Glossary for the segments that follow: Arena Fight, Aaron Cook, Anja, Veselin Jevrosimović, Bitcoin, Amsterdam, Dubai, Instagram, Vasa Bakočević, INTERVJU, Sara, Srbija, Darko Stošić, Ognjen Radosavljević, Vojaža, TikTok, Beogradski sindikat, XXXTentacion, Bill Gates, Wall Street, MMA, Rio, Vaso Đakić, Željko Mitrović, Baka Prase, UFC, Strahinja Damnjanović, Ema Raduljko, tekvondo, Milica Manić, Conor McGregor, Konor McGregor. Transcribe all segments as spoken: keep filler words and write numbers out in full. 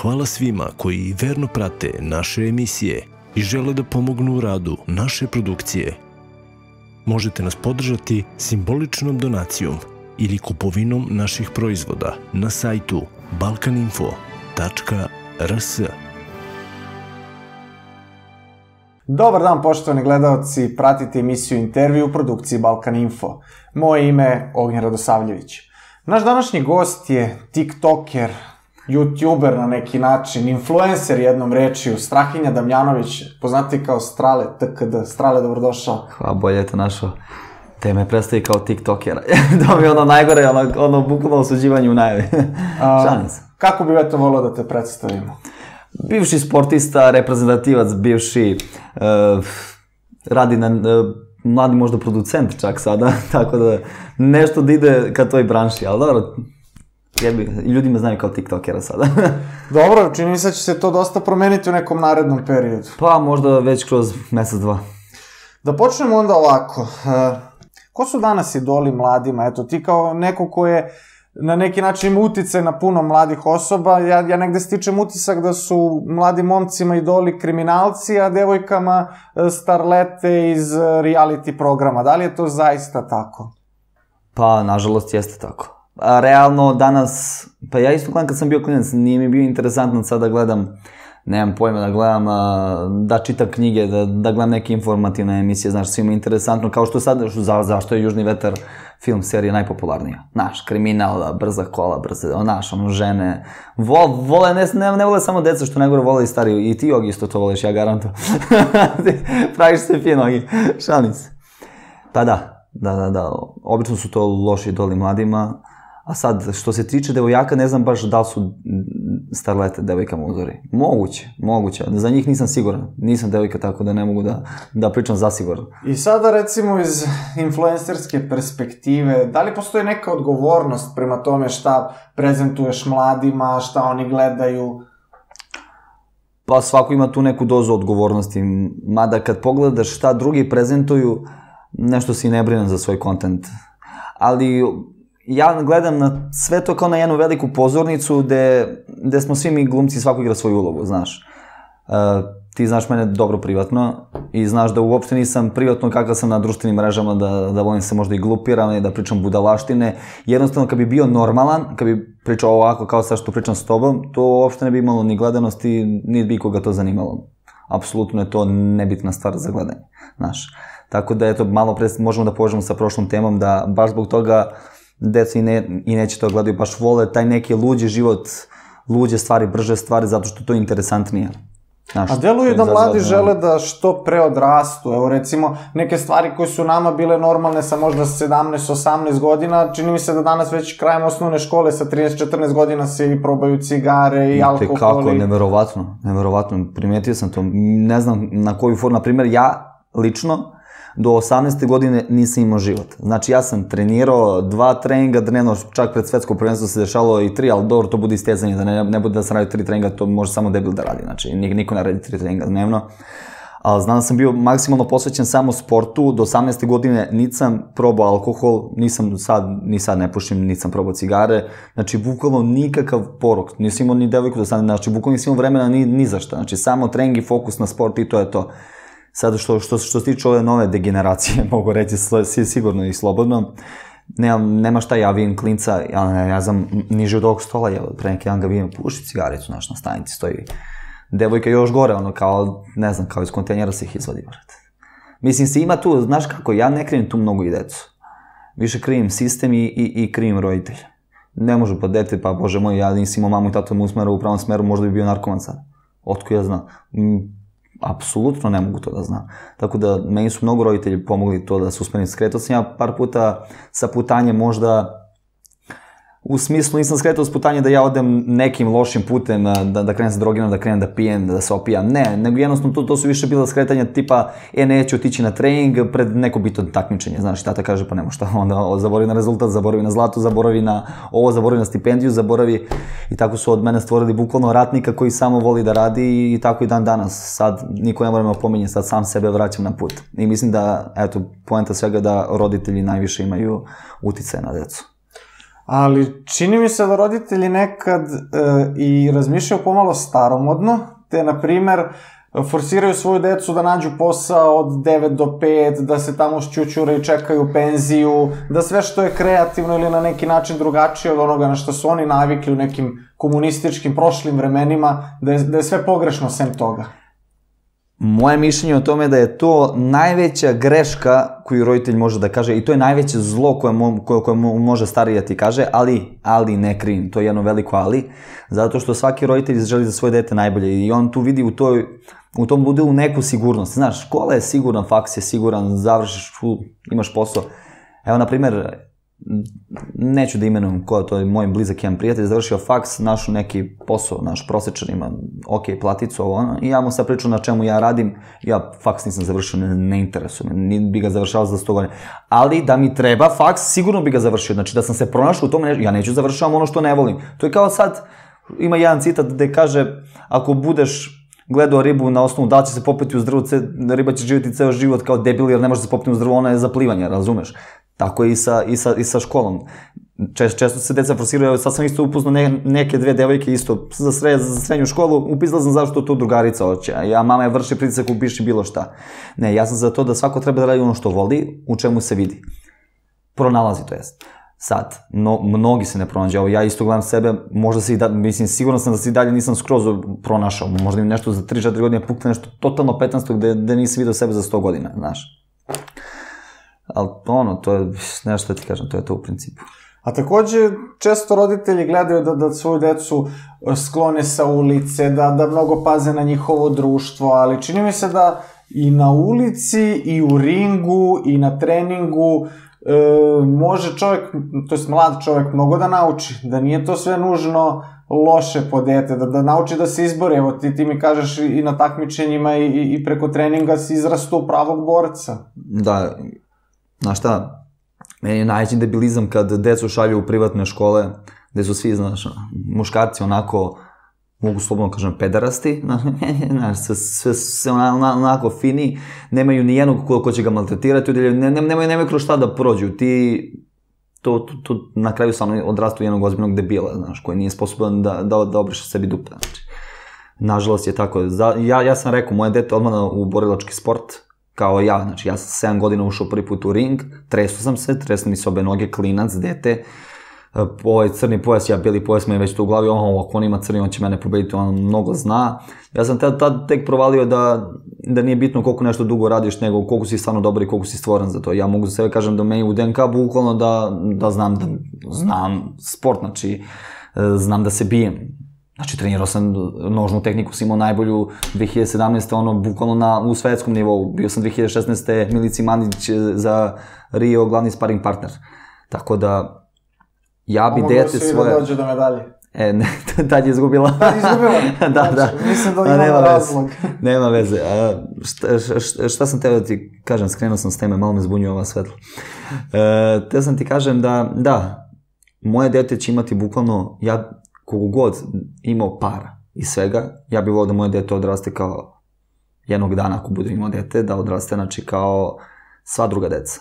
Hvala svima koji verno prate naše emisije i žele da pomognu u radu naše produkcije. Možete nas podržati simboličnom donacijom ili kupovinom naših proizvoda na sajtu balkan info tačka r s. Dobar dan poštovani gledaoci, pratite emisiju Intervju u produkciji Balkan Info. Moje ime je Ognjen Radosavljević. Naš današnji gost je tiktoker, youtuber na neki način, influencer jednom rečju, Strahinja Damnjanović, poznati kao Strale T K D. Strale, dobrodošao. Hvala, bolje te našao. Te me predstavi kao tiktokera. To mi je ono najgore, ono bukvalno osuđivanje u najavi. Šalim se. Kako bi eto volio da te predstavimo? Bivši sportista, reprezentativac, bivši, radi na, mladi možda producent čak sada, tako da nešto da ide ka toj branši, ali dobro, ljudi me znaju kao tiktokera sada. Dobro, čini mi se će se to dosta promeniti u nekom narednom periodu. Pa možda već kroz mesec, dva. Da počnemo onda ovako, ko su danas idoli mladima, eto ti kao neko ko je na neki način ima uticaj na puno mladih osoba. Ja negde stičem utisak da su mladim momcima idoli kriminalci, a devojkama starlete iz reality programa. Da li je to zaista tako? Pa, nažalost, jeste tako. Realno, danas, pa ja isto gledam kad sam bio klinac, nije mi bio interesantno sad da gledam, nemam pojma, da gledam, da čitam knjige, da gledam neke informativne emisije, znaš, svima interesantno, kao što sad, zašto je Južni veter film serija najpopularnija, znaš, kriminal, brza kola, brze, znaš, ono, žene, vole, ne vole samo deca, što najgore vole i stariji, i ti, Ogi, isto to voleš, ja garantujem, praviš se fino, Ogi, šalim se. Pa da, da, da, da, obično su to loši idoli mladima, a sad, što se tiče devojaka, ne znam baš da li su starlete devojkama uzori. Moguće, moguće. Za njih nisam siguran. Nisam devojka, tako da ne mogu da pričam zasigurno. I sada, recimo, iz influencerske perspektive, da li postoji neka odgovornost prema tome šta prezentuješ mladima, šta oni gledaju? Pa svako ima tu neku dozu odgovornosti. Mada kad pogledaš šta drugi prezentuju, nešto si ne brinem za svoj kontent. Ali ja gledam na sve to kao na jednu veliku pozornicu gde smo svi mi glumci, svako igra svoju ulogu, znaš. Ti znaš mene dobro privatno i znaš da uopšte nisam privatno kakav sam na društvenim mrežama, da volim se možda i glupiram i da pričam budalaštine. Jednostavno, kad bi bio normalan, kad bi pričao ovako kao sad što pričam s tobom, to uopšte ne bi imalo ni gledanosti, niti bi koga to zanimalo. Apsolutno je to nebitna stvar za gledanje, znaš. Tako da, eto, malo pre možemo da povežemo sa prošlom temom, da baš zbog toga deca i neće to gledaju, baš vole taj neki luđi život, luđe stvari, brže stvari, zato što to je interesantnije. A deluje da mladi žele da što pre odrastu, evo recimo neke stvari koje su nama bile normalne sa možda sedamnaest osamnaest godina, čini mi se da danas već krajem osnovne škole sa trinaest četrnaest godina se i probaju cigare i alkoholi. Kako, neverovatno, neverovatno, primetio sam to, ne znam na koju formu, na primjer ja lično, do osamnaeste godine nisam imao život. Znači, ja sam trenirao dva treninga dnevno, čak pred svetsko prvenstvo se dešalo i tri, ali dobro, to bude istezanje, da ne bude da sam radio tri treninga, to može samo debil da radi, znači, niko ne radi tri treninga dnevno. Ali znam da sam bio maksimalno posvećen samo sportu, do osamnaeste godine nisam probao alkohol, nisam sad, ni sad ne pušim, nisam probao cigare, znači, bukvalno nikakav porok, nisam imao ni devojku do osamnaeste, znači, bukvalno nisam imao vremena ni za šta, znači, samo trening i fokus na sport i to je to. Sada što se tiče ove nove degeneracije, mogu reći sigurno i slobodno, nema šta, ja vidim klinca, ja znam, niže od ovog stola, pre neki dan ga vidim, puši cigaretu, znaš, na stanici stoji. Devojka još gore, ono, kao, ne znam, kao iz kontenjera se ih izvodi, brate. Mislim se, ima tu, znaš kako, ja ne krivim tu mnogo i decu. Više krivim sistem i krivim roditelja. Ne može pa dete, pa bože moj, ja nisam imao mamu i tatu mu usmera u pravom smeru, možda bi bio narkoman sad. Otko ja znam. Apsolutno ne mogu to da znam. Tako da, meni su mnogo roditelji pomogli to da se usmerim. Skretao sam ja par puta sa putanje, možda u smislu nisam skretao s putanje da ja odem nekim lošim putem, da krenem sa droginom, da krenem da pijem, da se opijam. Ne, nego jednostavno to su više bila skretanja tipa, e, neću otići na trening pred neko bitno takmičenje. Znaš, tata kaže, pa nema šta, onda zaboravi na rezultat, zaboravi na zlato, zaboravi na ovo, zaboravi na stipendiju, zaboravi. I tako su od mene stvorili bukvalno ratnika koji samo voli da radi i tako i dan danas. Sad niko ne mora me opominje, sad sam sebe vraćam na put. I mislim da, eto, poenta svega da roditelji najviše imaju uticaja na decu. Ali čini mi se da roditelji nekad i razmišljaju pomalo staromodno, te na primer forsiraju svoju decu da nađu posao od devet do pet, da se tamo šćućure i čekaju penziju, da sve što je kreativno ili na neki način drugačije od onoga na što su oni navikli u nekim komunističkim prošlim vremenima, da je, da je sve pogrešno sem toga. Moje mišljenje o tome je da je to najveća greška koju roditelj može da kaže i to je najveće zlo koje mu, koje, koje mu može stariji da ti kaže, ali, ali ne krivim, to je jedno veliko ali, zato što svaki roditelj želi za svoje dete najbolje i on tu vidi u toj, u tom ludilu neku sigurnost. Znaš, škola je sigurna, faks je siguran, završiš, imaš posao. Evo, na primer, neću da imenujem ko je to, moj blizak jedan prijatelj, završio faks, našu neki posao, naš prosječan ima ok, platicu, ovo ono, i ja mu sad pričao na čemu ja radim, ja faks nisam završio, ne, ne interesujem, ni bi ga završao za sto godina, ali da mi treba faks, sigurno bi ga završio, znači da sam se pronašao u tome, ja neću završavam ono što ne volim, to je kao sad, ima jedan citat gde kaže, ako budeš gledao ribu na osnovu da će se popeti uz drvo, riba će živjeti ceo život kao debil jer ne može se popeti uz drvo, ona je za plivanje, razumeš? Tako je i sa, i sa, i sa školom. Čest, često se deca forsiraju, sad sam isto upoznao ne, neke dve devojke isto za, sre, za srednju školu, upisala sam zašto to drugarica hoće, a ja, mama je vrši pritisak, upiši bilo šta. Ne, ja sam za to da svako treba da radi ono što voli, u čemu se vidi. Pronalazi to jest. Sad, no, mnogi se ne pronađe, evo ja isto gledam sebe, možda se i da, mislim, sigurno sam da se i dalje nisam skroz pronašao, možda im nešto za tri četiri godine pukne nešto totalno petnaesto gde, gde nisam video sebe za sto godina, znaš. Ali ono, to je nešto ti kažem, to je to u principu. A takođe, često roditelji gledaju da, da svoju decu sklone sa ulice, da, da mnogo paze na njihovo društvo, ali čini mi se da i na ulici, i u ringu, i na treningu, E, može čovjek, to jest mlad čovjek, mnogo da nauči, da nije to sve nužno loše po dete, da, da nauči da se izbori, evo ti, ti mi kažeš i na takmičenjima i, i preko treninga si izrastao pravog borca. Da, znaš šta, meni je najveći debilizam kad decu šalju u privatne škole, gde su svi, znaš, muškarci onako, mogu slobodno kažem, pederasti, znaš, sve se onako fini, nemaju ni jednog ko, ko će ga maltretirati, ne, nemaju, nemaju kroz šta da prođu, ti to, to, to na kraju samo odrastu jednog ozbiljnog debila, znaš, koji nije sposoban da, da, da obriše sebi dupe, znači, nažalost je tako. Za, ja, ja sam rekao, moje dete odmah u borilački sport, kao ja, znači, ja sam sedam godina ušao prvi put u ring, tresu sam se, tresu mi se obe noge, klinac, dete, ovaj crni pojas, ja beli pojas, me je već to u glavi, oh, ako on ima crni, on će mene pobediti, on mnogo zna. Ja sam tad, tad tek provalio da, da nije bitno koliko nešto dugo radiš, nego koliko si stvarno dobar i koliko si stvoran za to. Ja mogu za sebe kažem da meni u D N K bukvalno da, da znam da znam sport, znači znam da se bijem. Znači trenirao sam nožnu tehniku, sam imao najbolju dve hiljade sedamnaeste ono bukvalno na, u svetskom nivou, bio sam dve hiljade šesnaeste Milici Manić za Rio glavni sparing partner. Tako da ja bi dete svoje... Mogu da dođu do medalje. E, ne, tad je izgubila. Tad je izgubila? da, znači, da. Mislim da imamo razlog. Nema veze. A, šta, šta, šta sam teo da ti kažem, skrenuo sam s teme, malo me zbunjuje ova svetla. E, teo sam ti kažem da, da, moje dete će imati bukvalno, ja kogu god imao para i svega, ja bih volio da moje dete odraste kao jednog dana ako budem imao dete, da odraste, znači kao sva druga deca.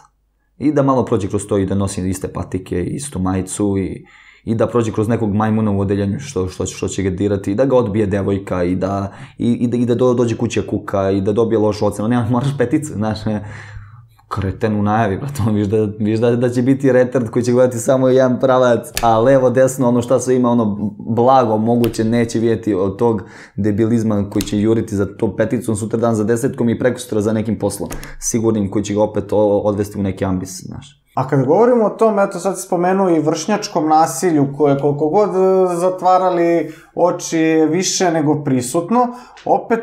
I da malo prođe kroz to i da nosim iste patike, istu majicu i, i da prođe kroz nekog majmuna u odeljanju što, što, što će ga dirati i da ga odbije devojka i da, i, i da, i da do, dođe kuća kuka i da dobije lošu ocenu. Nema, moraš peticu, znaš, ne. Kreten u najavi, brato, viš, da, viš da, da će biti retard koji će gledati samo jedan pravac, a levo, desno, ono šta sve ima, ono blago moguće neće vidjeti od tog debilizma koji će juriti za to peticom, sutra dan za desetkom i prekosutra za nekim poslom, sigurnim koji će ga opet odvesti u neki ambis, znaš. A kad govorimo o tom, eto sad si spomenuo i vršnjačkom nasilju koje koliko god zatvarali oči više nego prisutno, opet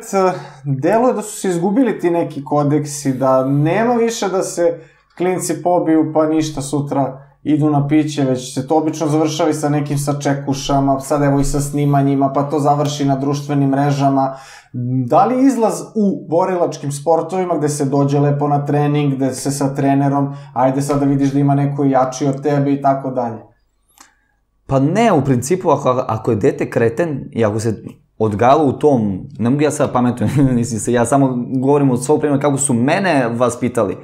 deluje da su se izgubili ti neki kodeksi, da nema više da se klinci pobiju pa ništa sutra idu na piće, već se to obično završava i sa nekim sačekušama, sad evo i sa snimanjima, pa to završi na društvenim mrežama. Da li izlaz u borilačkim sportovima gde se dođe lepo na trening, gde se sa trenerom, ajde sad da vidiš da ima neko jači od tebe i tako dalje? Pa ne, u principu, ako, ako je dete kreten i ako se odgajalo u tom, ne mogu ja sad pametujem, ja samo govorim od svog primjera kako su mene vaspitali.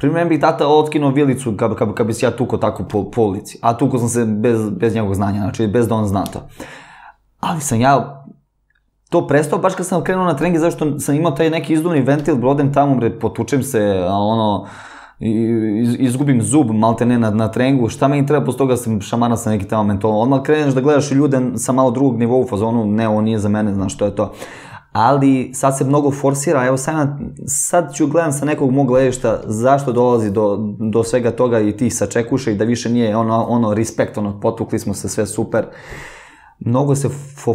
Prije mene bih tata otkinuo vilicu kad bi se ja tukao tako po ulici. A tukao sam se bez njegovog znanja, znači bez da on zna to. Ali sam ja to prestao, baš kad sam krenuo na treninge, zašto sam imao taj neki izduvni ventil, brodem tamo, potučem se, ono, izgubim zub, malte ne, na treningu, šta meni treba, posto toga sam šamana sa neki tamo mentolom. Odmah kreneš da gledaš ljude sa malo drugog nivou, fazonu, ne, ovo nije za mene, znaš što je to. Ali sad se mnogo forsira, evo sad ću gledam sa nekog mog gledišta zašto dolazi do svega toga i tih sačekuša i da više nije ono respekt, ono potukli smo se sve super. Mnogo se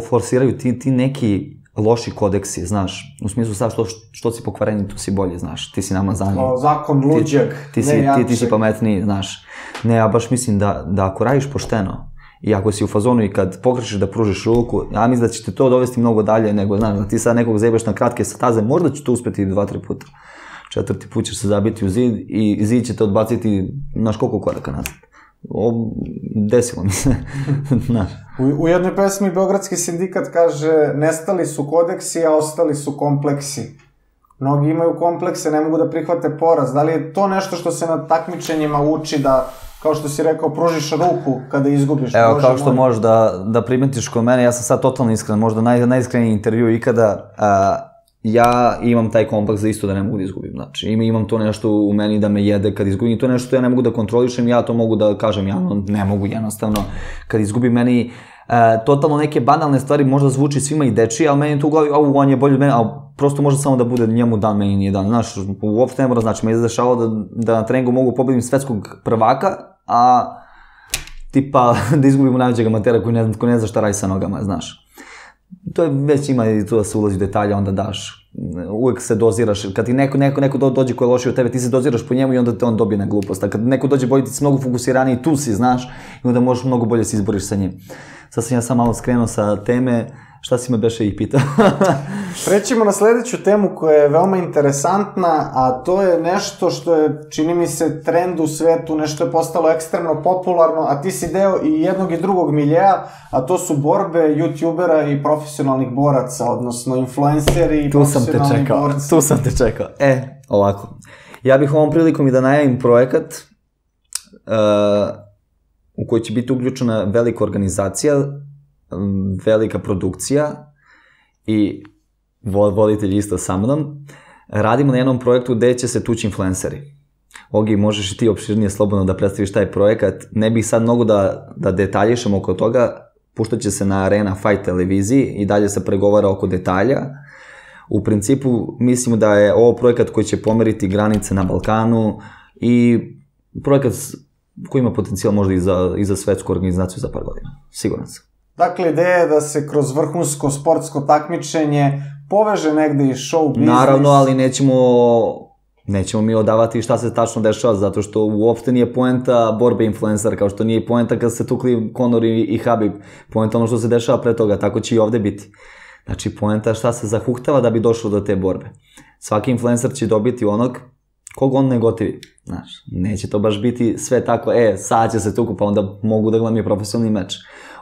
forsiraju ti neki loši kodeksi, znaš, u smislu sad što si pokvareniji, tu si bolji, znaš, ti si namazaniji. Zakon luđeg, ne jačeg. Ti si pametniji, znaš. Ne, ja baš mislim da ako radiš pošteno, i ako si u fazonu i kad pokrećeš da pružiš ruku, ja mislim da će te to dovesti mnogo dalje nego, znaš, da ti sad nekog zebeš na kratke staze, možda će to uspeti dva, tri puta. Četvrti put ćeš se zabiti u zid i zid će te odbaciti, znaš, koliko koraka nazad. Desilo mi se, znaš. U jednoj pesmi Beogradski sindikat kaže: nestali su kodeksi, a ostali su kompleksi. Mnogi imaju komplekse, ne mogu da prihvate poraz. Da li je to nešto što se na takmičenjima uči da... Kao što si rekao, pružiš ruku kada izgubiš. Evo, kao što možeš da primetiš kod mene, ja sam sad totalno iskren, možda najiskreniji intervju ikada, ja imam taj kompleks za isto da ne mogu da izgubim. Znači, imam to nešto u meni da me jede kad izgubim, to je nešto što ja ne mogu da kontrolišem, ja to mogu da kažem, ja ne mogu jednostavno. Kad izgubim meni, totalno neke banalne stvari, možda zvuči svima i dečije, ali meni je to u glavi, au, on je bolji od mene, ali prosto može samo da bude njemu dan, meni nije dan. Znaš, uopšte ne mora, znači, me je zadešavalo da na treningu mogu pobediti svetskog prvaka, a tipa da izgubimo najvećeg amatera koji ne zna šta radi sa nogama, znaš. To je već ima i tu da se ulazi u detalje, onda daš, uvek se doziraš, kad ti neko dođe koji je lošiji od tebe, ti se doziraš po njemu i onda te on dobije na glupost, a kad neko dođe bolji ti si mnogo fokusiraniji i tu si, znaš, i onda možeš mnogo bolje se izboriš sa njim. Sad sam ja sam malo skrenuo sa teme, šta si me beše i pitao. Prećemo na sledeću temu koja je veoma interesantna, a to je nešto što je, čini mi se, trend u svetu, nešto je postalo ekstremno popularno, a ti si deo i jednog i drugog miljeja, a to su borbe youtubera i profesionalnih boraca, odnosno influenceri i profesionalni borci. Tu sam te čekao. E, ovako. Ja bih ovom prilikom i da najavim projekat u koji će biti uključena velika organizacija, velika produkcija i voditelj isto sa mnom. Radimo na jednom projektu gde će se tući influenceri. Ogi, možeš i ti opširnije slobodno da predstaviš taj projekat. Ne bih sad mnogo da detaljišem oko toga. Puštat će se na Arena Fight televiziji i dalje se pregovara oko detalja. U principu mislimo da je ovo projekat koji će pomeriti granice na Balkanu i projekat koji ima potencijal možda i za svetsku organizaciju za par godina. Siguran sam. Dakle, ideja je da se kroz vrhunsko sportsko takmičenje poveže negde i show biznis. Naravno, ali nećemo mi odavati šta se tačno dešava, zato što uopšte nije poenta borbe influencera, kao što nije poenta kad se tukli Konor i Habib. Poenta ono što se dešava pre toga, tako će i ovde biti. Znači, poenta šta se zahuktava da bi došlo do te borbe. Svaki influencer će dobiti onog kog on ne gotivi. Znaš, neće to baš biti sve tako, e, sad će se tuku, pa onda mogu da gledam i profesionalni meč.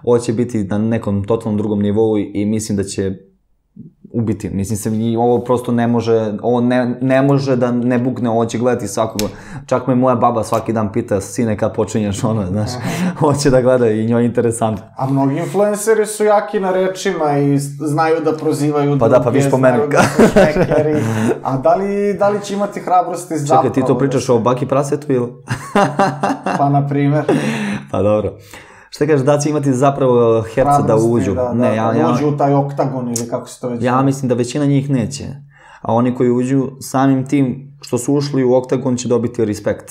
Ovo će biti na nekom totalno drugom nivou i mislim da će ubiti. Mislim se, ovo prosto ne može, ovo ne može da ne bukne, ovo će gledati svakoga. Čak me moja baba svaki dan pita, sine, kad počinješ ono, znaš, ovo će da gleda i njoj je interesantno. A mnogi influenceri su jaki na rečima i znaju da prozivaju... Pa da, pa viš po meni. A da li će imati hrabrosti za... Čekaj, ti to pričaš o Baki Prasetu ili? Pa, na primer. Pa dobro. Šta kažeš, da će imati zapravo herca da uđu? Da uđu u taj oktagon ili kako se to već... Ja mislim da većina njih neće. A oni koji uđu, samim tim što su ušli u oktagon će dobiti respekt.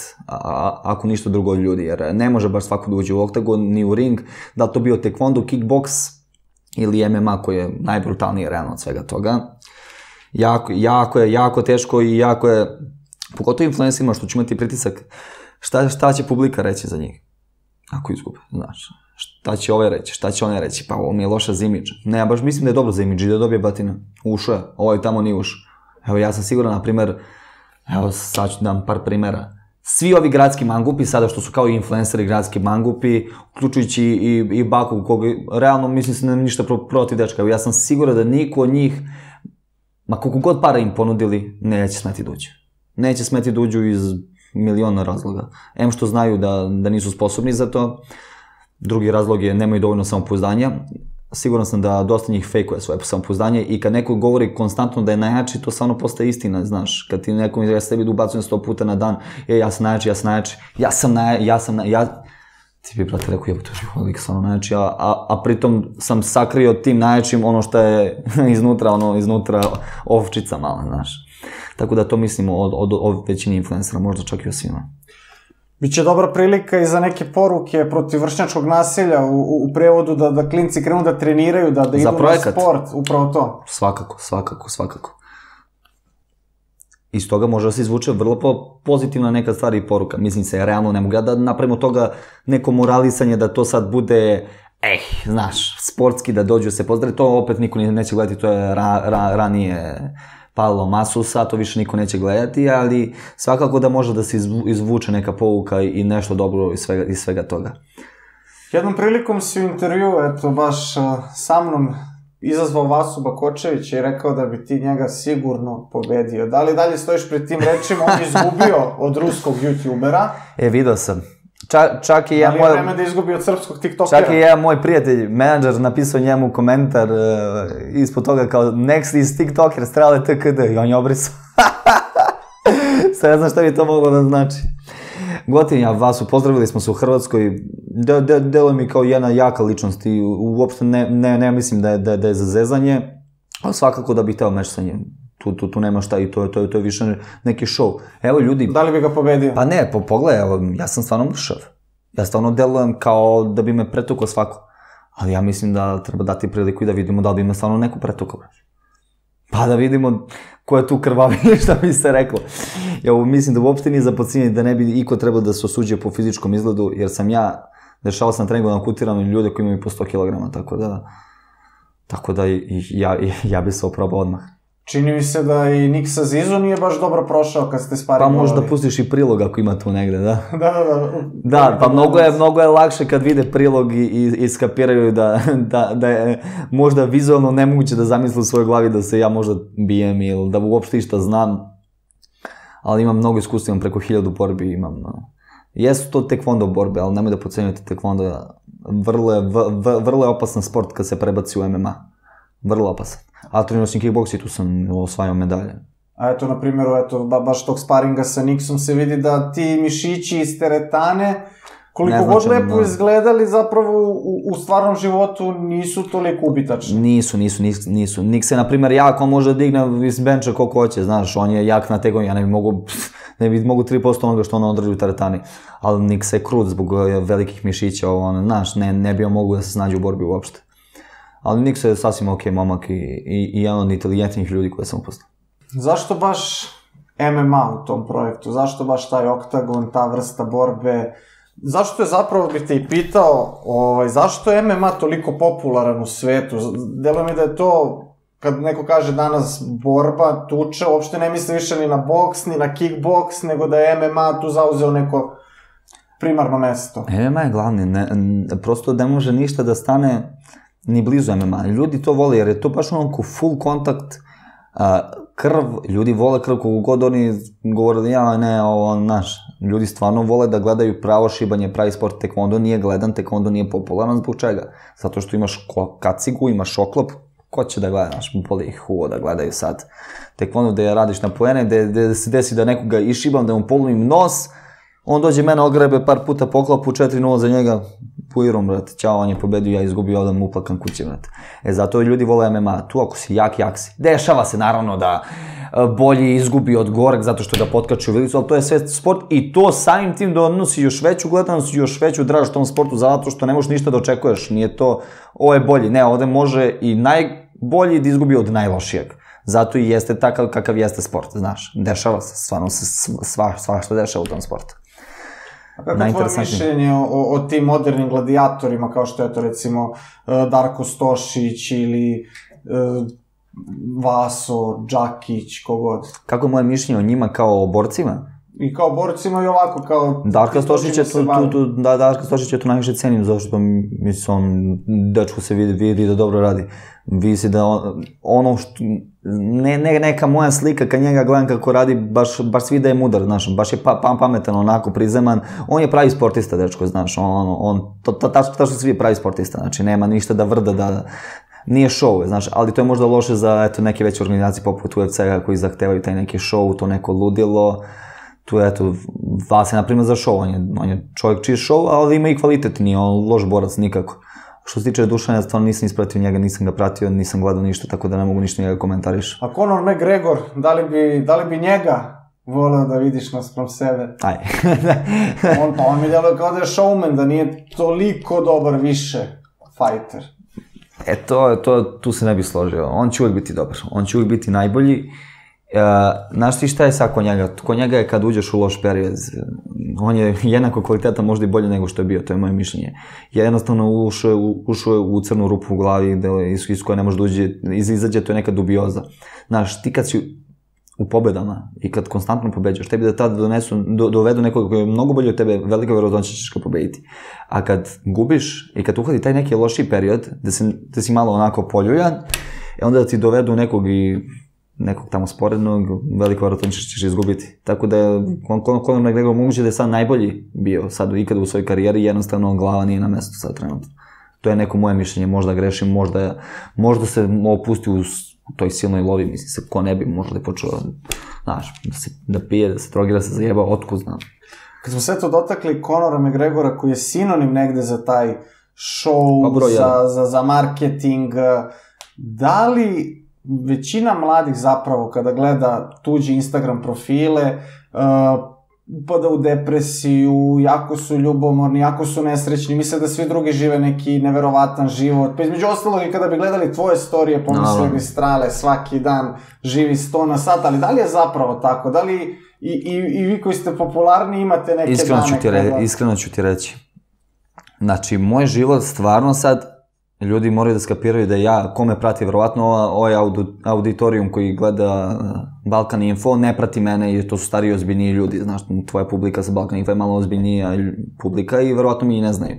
Ako ništa drugo od ljudi, jer ne može baš svako da uđe u oktagon, ni u ring. Da li to bio tekvondo, kickboks ili M M A koji je najbrutalniji realno od svega toga. Jako je, jako teško i jako je... Pogotovo influencerima što će imati pritisak. Šta će publika reći za njih? Ako izgube, znaš, šta će ovaj reći, šta će onaj reći, pa ovo mi je loša za imidž. Ne, ja baš mislim da je dobro za imidž i da dobije batina. Ušao je, ovo je tamo nije ušao. Evo, ja sam siguran, na primer, evo sad ću dam par primera. Svi ovi gradski mangupi sada što su kao i influenceri gradski mangupi, uključujući i Baku, koga realno mislim se nemam ništa protiv dečka. Evo, ja sam siguran da niko od njih, ma koliko god para im ponudili, neće smeti da uđu. Neće smeti da uđu iz miliona razloga. Em što znaju da nisu sposobni za to, drugi razlog je nemaju dovoljno samopouzdanja. Siguran sam da dosta njih fejkuje svoje samopouzdanje i kad neko govori konstantno da je najjači, to stvarno postaje istina, znaš. Kad ti nekom izgleda sebi da ubacujem sto puta na dan, je, ja sam najjači, ja sam najjači, ja sam najjači, ja sam najjači, ti bi, brate, rekao, jebote, uvijek sam najjači, a pritom sam sakrio tim najjačim ono što je iznutra, ono, iznutra ovčica mala, znaš. Tako da to mislimo od većini influencera, možda čak i o svima. Biće dobra prilika i za neke poruke protiv vršnjačkog nasilja u prevodu, da klinci krenu da treniraju, da idu na sport, upravo to. Svakako, svakako, svakako. Iz toga može da se izvuče vrlo pozitivna neka stvar i poruka. Mislim se, realno ne mogu da napravimo toga neko moralisanje da to sad bude, eh, znaš, sportski, da dođu se pozdravi. To opet niko neće gledati, to je ranije palilo masu, sad to više niko neće gledati, ali svakako da može da se izvuče neka pouka i nešto dobro iz svega toga. Jednom prilikom si u intervju, eto, baš sa mnom izazvao Vasu Bakočevića i rekao da bi ti njega sigurno pobedio. Da li dalje stojiš pred tim rečima? On je izgubio od ruskog youtubera. E, vidio sam. Čak i jedan moj prijatelj, menadžer, napisao njemu komentar ispod toga kao next is tiktoker, Strale T K D, i on je obrisao. Sada ne znam šta bi to moglo da znači. Gotivnja Vasu, pozdravili smo se u Hrvatskoj, deluje mi kao jedna jaka ličnost i uopšte ne mislim da je za zezanje, ali svakako da bih hteo meč sa njim. Tu nema šta i to je više neki show. Evo ljudi... Da li bi ga pobedio? Pa ne, pogledaj, ja sam stvarno mršav. Ja stvarno delujem kao da bi me pretukao svako. Ali ja mislim da treba dati priliku i da vidimo da li bi me stvarno neko pretukao. Pa da vidimo ko je tu krvavi, šta bi se reklo. Ja mislim da uopšte nije za podcenjivanje, da ne bi iko trebao da se osuđuje po fizičkom izgledu, jer sam ja, dešavao sam na treningu da amputiram ljude koji imaju po sto kilograma, tako da... Tako da ja bi se oprobao odmah. Čini mi se da i Nik sa Zizu nije baš dobro prošao kad ste sparili. Pa možda pustiš i prilog ako ima tu negde, da? Da, da, da. Da, pa mnogo je lakše kad vide prilog i skapiraju da je možda vizualno nemoguće da zamisli u svojoj glavi da se ja možda bijem ili da uopšte išta znam. Ali imam mnogo iskustva, imam preko hiljadu borbi, imam... Jesu to tekvondo borbe, ali nemoj da podcenjujete tekvondo. Vrlo je opasan sport kad se prebaci u M M A. Vrlo opasan. A trenirao sam kickboks i tu sam osvajao medalje. A eto, na primjer, baš tog sparinga sa Niksom se vidi da ti mišići iz teretane, koliko god lepo izgledali, zapravo u stvarnom životu nisu toliko ubitačni. Nisu, nisu, nisu. Nik se, na primjer, jak, on može da digne iz benča koliko hoće, znaš, on je jak na tegovima, ja ne bi mogu, ne bi mogu tri posto onoga što on odradi u teretani. Ali Nik se je krut zbog velikih mišića, znaš, ne bi on mogu da se snađe u borbi uopšte. Ali Nik se je sasvim okej momak i jedan od inteligentnih ljudi koje sam upoznao. Zašto baš M M A u tom projektu? Zašto baš taj oktagon, ta vrsta borbe? Zašto je, zapravo bih te i pitao, zašto je M M A toliko popularan u svetu? Deluje mi da je to, kad neko kaže danas borba, tuča, uopšte ne misli više ni na boks, ni na kickboks, nego da je M M A tu zauzeo neko primarno mesto. M M A je glavni, prosto ne može ništa da stane... ni blizu M M A. Ljudi to vole, jer je to baš onako full kontakt, krv, ljudi vole krv, kako god oni govorili, ja ne, ovo, znaš, ljudi stvarno vole da gledaju pravo šibanje, pravi sport, tekvondo nije gledan, tekvondo nije popularan, zbog čega? Zato što imaš kacigu, imaš oklop, ko će da gleda, znaš, boli ih uvo da gledaju sad. Tekvondo gde radiš na poene, gde se desi da nekoga išibam, da mu polomim nos, on dođe mene, ogrebe par puta po klopu, četiri nula za njega, puirom, brate, čao, on je pobedio, ja izgubio, ovdje mu uplakan kući, brate. E, zato ljudi vole M M A, tu ako si jak, jak si. Dešava se, naravno, da bolji izgubi od goreg, zato što ga potkače u vilicu, ali to je sve sport i to samim tim donosi još veću gledanost, još veću draž u tom sportu, zato što ne možeš ništa da očekuješ, nije to, ovo je bolji, ne, ovdje može i najbolji da izgubi od najlošijeg. Zato i jeste takav kakav jeste sport, znaš, dešava se, stvarno se svašta dešava u tom sportu. A kako je tvoje mišljenje o tim modernim gladijatorima, kao što je to recimo Darko Stošić ili Vaso Đakić, kogod? Kako je moje mišljenje o njima kao o borcima? I kao borci imaju ovako kao... Darka Stošića tu najviše cenim, zato što mislim, on, dečko se vidi da dobro radi. Vidi se da ono što... Neka moja slika, kad njega gledam kako radi, baš svi da je mudar, znaš, baš je pametan, onako, prizeman. On je pravi sportista, dečko, znaš, on... Tačno svi pravi sportista, znači, nema ništa da vrda, da... Nije show, znaš, ali to je možda loše za neke veće organizacije poput U F C-a koji zahtevaju taj neki show, to neko ludilo. Tu je, eto, Vasa je, na primjer, za show, on je čovjek čiji show, ali ima i kvalitet, nije on loš borac nikako. Što se tiče Dušana, ja stvarno nisam ispratio njega, nisam ga pratio, nisam gledao ništa, tako da ne mogu ništa njega komentariš. A Conor McGregor, da li bi njega volao da vidiš naspram sebe? Aj. On mi deluje kao da je showman, da nije toliko dobar više fighter. E, tu se ne bi složio. On će uvijek biti dobar, on će uvijek biti najbolji. Znaš ti šta je sad kod njega? Kod njega je kad uđeš u loš period, on je jednako kvalitetan, možda i bolje nego što je bio, to je moje mišljenje. Jednostavno ušao je u crnu rupu u glavi iz koje ne može da izađe, to je neka dubioza. Znaš, ti kad si u pobedama i kad konstantno pobeđaš, tebi da tad dovedu nekoga koji je mnogo bolje od tebe, velika verovatnoća ćeš ga pobediti. A kad gubiš i kad uhvati taj neki loši period, da si malo onako poljuljan, onda ti dovedu nekog i... nekog tamo sporednog, veliko vjerojatno ćeš izgubiti. Tako da je Conor McGregor moguće da je sad najbolji bio sad ikada u svojoj karijeri, jednostavno glava nije na mestu sad trenutno. To je neko moje mišljenje, možda grešim, možda se opusti u toj silnoj lovi, mislim se, ko ne bi možda je počeo, znaš, da pije, da se drogira, da se zajeba, otkud znam. Kad smo sve to dotakli Conora McGregora, koji je sinonim negde za taj show, za marketing, da li... Većina mladih zapravo kada gleda tuđi Instagram profile upada u depresiju, jako su ljubomorni, jako su nesrećni, misle da svi drugi žive neki neverovatan život. Pa između ostalog i kada bi gledali tvoje storije, pomislili bi Strale, svaki dan živi sto na sat, ali da li je zapravo tako? Da li i vi koji ste popularni imate neke dane? Iskreno ću ti reći. Znači, moj život stvarno sad... Ljudi moraju da skapiraju da ja, ko me prati, vjerovatno ovaj auditorijum koji gleda Balkan Info ne prati mene i to su stariji ozbiljniji ljudi, znaš, tvoja publika sa Balkan Info je malo ozbiljnija publika i vjerovatno mi i ne znaju.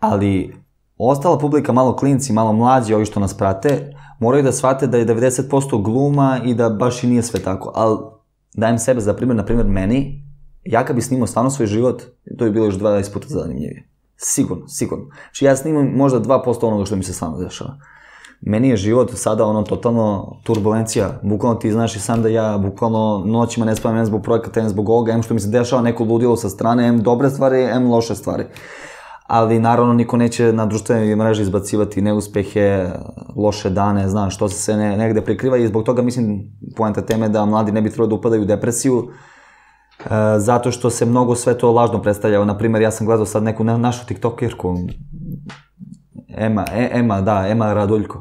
Ali ostala publika, malo klinci, malo mlađi, ovi što nas prate, moraju da shvate da je devedeset posto gluma i da baš i nije sve tako, ali dajem sebe za primjer, na primjer meni, ja kad bi snimao stvarno svoj život, to je bilo još dvadeset puta zanimljivije. Sigurno, sigurno. Znači ja snimam možda dva posto onoga što mi se stvarno dešava. Meni je život sada ono totalno turbulencija. Bukvalno ti znaš i sam da ja bukvalno noćima ne spavam, em zbog projekata, em zbog ovoga, em što mi se dešava neko ludilo sa strane, em dobre stvari, em loše stvari. Ali naravno niko neće na društvenoj mreži izbacivati neuspehe, loše dane, znaš, to se negde prikriva i zbog toga mislim poenta teme da mladi ne bi trebali da upadaju u depresiju. Zato što se mnogo sve to lažno predstavljao. Naprimjer, ja sam gledao sad neku našu tiktokerku, Ema, Ema, da, Ema Raduljko.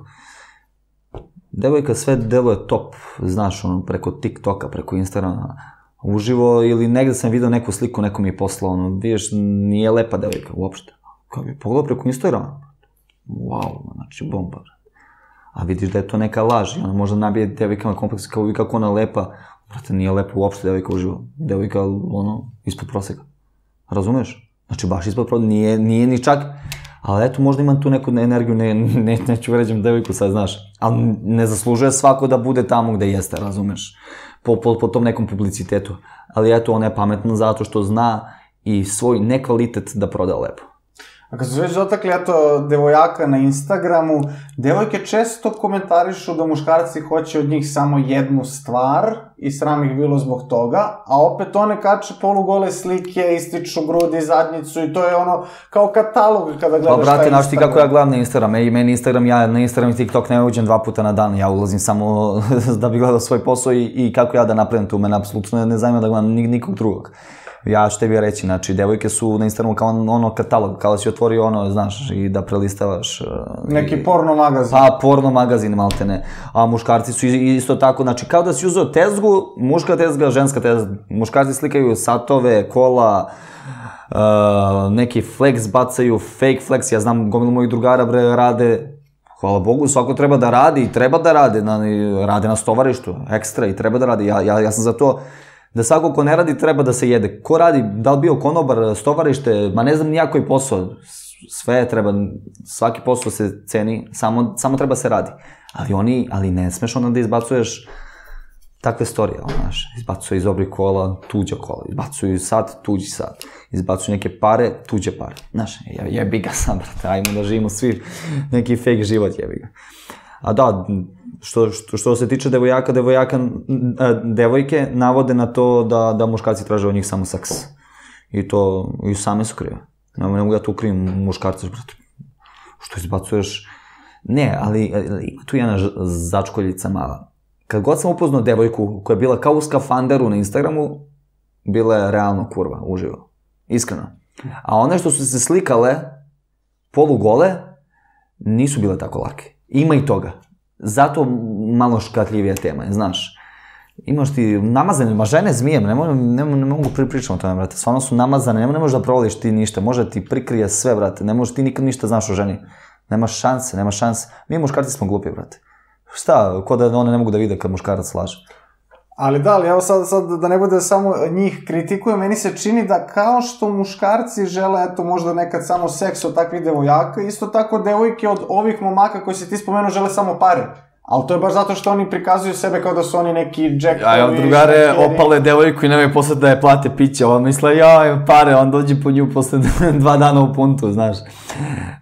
Devojka sve deluje top, znaš, ono, preko TikToka, preko Instagrama, uživo, ili negde sam vidio neku sliku, neko mi je poslao, ono, vidiš, nije lepa devojka, uopšte. Kao bi pogledao preko Instagrama, wow, znači, bomba. A vidiš da je to neka laž, ono, možda nabije devojkama kompleks, kao vi kako ona lepa, brate, nije lepo uopšte devojka uživo. Devojka, ono, ispod proseka. Razumeš? Znači, baš ispod proseka. Nije ni čak. Ali eto, možda imam tu neku energiju, neću vređam devojku sad, znaš. Ali ne zaslužuje svako da bude tamo gde jeste, razumeš? Po tom nekom publicitetu. Ali eto, ona je pametna zato što zna i svoj nekvalitet da proda lepo. A kad su se već dotakli, eto, devojaka na Instagramu, devojke često komentarišu da muškarci hoće od njih samo jednu stvar i sram ih bilo zbog toga, a opet one kače polugole slike, ističu grudi, zadnjicu i to je ono kao katalog kada gledaš taj Instagram. Pa brate, znaš ti kako ja gledam na Instagram, meni Instagram, ja na Instagram i TikTok ne uđem dva puta na dan, ja ulazim samo da bi gledao svoj posao i kako ja da napravim tu, mene apsolutno ne zanima da gledam nikog drugog. Ja ću tebi reći, znači, devojke su na Instagramu kao ono katalog, kao da si otvorio ono, znaš, i da prelistavaš... Neki porno magazin. Pa, porno magazin, malte ne. A muškarci su isto tako, znači, kao da si uzeo tezgu, muška tezga, ženska tezga. Muškarci slikaju satove, kola, neki flex bacaju, fake flex, ja znam, gomilu mojih drugara, bre, rade... Hvala Bogu, svako treba da radi i treba da rade, rade na stovarištu, ekstra i treba da radi, ja sam za to... da svako ko ne radi treba da se jede. Ko radi, da li bio konobar, stovarište, ma ne znam nijako i posao, sve treba, svaki posao se ceni, samo, samo treba se radi. Ali oni, ali ne smeš onda da izbacuješ takve storije, znaš, izbacuju iz obri kola, tuđa kola, izbacuju sad, tuđi sad, izbacuju neke pare, tuđe pare, znaš, jebi ga sam, brate, ajmo da živimo svi neki fake život, jebi ga. A da, što se tiče devojaka, devojke navode na to da muškarci traže od njih samo seks. I to, i same su krive. Ne mogu ja tu krivim muškarca, brate, što izbacuješ. Ne, ali ima tu jedna začkoljica mala. Kad god sam upoznao devojku koja je bila kao u skafanderu na Instagramu, bila je realno kurva, uživo. Iskreno. A one što su se slikale, polugole, nisu bile tako lake. Ima i toga. Zato malo škatljivija tema, znaš. Imaš ti namazane, ma žene zmijem, ne mogu pripričati o tome, brate. Stvarno su namazane, ne možeš da provališ ti ništa, može ti prikrije sve, brate. Ne možeš ti nikad ništa znaš o ženi. Nemaš šanse, nemaš šanse. Mi muškarci smo glupi, brate. Šta, ko da one ne mogu da vide kad muškarac laže? Ali da, ali evo sad da ne bude samo njih kritikuje, meni se čini da kao što muškarci žele, eto, možda nekad samo seks od takvih devojaka, isto tako devojke od ovih momaka koji si ti spomenuo žele samo pare. Ali to je baš zato što oni prikazuju sebe kao da su oni neki džektovi. A joj, drugare, opale devojku i nemaju posle da je plate piće. Ovo misle, joj, pare, on dođe po nju posle dva dana u puntu, znaš.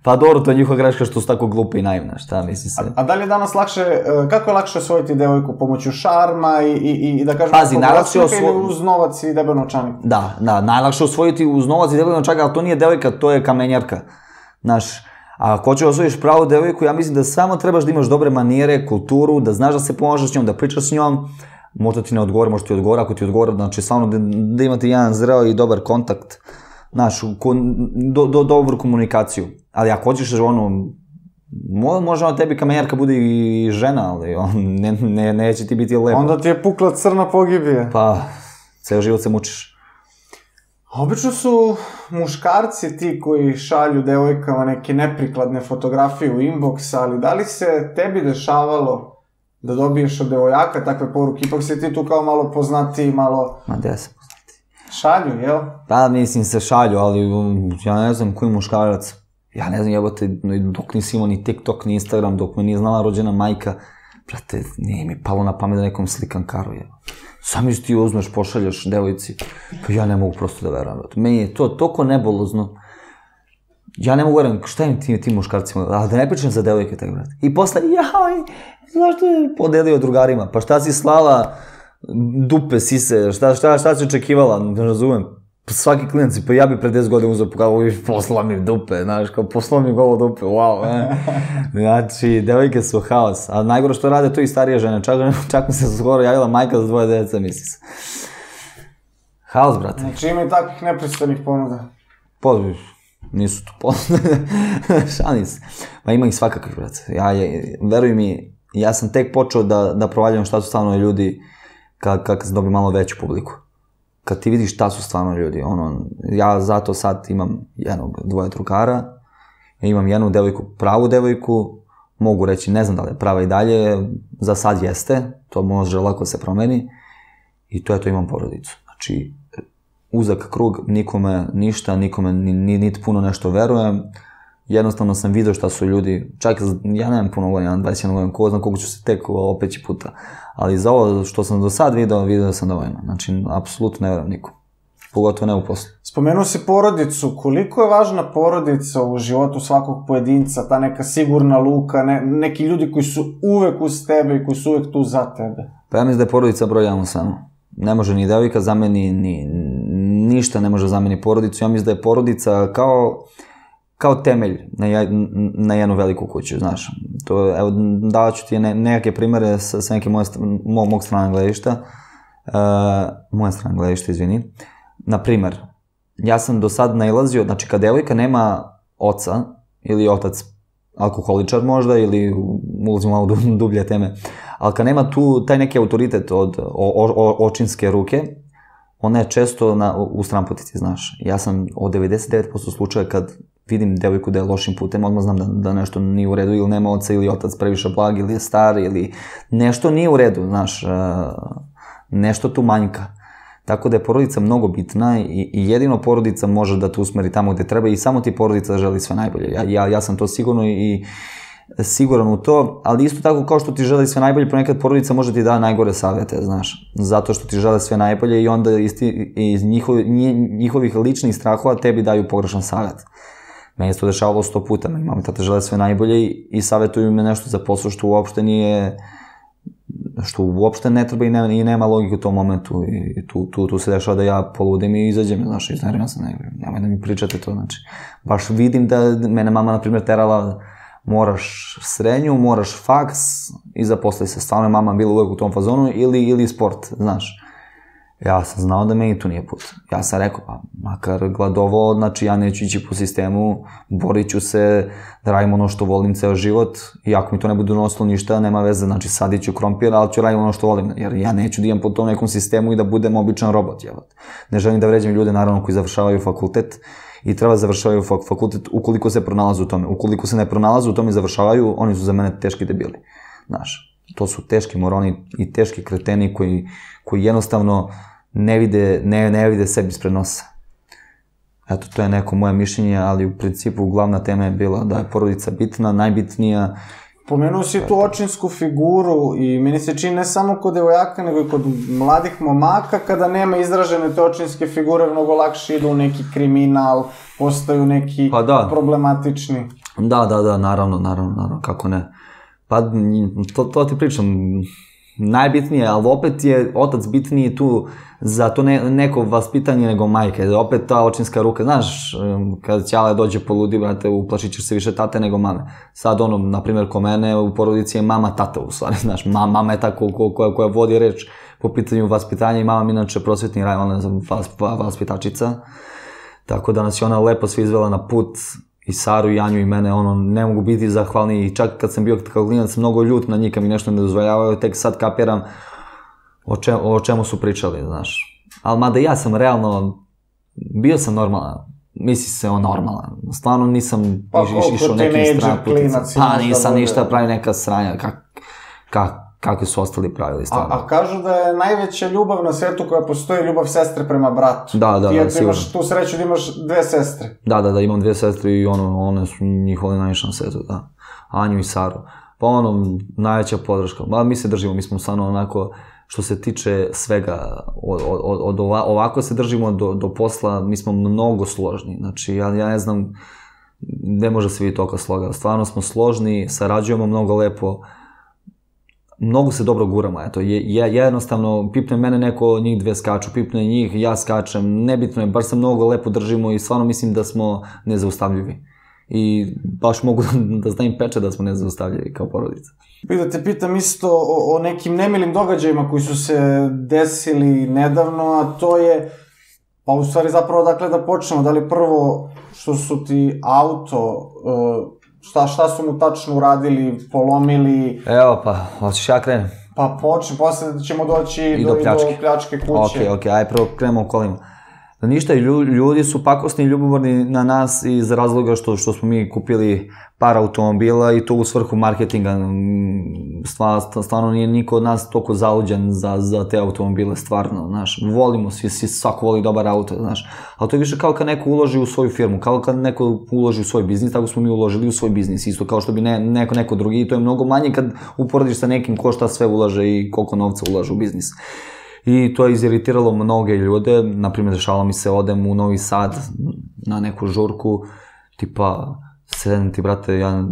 Pa dobro, to je njihova greška što su tako glupi i naivna, šta misli se. A da li je danas lakše, kako je lakše osvojiti devojku? Pomoću šarma i da kažem... Pazi, najlakše osvojiti... Ili uz novac i debel novčanik? Da, da, najlakše osvojiti uz novac i debel novčanik, ali to nije devojka, to je kamenjarka, znaš. A ako hoćeš da osvojiš pravu devojku, ja mislim da samo trebaš da imaš dobre manire, kulturu, da znaš da se pomažeš s njom, da pričaš s njom. Možda ti ne odgovori, možda ti odgovori, ako ti odgovori, znači stvarno da imate jedan zreo i dobar kontakt, znaš, dobru komunikaciju. Ali ako hoćeš ono, možda ona tebi kamenjarka bude i žena, ali neće ti biti lepo. Onda ti je pukla crna pogibije. Pa, ceo život se mučiš. Obično su muškarci ti koji šalju devojkama neke neprikladne fotografije u inbox, ali da li se tebi dešavalo da dobiješ od devojaka takve poruke? Ipak si ti tu kao malo poznatiji, malo... Ma, gde sam poznatiji? Šalju, jel? Da, mislim se šalju, ali ja ne znam koji muškarac. Ja ne znam, jebate, dok nisi imao ni TikTok, ni Instagram, dok me nije znala rođena majka, brate, nije mi palo na pamet da nekom slikam karu, jel? Sam isti uzmeš, pošaljaš devojci, pa ja ne mogu prosto da verujem. Meni je to toliko nebolazno. Ja ne mogu verujem, šta im ti muškarcima, ali da ne pričam za devojke, tako brate. I posle, jaj, znaš što je podelio drugarima, pa šta si slala dupe, sise, šta si očekivala, ne razumem. Svaki klinac, pa ja bi pre deset godina uzeo, kao, poslao mi dupe, znaš, kao, poslao mi golo dupe, wow. Znači, devojke su haos, a najgore što rade to i starije žene, čak mi se skoro javila majka za dvoje deca, misli se. Haos, brate. Znači, ima i takvih nepristanih ponuda. Pozdrav, nisu tu ponuda, šalim se. Ma ima ih svakakvih, brate. Veruj mi, ja sam tek počeo da provaljam šta su stvarno ljudi kad se dobi malo veću publiku. Kad ti vidiš šta su stvarno ljudi, ono, ja zato sad imam jednog, dvoje drugara, imam jednu devojku, pravu devojku, mogu reći, ne znam da li je prava i dalje, za sad jeste, to može lako se promeni, i to je to, imam porodicu. Znači, uzak krug, nikome ništa, nikome niti puno nešto verujem, jednostavno sam vidio šta su ljudi, čak, ja nemam puno godina, dvadeset jedan godina, ko znam koliko ću se tek opeći puta, ali za ovo što sam do sad vidio, vidio sam dovoljno. Znači, apsolutno ne vjerujem nikom. Pogotovo ne u poslu. Spomenuo si porodicu. Koliko je važna porodica u životu svakog pojedinca, ta neka sigurna luka, neki ljudi koji su uvek uz tebe i koji su uvek tu za tebe? Pa ja mislim da je porodica broj jedan samo. Ne može ni devojka zameni, ni ništa ne može zameni porodicu. Ja mislim da je porodica kao... kao temelj na jednu veliku kuću, znaš. Evo, davaću ti nekakve primere sa neke mog strane gledišta. Moje strane gledišta, izvini. Naprimer, ja sam do sad nailazio, znači kad devojka nema oca, ili otac alkoholičar možda, ili ulazimo malo u dublje teme, ali kad nema tu taj neki autoritet od očinske ruke, ona je često u stramputici, znaš. Ja sam od devedeset devet posto slučaja kad vidim devojku da je lošim putem, odmah znam da nešto nije u redu, ili nema oca, ili otac previše blag, ili je star, ili nešto nije u redu, znaš, nešto tu manjka. Tako da je porodica mnogo bitna i jedino porodica može da te usmeri tamo gde treba i samo ti porodica želi sve najbolje. Ja, ja, ja sam to sigurno i siguran u to, ali isto tako kao što ti želi sve najbolje, ponekad porodica može ti da najgore savete, znaš, zato što ti žele sve najbolje i onda iz njihovi, njihovih ličnih strahova tebi daju pogrešan savet. Meni se to dešavalo sto puta, mama i tata žele sve najbolje i savetuju me nešto za posao što uopšte nije... što uopšte ne treba i nema logike u tom momentu i tu se dešava da ja poludim i izađem, znaš, iznerviram se, nemoj da mi pričate to, znači, baš vidim da mene mama, na primjer, terala, moraš srednju, moraš faks i zaposli se, stvarno je mama bila uvek u tom fazonu ili sport, znaš. Ja sam znao da meni tu nije put, ja sam rekao, pa makar gladovo, znači ja neću ići po sistemu, borit ću se da radim ono što volim ceo život i ako mi to ne bude donosilo ništa, nema veze, znači sadit ću krompir, ali ću radim ono što volim, jer ja neću da idem po tom nekom sistemu i da budem običan robot, jel? Ne želim da vređam ljude, naravno, koji završavaju fakultet i treba da završavaju fakultet ukoliko se pronalazu u tome, ukoliko se ne pronalazu u tome i završavaju, oni su za mene teški debili, znaš. To su teški moroni i teški kreteni koji jednostavno ne vide sebi ispred nosa. Eto, to je neko moje mišljenje, ali u principu glavna tema je bila da je porodica bitna, najbitnija. Pomenuo si tu očinsku figuru i meni se čini ne samo kod devojaka, nego i kod mladih momaka, kada nema izražene te očinske figure, mnogo lakše idu u neki kriminal, postaju neki problematični. Da, da, da, naravno, naravno, naravno, kako ne. Pa, to ti pričam, najbitnije, ali opet je otac bitniji tu za to neko vaspitanje nego majke, opet ta očinska ruka, znaš, kada ćale dođe poludi, brate, uplašit ćeš se više tate nego mame. Sad ono, na primjer, ko mene u porodici je mama tata, u stvari, znaš, mama je ta koja vodi reč po pitanju vaspitanja i mama mi inače prosvetni raj, ona je vaspitačica, tako da nas je ona lepo svi izvela na put. I Saru, i Anju, i mene, ono, ne mogu biti zahvalni i čak kad sam bio kao klinac mnogo ljut na njih, kad mi nešto ne dozvoljavaju, tek sad kapiram o čemu su pričali, znaš. Ali mada ja sam realno, bio sam normalan, misli se o normalan, stvarno nisam išao neki stran putica, pa nisam ništa pravi neka sranja, kakvi su ostali pravili stvarno. A kažu da je najveća ljubav na svetu koja postoji ljubav sestre prema bratu. Da, da, da, sigurno. Ti imaš tu sreću da imaš dve sestre. Da, da, da, imam dve sestre i one su njihove najviše na svetu, da. Anju i Saru. Pa ono, najveća podrška. Mi se držimo, mi smo stvarno onako, što se tiče svega, ovako se držimo do posla, mi smo mnogo složni. Znači, ja ne znam gde može se vidjeti toliko sloga. Stvarno smo složni, sarađujemo mnogo lepo. Mnogo se dobro guramo, eto, jednostavno pipne mene neko, njih dve skaču, pipne njih, ja skačem, nebitno je, baš se mnogo lepo držimo i stvarno mislim da smo nezaustavljivi. I baš mogu da znam peče da smo nezaustavljivi kao porodica. I da te pitam isto o nekim nemilim događajima koji su se desili nedavno, a to je, pa u stvari zapravo dakle da počnemo, da li prvo što su ti auto... Šta su mu tačno uradili, polomili? Evo pa, hoćeš ja krenem? Pa počnem, posle ćemo doći do pljačke kuće. Ok, ok, aj prvo krenemo u kolima. Ništa, ljudi su pakosni i ljubomorni na nas iz razloga što smo mi kupili par automobila i to u svrhu marketinga. Stvarno nije niko od nas toliko zaluđen za te automobile, stvarno, znaš. Volimo svi, svako voli dobar auto, znaš. Ali to je više kao kad neko uloži u svoju firmu, kao kad neko uloži u svoj biznis, tako smo mi uložili u svoj biznis, isto kao što bi neko neko drugi. I to je mnogo manje kad uporediš sa nekim ko šta sve ulaže i koliko novca ulaže u biznis. I to je iziritiralo mnoge ljude, naprimjer dešavalo mi se odem u Novi Sad na neku žurku, tipa sedem ti brate, ja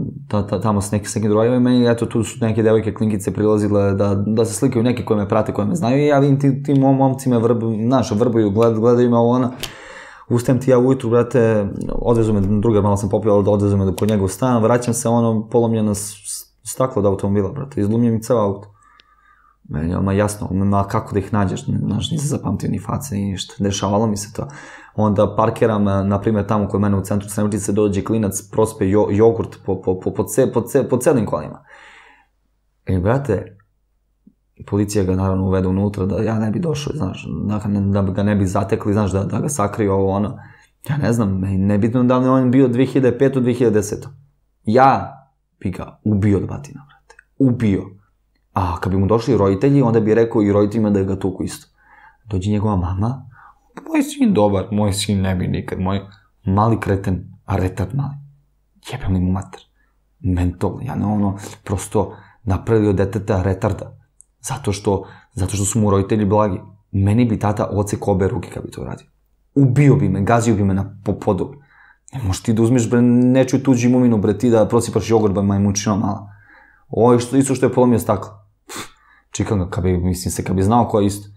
tamo s nekim drugima i meni, eto tu su neke devojke klinkice prilazile da se slikaju neke koje me prate, koje me znaju i ja vidim ti momci me vrbuju, gledaju me ovo ona. Ustajem ti ja ujutru, brate, odvezu me druga, malo sam popio, ali odvezu me kod njega u stan, vraćam se ono polomljeno staklo od automobila, brate, izlomljeno mi ceo auto. Meni je ono jasno, ma kako da ih nađeš, nisam zapamtio ni face, ni ništa, dešavalo mi se to. Onda parkiram, naprimjer tamo kod mene u centru Srebrenice dođe klinac, prospe jogurt po celim kolima. I brate, policija ga naravno uvede unutra da ja ne bi došao, znaš, da ga ne bi zatekli, znaš, da ga sakriju ovo ono. Ja ne znam, nebitno da li on bio dve hiljade pete. dve hiljade desete. Ja bi ga ubio od batina, brate, ubio. A kad bi mu došli roditelji, onda bi rekao i roditeljima da ga tuku isto. dođe njegova mama, moj sin dobar, moj sin ne bi nikad, moj mali kreten, a retard mali. Jebem li mu mater. Mental, ja ne ono, prosto napravio deteta retarda. Zato što, zato što su mu roditelji blagi. Meni bi tata ocek obe ruke kad bi to radio. Ubio bi me, gazio bi me na popodu. Ne možeš ti da uzmeš, bre, nečiju tuđu imovinu, bre, ti da prosipaš jogurt, bre, majmučina mala. Ovo je isto što je polomio stakla. Čekam ga, kad bi, mislim se, kad bi znao koja je isto.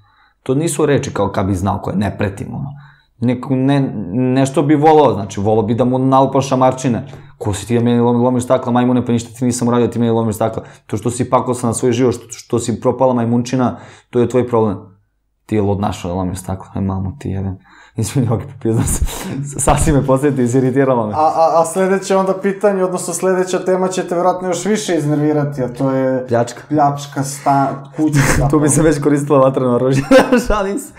To nisu reči kao kad bi znao koja je, ne pretim, ono. Nešto bi volao, znači, volao bi da mu nalupaš šamarčine. Ko si ti da meni lomiš stakla, majmune, pa ništa ti nisam uradio, ti meni lomiš stakla. To što si pakao sam na svoj život, što si propala majmunčina, to je tvoj problem. Ti je lodnašao da lomiš stakla, aj mamu ti jedan. Nisam mi jogi popio, znam se, sasvim me posjetio, iziritiralo me. A sledeće onda pitanje, odnosno sledeća tema će te vjerojatno još više iznervirati, a to je... Pljačka. Pljačka, kuća. Tu bi se već koristila vatreno oružje, šalim se.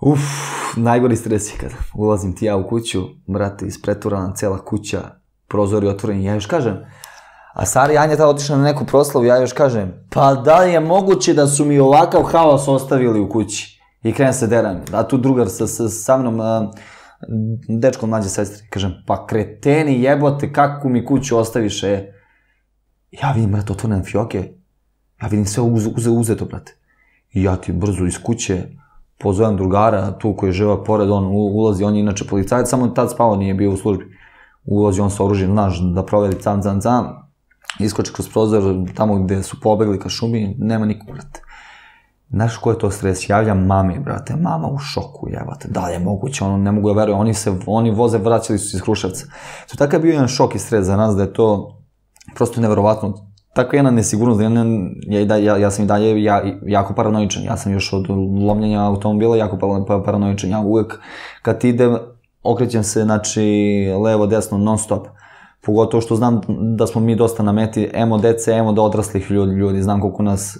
Uff, najgori stres je kad ulazim ti ja u kuću, brate, ispreturana cela kuća, prozor je otvoren, ja još kažem, a Sara i Anja tada otišla na neku proslavu, ja još kažem, pa da li je moguće da su mi ovakav haos ostavili u kući? I krenem se deram, a tu drugar sa mnom, dečkom mlađe sestri, kažem, pa kreteni jebote, kakvu mi kuću ostaviše je. Ja vidim, brate, otvorene fioke, ja vidim sve uzeto, brate. I ja ti brzo iz kuće, pozovem drugara, tu koji živa pored, on ulazi, on je inače policajac, samo tad spavao, nije bio u službi. Ulazi on sa oružjem, znaš, da proveri cam, cam, cam, iskoči kroz prozor, tamo gde su pobegli ka šumi, nema nikog, brate. Znaš ko je to stres? Javljam mami, brate, mama u šoku, jebate, da li je moguće, ono, ne mogu da veruju, oni se, oni voze, vraćali su iz Hruševca. To tako je bio jedan šok i stres za nas, da je to prosto nevjerovatno, tako jedna nesigurnost, ja sam i dalje jako paranoičan, ja sam još od lomljenja automobila jako paranoičan, ja uvek kad idem, okrećem se, znači, levo, desno, non stop. Pogotovo što znam da smo mi dosta na meti, emo dece, emo do odraslih ljudi, znam koliko nas...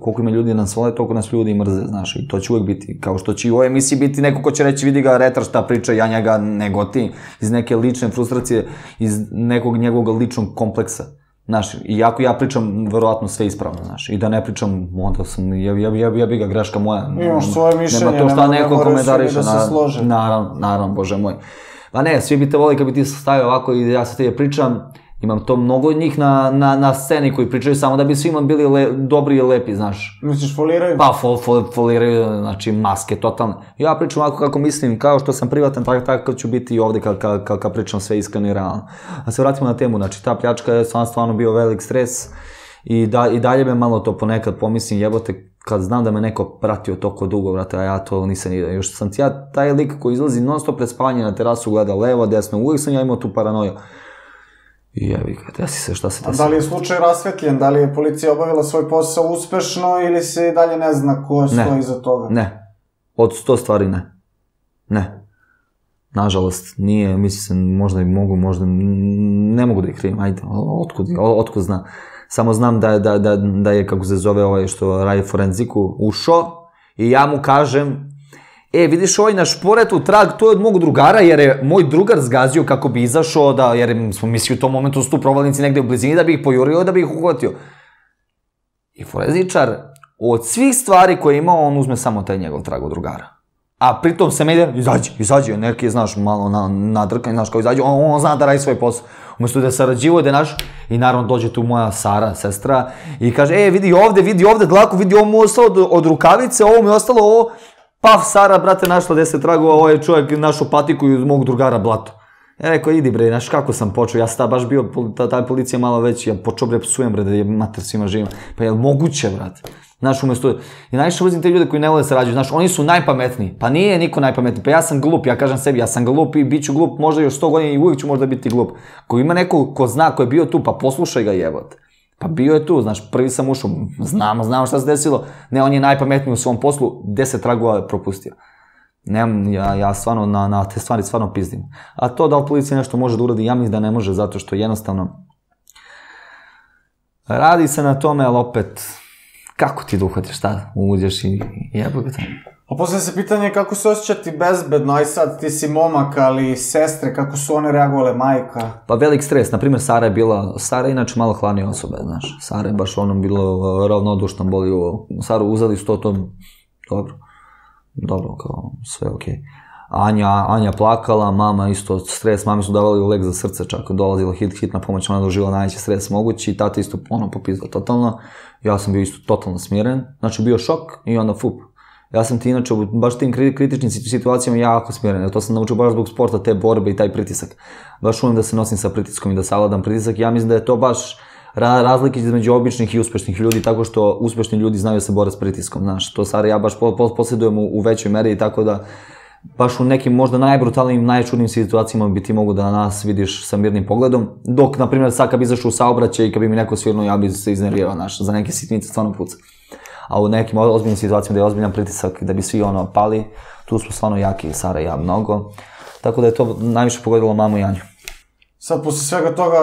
koliko ima ljudi nas vole, toliko nas ljudi mrze, znaš, i to će uvek biti, kao što će i u ovoj emisiji biti neko ko će reći, vidi ga retar šta priča, ja njega nego ti, iz neke lične frustracije, iz nekog njegovog ličnog kompleksa, znaš, i ako ja pričam, verovatno sve ispravno, znaš, i da ne pričam, onda sam, ja bi ga greška moja, nema to šta neko komentariša, naravno, naravno, bože moj, a ne, svi bi te voli kad bi ti stavio ovako i ja sa te pričam. Imam to mnogo njih na sceni koji pričaju samo da bi svima bili dobri i lepi, znaš. Misliš, foliraju? Pa, foliraju, znači, maske, totalne. Ja pričam ovako kako mislim, kao što sam privatan, tako ću biti i ovde kada pričam sve iskreno i realno. A se vratimo na temu, znači, ta pljačka je stvarno bio velik stres i dalje me malo to ponekad pomislim, jebote, kad znam da me neko pratio toliko dugo, vrate, a ja to nisam ni... Još sam ja taj lik koji izlazi non stop pred spavanje na terasu, gleda levo, desno, uvijek sam ja imao tu paranoju. I jevi ga, desi se šta se desi. A da li je slučaj rasvetljen, da li je policija obavila svoj posao uspešno ili se i dalje ne zna ko stoji iza toga? Ne, od sto stvari ne. Ne. Nažalost, nije, mislim, možda i mogu, možda, ne mogu da ih krivim, ajde, otkud zna. Samo znam da je, kako se zove ovaj što radi forenziku, ušao i ja mu kažem, e, vidiš ovaj naš poret u trag, to je od mog drugara, jer je moj drugar zgazio kako bi izašao, jer smo mislili u tom momentu su tu provalnici negde u blizini da bi ih pojurio, da bi ih uhvatio. I forenzičar, od svih stvari koje je imao, on uzme samo taj njegov trag od drugara. A pritom se me ide, izađe, izađe, neki je, znaš, malo nadrkan, znaš, kao izađe, on zna da radi svoj posao. Umesto da je sarađivo, da je naš, i naravno dođe tu moja Sara, sestra, i kaže, e, vidi ovde, vidi ovde, dlaku, vidi ovo mu je ostalo od rukavice, ovo mu je ostalo, ovo. Paf, Sara, brate, našla deset tragova, ovo je čovjek našu patiku i mog drugara blato. Ja rekao, idi bre, znaš kako sam počeo, ja sam ta baš bio, ta policija malo već, ja počeo bre, psujem bre, da je mater svima živim. Pa je li moguće, brate? Znaš, umesto, i najviše uzim te ljude koji ne vole sarađuju, znaš, oni su najpametniji, pa nije niko najpametniji, pa ja sam glup, ja kažem sebi, ja sam glup i bit ću glup možda još sto godina i uvijek ću možda biti glup. Ko ima neko ko zna, ko je bio tu, pa poslušaj ga jebote. Pa bio je tu, znaš, prvi sam ušao, znamo, znamo šta se desilo, ne, on je najpametniji u svom poslu, deset tragova je propustio. Nemam, ja stvarno na te stvari stvarno pizdim. A to da li policija nešto može da uradi, ja mislim da ne može, zato što jednostavno radi se na tome, ali opet, kako ti da uhvatiš šta, uđeš i jebog tamo. A poslije se pitanje kako se osjećati bezbedno, aj sad ti si momak, ali sestre, kako su one reagovale, majka? Pa velik stres, naprimjer Sara je bila, Sara je inače malo hladnija osoba, znaš, Sara je baš ono bilo ravnodušno, boli, Saru uzeli sto to dobro, dobro, kao sve okej. Anja, Anja plakala, mama isto stres, mami su davali lek za srce čak, dolazila hit, hitna pomoć, ona doživjela najveći stres mogući, tata isto ono popizla totalno, ja sam bio isto totalno smiren, znači bio šok i onda fup. Ja sam ti inače, baš tim kritičnim situacijama jako smiren, jer to sam naučio baš zbog sporta, te borbe i taj pritisak. Baš umem da se nosim sa pritiskom i da savladam pritisak, ja mislim da je to baš razlike između običnih i uspešnih ljudi, tako što uspešni ljudi znaju da se bore s pritiskom, znaš, to Sara ja baš posjedujem u većoj meri i tako da baš u nekim možda najbrutalnijim, najčudnijim situacijama bi ti mogu da nas vidiš sa mirnim pogledom, dok, na primjer, sad kad bi izašao u saobraćaj i kad bi mi neko svirnuo, ja bi se iznervirao, znaš, za neke sitnice stvarno puca. A u nekim ozbiljnim situacijama da je ozbiljan pritisak, da bi svi ono pali, tu smo stvarno jaki, Sara i ja mnogo, tako da je to najviše pogodilo mamu i Anju. Sad, posle svega toga,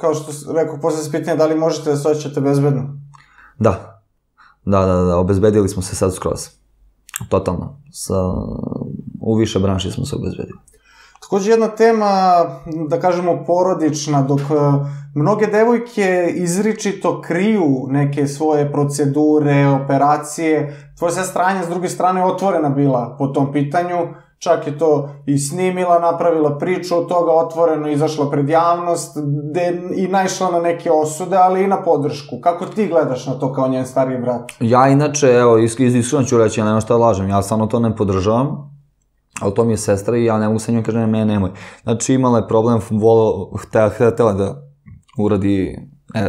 kao što rekao, posle se pitanje da li možete da se osjećate bezbedno? Da, da, da, da, obezbedili smo se sad skroz, totalno. U više branši smo se obezbedili. Takođe jedna tema, da kažemo porodična, dok mnoge devojke izričito kriju neke svoje procedure, operacije, tvoja sestra Anja s druge strane otvorena bila po tom pitanju, čak je to i snimila, napravila priču od toga, otvoreno izašla pred javnost i naišla na neke osude, ali i na podršku. Kako ti gledaš na to kao njen stariji brat? Ja inače, evo, iskreno ću reći, ja nema šta lažem, ja stvarno to ne podržavam. Ali to mi je sestra i ja ne mogu sa njom kažem, ne, nemoj. Znači imala je problem, htela da uradi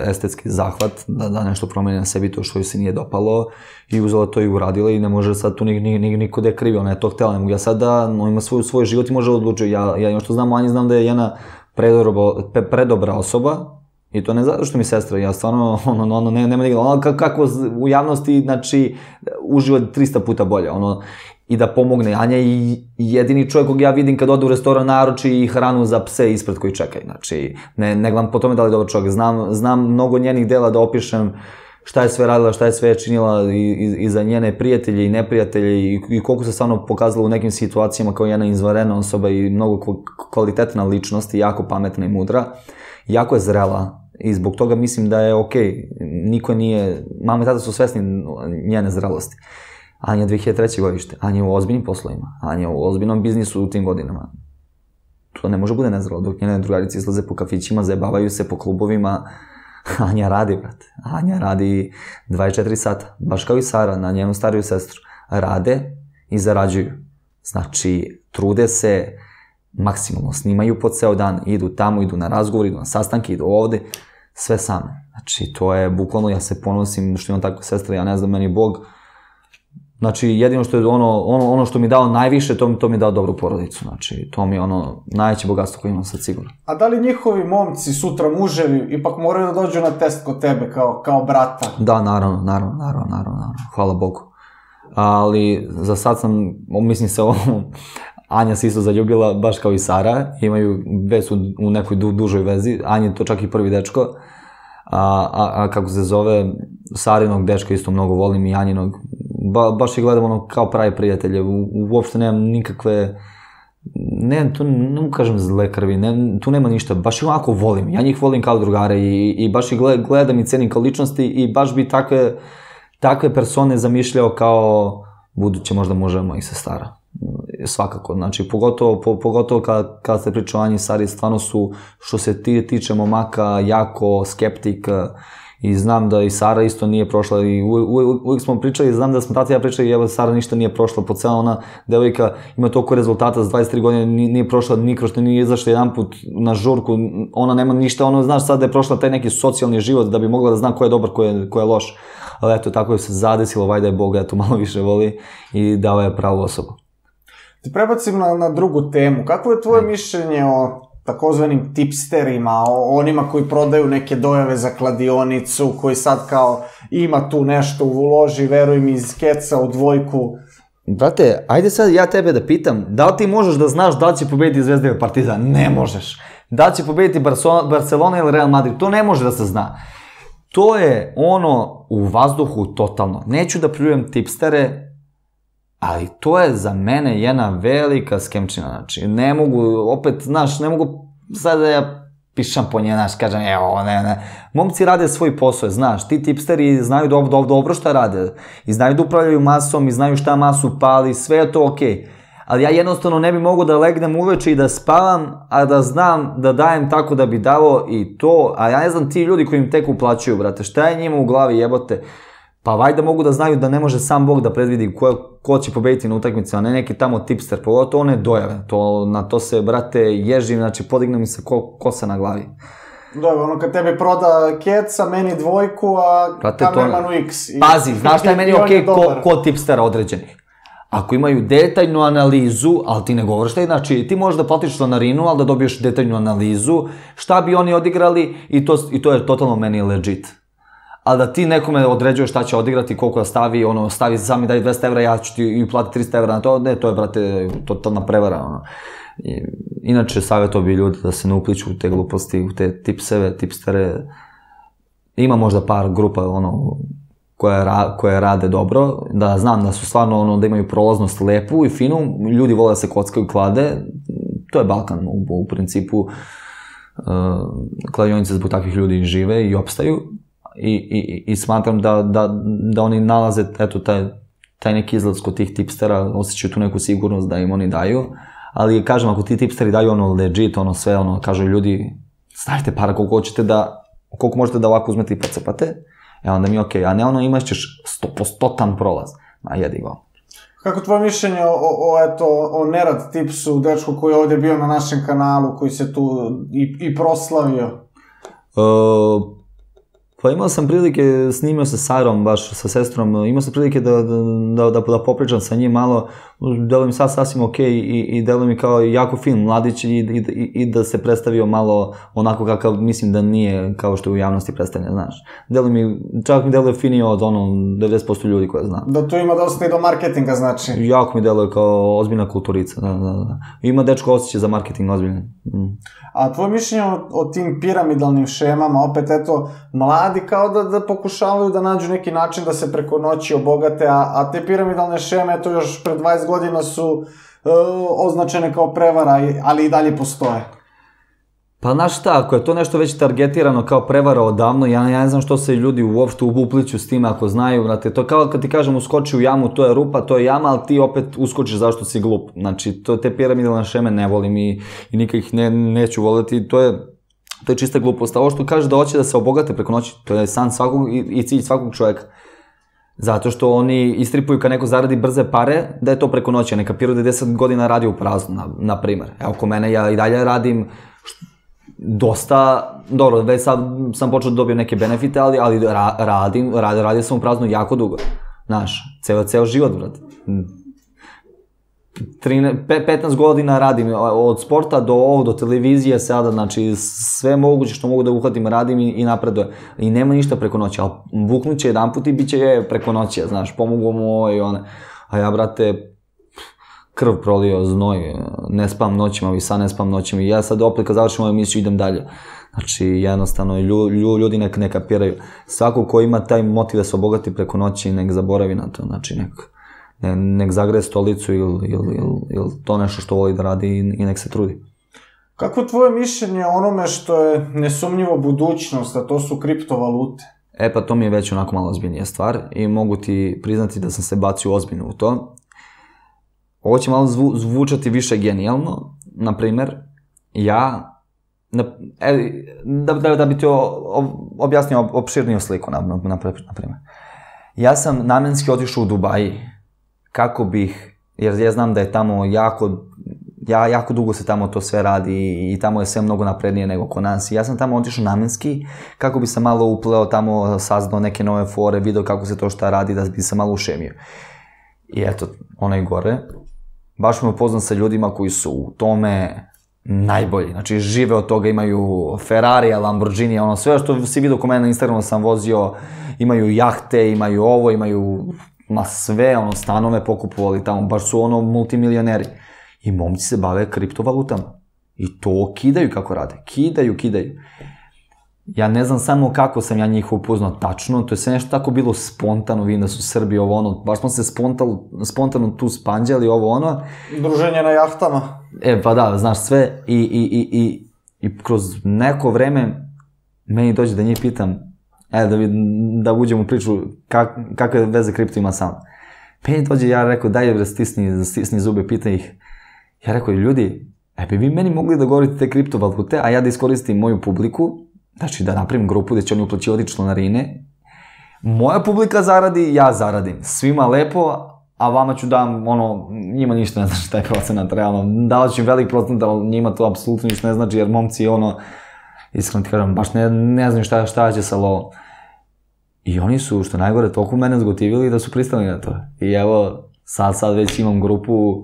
estetski zahvat, da nešto promeni na sebi to što joj se nije dopalo i uzela to i uradila i ne može sad tu niko da je krivi, ona je to htela, ne mogu. Ja sad da ima svoj život i može odlučiti, ja još to znam, Anja znam da je jedna predobra osoba i to ne zato što mi je sestra, ja stvarno, ono, nema nikada, ono kako u javnosti, znači, uživa trista puta bolje, ono, i da pomogne. Anja je jedini čovjek kog ja vidim kad ode u restoran naruči i hranu za pse ispred koji čekaju. Znači, ne gledam po tome da li je dobar čovjek. Znam mnogo njenih dela da opišem šta je sve radila, šta je sve činila i za njene prijatelje i neprijatelje i koliko se stvarno pokazala u nekim situacijama kao jedna izvanredna osoba i mnogo kvalitetna ličnost i jako pametna i mudra. Jako je zrela i zbog toga mislim da je okej. Niko nije... Mama i tata su svesni njene zrelosti. Anja je dve hiljade treće. godište, Anja je u ozbiljnim poslovima, Anja je u ozbiljnom biznisu u tim godinama. To ne može bude nezrelo, dok njene drugarice izlaze po kafićima, zajebavaju se po klubovima. Anja radi, brate. Anja radi dvadeset četiri sata, baš kao i Sara, na njenu stariju sestru. Rade i zarađuju. Znači, trude se maksimalno, snimaju po ceo dan, idu tamo, idu na razgovor, idu na sastanke, idu ovde, sve same. Znači, to je bukvalno, ja se ponosim što imam takve sestre, ja ne znam, meni Bog. Znači, jedino što je ono što mi je dao najviše, to mi je dao dobru porodicu. Znači, to mi je ono najveće bogatstvo koje imam sad sigurno. A da li njihovi momci, sutra muževi, ipak moraju da dođu na test kod tebe kao brata? Da, naravno, naravno, naravno, naravno, hvala Bogu. Ali za sad sam, mislim se ovom, Anja se isto zaljubila, baš kao i Sara, imaju, već su u nekoj dužoj vezi, Anja je to čak i prvi dečko. A kako se zove, Sarinog dečka isto mnogo volim i Anjinog, baš ih gledam ono kao pravi prijatelje, uopšte nemam nikakve, ne, tu ne mu kažem zle krvi, tu nema ništa, baš ih onako volim, ja njih volim kao drugare i baš ih gledam i cenim kao ličnosti i baš bi takve persone zamišljao kao buduće možda muža mojih sestara. Svakako, znači, pogotovo kada se priča o Anji i Sari, stvarno su, što se tiče momaka, jako skeptik i znam da i Sara isto nije prošla i uvijek smo pričali, znam da smo tata i ja pričali i evo Sara ništa nije prošla, po cela ona devojka ima toliko rezultata, za dvadeset tri godine nije prošla nikrošta, nije izašla jedan put na žurku, ona nema ništa, ono, znaš sad da je prošla taj neki socijalni život da bi mogla da zna ko je dobar, ko je loš, ali eto, tako je se zadesilo, vajda je Boga, eto, malo više voli i dao je pravu osobu. Ti prebacim na drugu temu. Kako je tvoje mišljenje o takozvanim tipsterima, o onima koji prodaju neke dojave za kladionicu, koji sad kao ima tu nešto, uloži, veruj mi, iz keca u dvojku? Brate, ajde sad ja tebe da pitam, da li ti možeš da znaš da li će pobediti Zvezda ili Partizan? Ne možeš. Da li će pobediti Barcelona ili Real Madrid? To ne može da se zna. To je ono u vazduhu totalno. Neću da pljujem tipstere, ali to je za mene jedna velika skemčina, znači, ne mogu, opet, znaš, ne mogu sad da ja pišam po njena, kažem, evo, ne, ne. Momci rade svoj posao, znaš, ti tipsteri znaju dobro šta rade, i znaju da upravljaju masom, i znaju šta masu pali, sve je to okej. Ali ja jednostavno ne bi mogao da legnem uveče i da spavam, a da znam da dajem tako da bi davo i to, a ja ne znam ti ljudi koji im tek uplaćuju, brate, šta je njima u glavi, jebote? Pa vajda mogu da znaju da ne može sam Bog da predvidi ko će pobediti na utakmici, a ne neki tamo tipster, pogotovo one dojave. Na to se, brate, ježim, znači podigne mi se kosa na glavi. Dobro, ono kad tebi proda keca, meni dvojku, a kamermanu X. Pazi, znaš šta je meni okej ko tipstera određenih? Ako imaju detaljnu analizu, ali ti ne govoriš šta, znači ti možeš da platiš članarinu, ali da dobiješ detaljnu analizu, šta bi oni odigrali i to je totalno meni legit. Ali da ti nekome određuješ šta će odigrati, koliko da stavi, ono, stavi sami daj dvesta evra, ja ću ti plati tristo evra na to, ne, to je, brate, totalna prevara, ono. Inače, savjeto bi ljudi da se ne upliču u te gluposti, u te tipseve, tipstere. Ima možda par grupa, ono, koje rade dobro, da znam da su stvarno, ono, da imaju prolaznost lepu i finu, ljudi vole da se kockaju, klade, to je Balkan, u principu, kladionice zbog takvih ljudi žive i opstaju. I smatram da oni nalaze, eto, taj neki izlaz kod tih tipstera, osjećaju tu neku sigurnost da im oni daju, ali kažem, ako ti tipsteri daju ono legit, ono sve, ono, kažu ljudi, stavite para koliko hoćete da, koliko možete da ovako uzmete i pocepate, e onda mi je okej, a ne ono imaš ćeš stopostotan prolaz, a jedi go. Kako tvoje mišljenje o nerad tipsu, dečku koji je ovdje bio na našem kanalu, koji se tu i proslavio? Pa imao sam prilike, snimio sa Sarom, baš sa sestrom, imao sam prilike da popričam sa njim malo, delo mi sad sasvim okej i delo mi kao jako fin mladić i da se predstavio malo onako kakav mislim da nije kao što je u javnosti predstavljen, znaš. Delo mi, čak mi delo je finije od ono devedeset posto ljudi koje znam. Da tu ima dosta i do marketinga, znači. Jako mi delo je kao ozbiljna kulturica, da, da, da. Ima dečko osjećaj za marketing ozbiljno. A tvoje mišljenje o tim piramidalnim šemama, opet eto, mladi kao da pokušavaju da nađu neki način da se preko noći obogate, a te piramidalne šeme, eto još pre dvadeset godina su označene kao prevara, ali i dalje postoje. Pa znaš šta, ako je to nešto već targetirano kao prevara odavno, ja ne znam što se ljudi uopšte upliću s time ako znaju, znate, to je kao kad ti kažem uskoči u jamu, to je rupa, to je jama, ali ti opet uskočiš zašto si glup, znači te piramidalne šeme ne volim i nikad ih neću voliti, to je to je čista glupost, a ovo što kaže da hoće da se obogate preko noći, to je san svakog i cilj svakog čoveka. Zato što oni istripuju kad neko zaradi brze pare, da je to preko noći, neka pirod je deset godina radio u prazno, na primer. Evo, ko mene, ja i dalje radim dosta, dobro, već sad sam počeo da dobijem neke benefite, ali radim, radio sam u prazno jako dugo. Znaš, ceo život, brat. petnaest godina radim, od sporta do ovog, do televizije, sada, znači sve moguće što mogu da uhvatim, radim i napredujem. I nema ništa preko noći, ali buknut će jedan put i bit će preko noći, znaš, pomogu mu ovo i one. A ja, brate, krv prolio, znoj, ne spam noćima, i sad ne spam noćima, i ja sad opet kad završim ovo emisiju idem dalje. Znači, jednostavno, ljudi ne kapiraju. Svako ko ima taj motiv da se obogati preko noći, nek zaboravi na to, znači neko. Nek zagreje stolicu ili to nešto što voli da radi i nek se trudi. Kako je tvoje mišljenje o onome što je nesumnjivo budućnost, a to su kriptovalute? E pa to mi je već onako malo ozbiljnija stvar i mogu ti priznati da sam se bacio ozbiljno u to. Ovo će malo zvučati više genijalno, na primer, ja, da bi ti objasnio opširniju sliku, na primer. Ja sam namenski otišao u Dubaji, kako bih, jer ja znam da je tamo jako, jako dugo se tamo to sve radi i tamo je sve mnogo naprednije nego kod nas. Ja sam tamo otišao namenski, kako bi se malo upleo tamo, saznao neke nove fore, video kako se to šta radi, da bi se malo ušemio. I eto, onaj gore, baš me upoznam sa ljudima koji su u tome najbolji, znači žive od toga, imaju Ferrarija, Lamborghinija, ono sve što si vidio ko mene na Instagramu sam vozio, imaju jahte, imaju ovo, imaju ma sve, ono, stanove pokupovali tamo, baš su ono multimilioneri. I momci se bave kriptovalutama. I to kidaju kako rade, kidaju, kidaju. Ja ne znam samo kako sam ja njih upoznao tačno, to je sve nešto tako bilo spontano, vidim da su Srbi ovo ono, baš smo se spontano tu spanđali ovo ono. Druženje na jahtama. E pa da, znaš sve i I kroz neko vreme meni dođe da njih pitam, da uđem u priču kakve veze kripto ima sam. Meni dođe, ja rekao, daj stisni zube, pitan ih. Ja rekao, ljudi, e bi vi meni mogli da govorite te kriptovalute, a ja da iskoristim moju publiku, znači da napravim grupu gde će oni uplaćivati članarine. Moja publika zaradi, ja zaradim. Svima lepo, a vama ću dam, ono, njima ništa ne znači taj procenat, realno. Dao ću im velik procenat, ali njima to apsolutno ništa ne znači, jer momci, ono, iskreno ti kažem, baš ne znam šta će sa lovom. I oni su, što najgore, toliko mene zgotivili da su pristali na to. I evo, sad, sad već imam grupu,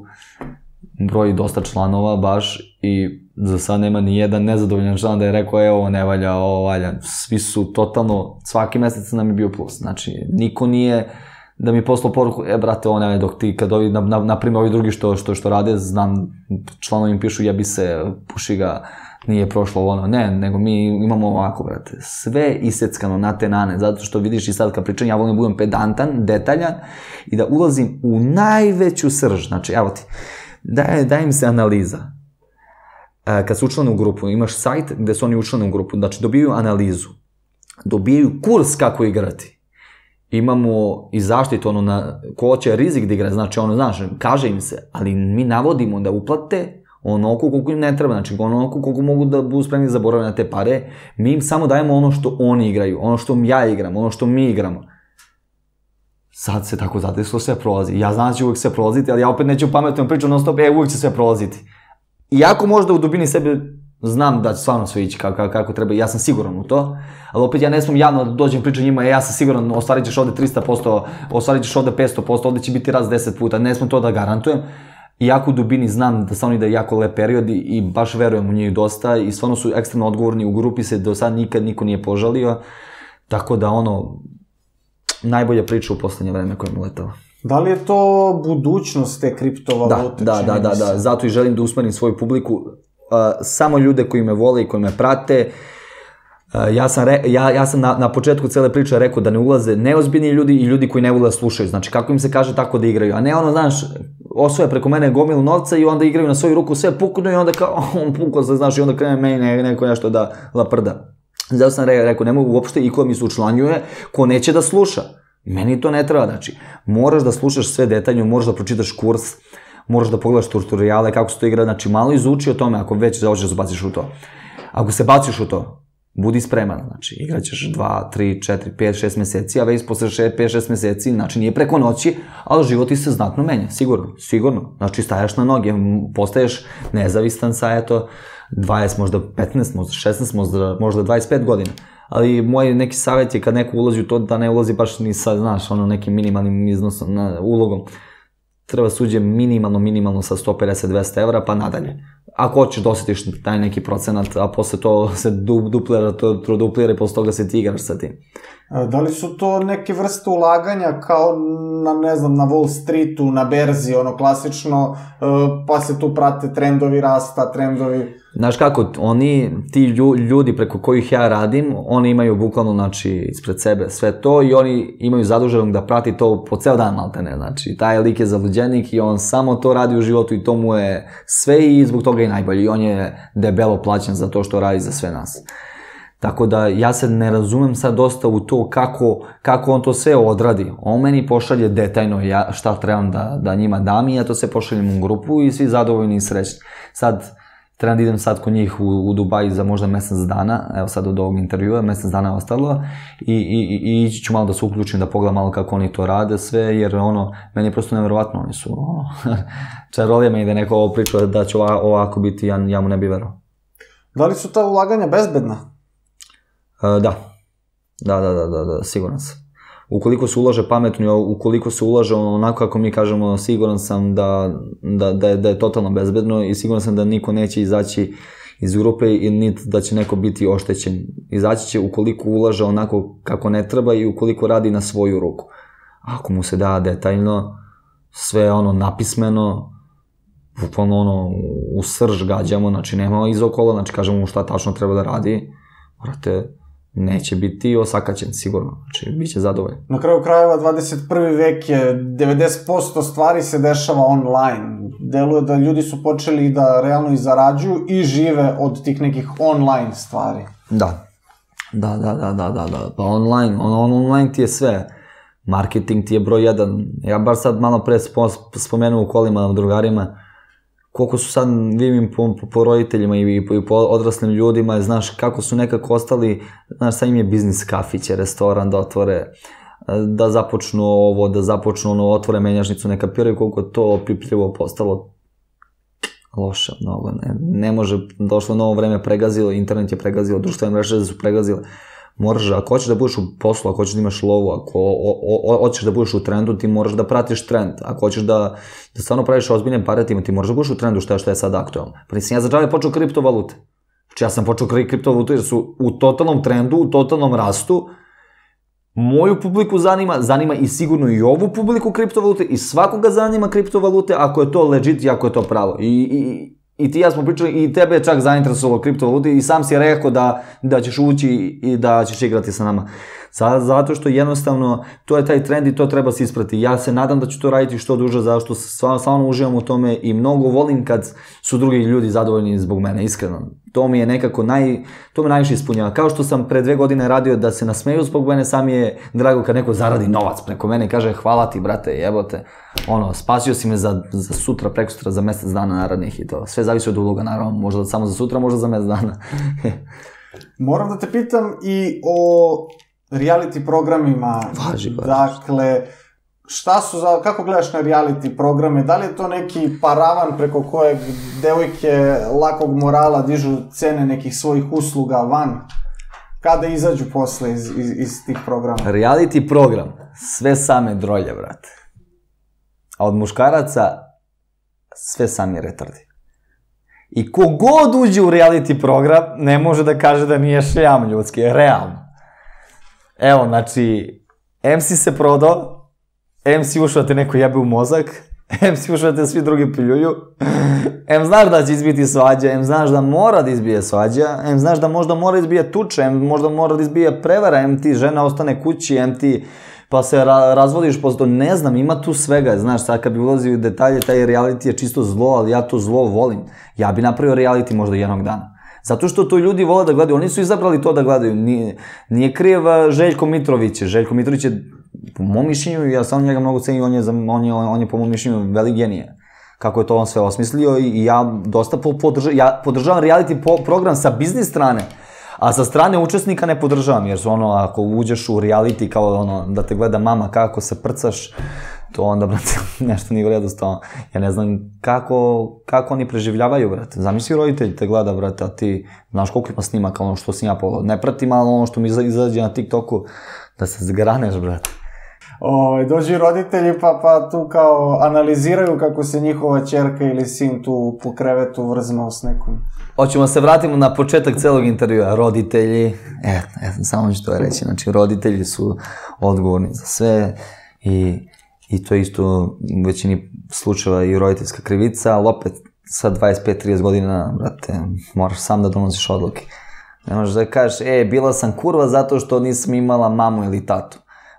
broj dosta članova, baš, i za sad nema ni jedan nezadovoljan član da je rekao, evo, ne valja, ovo valja. Svi su totalno, svaki mesec nam je bio plus. Znači, niko nije da mi je poslao poruku, e, brate, ovo ne valja, dok ti, kad ovi, naprimjer, ovi drugi što rade, znam, članovi im pišu, jebi se, puši ga, nije prošlo ono, ne, nego mi imamo ovako, brate, sve iseckano na te nane, zato što vidiš i sad kad pričam, ja volim da budem pedantan, detaljan i da ulazim u najveću srž, znači, evo ti, daje im se analiza. Kad su učlane u grupu, imaš sajt gde su oni učlane u grupu, znači dobijaju analizu, dobijaju kurs kako igrati, imamo i zaštitu, ono, na ko će rizik da igra, znači, ono, znaš, kaže im se, ali mi navodimo da uplate onoliko koliko im ne treba, znači onoliko koliko mogu da budu spremni zaboraviti na te pare, mi im samo dajemo ono što oni igraju, ono što ja igram, ono što mi igramo. Sad se tako zadesilo, sve prolazi. Ja znam da će uvek sve prolaziti, ali ja opet neću pametno pričati non stop, e, uvek će sve prolaziti. Iako možda u dubini sebe znam da će stvarno sve ići kako treba, ja sam siguran u to, ali opet ja ne smijem javno da dođem pričati njima, e, ja sam siguran, ostvarit ćeš ovde tristo posto, ostvarit ćeš ovde pesto posto, ovde će biti rast deset puta, ne smijem to da garantujem. Iako u dubini znam da stvarno ide jako lep period i baš verujem u njih dosta i stvarno su ekstremno odgovorni, u grupi se do sad nikad niko nije požalio, tako da ono, najbolja priča u poslednje vreme koja mi letala. Da li je to budućnost te kriptovalute? Da, da, da, da, zato i želim da usmerim svoju publiku, samo ljude koji me vole i koji me prate. Ja sam na početku cele priče rekao da ne ulaze neozbiljni ljudi i ljudi koji ne vole da slušaju, znači kako im se kaže tako da igraju, a ne ono, znaš, osvoje preko mene gomilu novca i onda igraju na svoju ruku, sve puknu i onda kao, on pukao se, znaš, i onda krene meni neko nešto da laprda. Zato sam rekao, nemoj uopšte i ko mi se učlanjuje, ko neće da sluša. Meni to ne treba, znači, moraš da slušaš sve detaljno, moraš da pročitaš kurs, moraš da pogledaš tutoriale, kako se to igra, znači, malo izuči o tome ako već hoćeš da se baciš u to. Ako se baciš u to, budi spreman, znači, igraćeš dva, tri, četiri, pet, šest meseci, a već posle pet šest meseci, znači, nije preko noći, ali život ti se znatno menja, sigurno, sigurno. Znači, staješ na noge, postaješ nezavistan sa, eto, dvadeset, možda petnaest, možda šesnaest, možda dvadeset pet godina. Ali moj neki savjet je kad neko ulazi u to, da ne ulazi baš ni sa, znaš, ono, nekim minimalnim iznosom, ulogom. Treba se uđe minimalno, minimalno sa sto pedeset do dvesta evra, pa nadalje. Ako hoćeš da osjetiš taj neki procenat, a posle to se duplira, troduplira i posle toga se ti igraš sa tim. Da li su to neke vrste ulaganja kao na, ne znam, na Wall Streetu, na berzi, ono klasično, pa se tu prate trendovi rasta, trendovi... Znaš kako, oni, ti ljudi preko kojih ja radim, oni imaju bukvalno, znači, ispred sebe sve to i oni imaju zaduženog da prati to po ceo dan, malte ne, znači, taj lik je zaluđenik i on samo to radi u životu i to mu je sve i zbog toga je najbolji i on je debelo plaćen za to što radi za sve nas. Tako da, ja se ne razumem sad dosta u to kako on to sve odradi. On meni pošalje detaljno šta trebam da njima dam i ja to sve pošaljem u grupu i svi zadovoljni i srećni. Sad, trebam da idem sad kod njih u Dubai za možda mesec dana, evo sad od ovog intervjua, mesec dana je ostalo i ići ću malo da se uključim, da pogledam malo kako oni to rade sve, jer ono, meni je prosto nevjerovatno, oni su, ono, čarolija me i da je neko ovo pričao da će ovako biti, ja mu ne bi verovao. Da li su ta ulaganja bezbedna? Da, da, da, da, siguran sam. Ukoliko se ulaže pametno, ukoliko se ulaže onako kako mi kažemo, siguran sam da je totalno bezbedno i siguran sam da niko neće izaći iz grupe i niti da će neko biti oštećen. Izaći će ukoliko ulaže onako kako ne treba i ukoliko radi na svoju ruku. Ako mu se da detaljno, sve ono napismeno, bukvalno ono u srž gađamo, znači nema iz okolo, znači kažemo mu šta tačno treba da radi, morate... neće biti osakaćen sigurno, znači bit će zadovoljan. Na kraju krajeva dvadeset prvi vek je, devedeset posto stvari se dešava online. Deluje da ljudi su počeli da realno i zarađuju i žive od tih nekih online stvari. Da, da, da, da, da, da, pa online, online ti je sve. Marketing ti je broj jedan. Ja bar sad malo pre spomenuo u kolima na drugarima, koliko su sad, vidim po roditeljima i po odraslim ljudima, znaš, kako su nekako ostali, znaš, sad im je biznis kafiće, restoran da otvore, da započnu ovo, da započnu ono, otvore menjačnicu, ne kapiraju koliko je to opipljivo postalo loše, mnogo, ne može, došlo novo vreme, pregazilo, internet je pregazilo, društvene mreže su pregazile, moraš, ako hoćeš da budeš u poslu, ako hoćeš da imaš lovu, ako hoćeš da budeš u trendu, ti moraš da pratiš trend. Ako hoćeš da stvarno praviš ozbiljne pare, ti moraš da budeš u trendu što je sad aktualno. Pa nisam ja za džabe počeo kriptovalute. Znači ja sam počeo kriptovalutu jer su u totalnom trendu, u totalnom rastu. Moju publiku zanima, zanima i sigurno i ovu publiku kriptovalute i svakoga zanima kriptovalute ako je to legit i ako je to pravo. I... I ti ja smo pričali, i tebe je čak zainteresovalo kriptovaluti i sam si rekao da ćeš ući i da ćeš igrati sa nama. Zato što jednostavno to je taj trend i to treba se isprati. Ja se nadam da ću to raditi što duže, zašto stvarno uživam u tome i mnogo volim kad su drugi ljudi zadovoljni zbog mene, iskreno. To mi je nekako naj, to me najviše ispunjava. Kao što sam pre dve godine radio da se nasmeju zbog mene, sam je drago kad neko zaradi novac preko mene i kaže hvala ti brate, jebote, ono, spasio si me za, za sutra, preko sutra, za mesec dana narednih i to. Sve zavisi od uloga, naravno, možda samo za sutra, možda za mesec dana. Moram da te pitam i o reality programima. Važi, važi. Dakle, šta su za, kako gledaš na reality programe, da li je to neki paravan preko kojeg devojke lakog morala dižu cene nekih svojih usluga van, kada izađu posle iz, iz, iz tih programa? Reality program, sve same drolje, brate. A od muškaraca, sve sami retardi. I kogod uđe u reality program, ne može da kaže da nije šljam ljudski, realno. Evo, znači, em si se prodao, em si ušao te neko jebe u mozak, em si ušao te svi drugi pljulju, em znaš da će izbiti svađa, em znaš da mora da izbije svađa, em znaš da možda mora izbije tuča, em možda mora da izbije prevara, em ti žena ostane kući, em ti pa se razvodiš posto, ne znam, ima tu svega, znaš, sad kad bi ulazio u detalje, taj reality je čisto zlo, ali ja to zlo volim. Ja bi napravio reality možda jednog dana. Zato što to ljudi vole da gledaju, oni su izabrali to da gledaju, nije kriv Željko Mitrović. Željko Mitrović je, po mom mišljenju, ja sam njega mnogo cenim, on je po mom mišljenju velik genije. Kako je to on sve osmislio i ja dosta podržavam reality program sa biznis strane, a sa strane učesnika ne podržavam, jer su ono, ako uđeš u reality kao ono, da te gleda mama kako se prcaš, to onda, brate, nešto nije vredostavno. Ja ne znam kako oni preživljavaju, brate. Zamisli roditelj te gleda, brate, a ti znaš koliko ima snimaka, ono što si ja pogledao. Ne pratim, ali ono što mi izađe na TikToku, da se zgraneš, brate. Dođu roditelji pa tu kao analiziraju kako se njihova ćerka ili sin tu po krevetu vrzmao s nekom. Hoćemo se vratimo na početak celog intervjua. Roditelji, samo ću to reći, znači roditelji su odgovorni za sve i... I to je isto u većini slučajeva i roditeljska krivica, ali opet sa dvadeset pet do trideset godina, brate, moraš sam da donosiš odluke. Ne možeš da kažeš, e, bila sam kurva zato što nisam imala mamu ili tatu.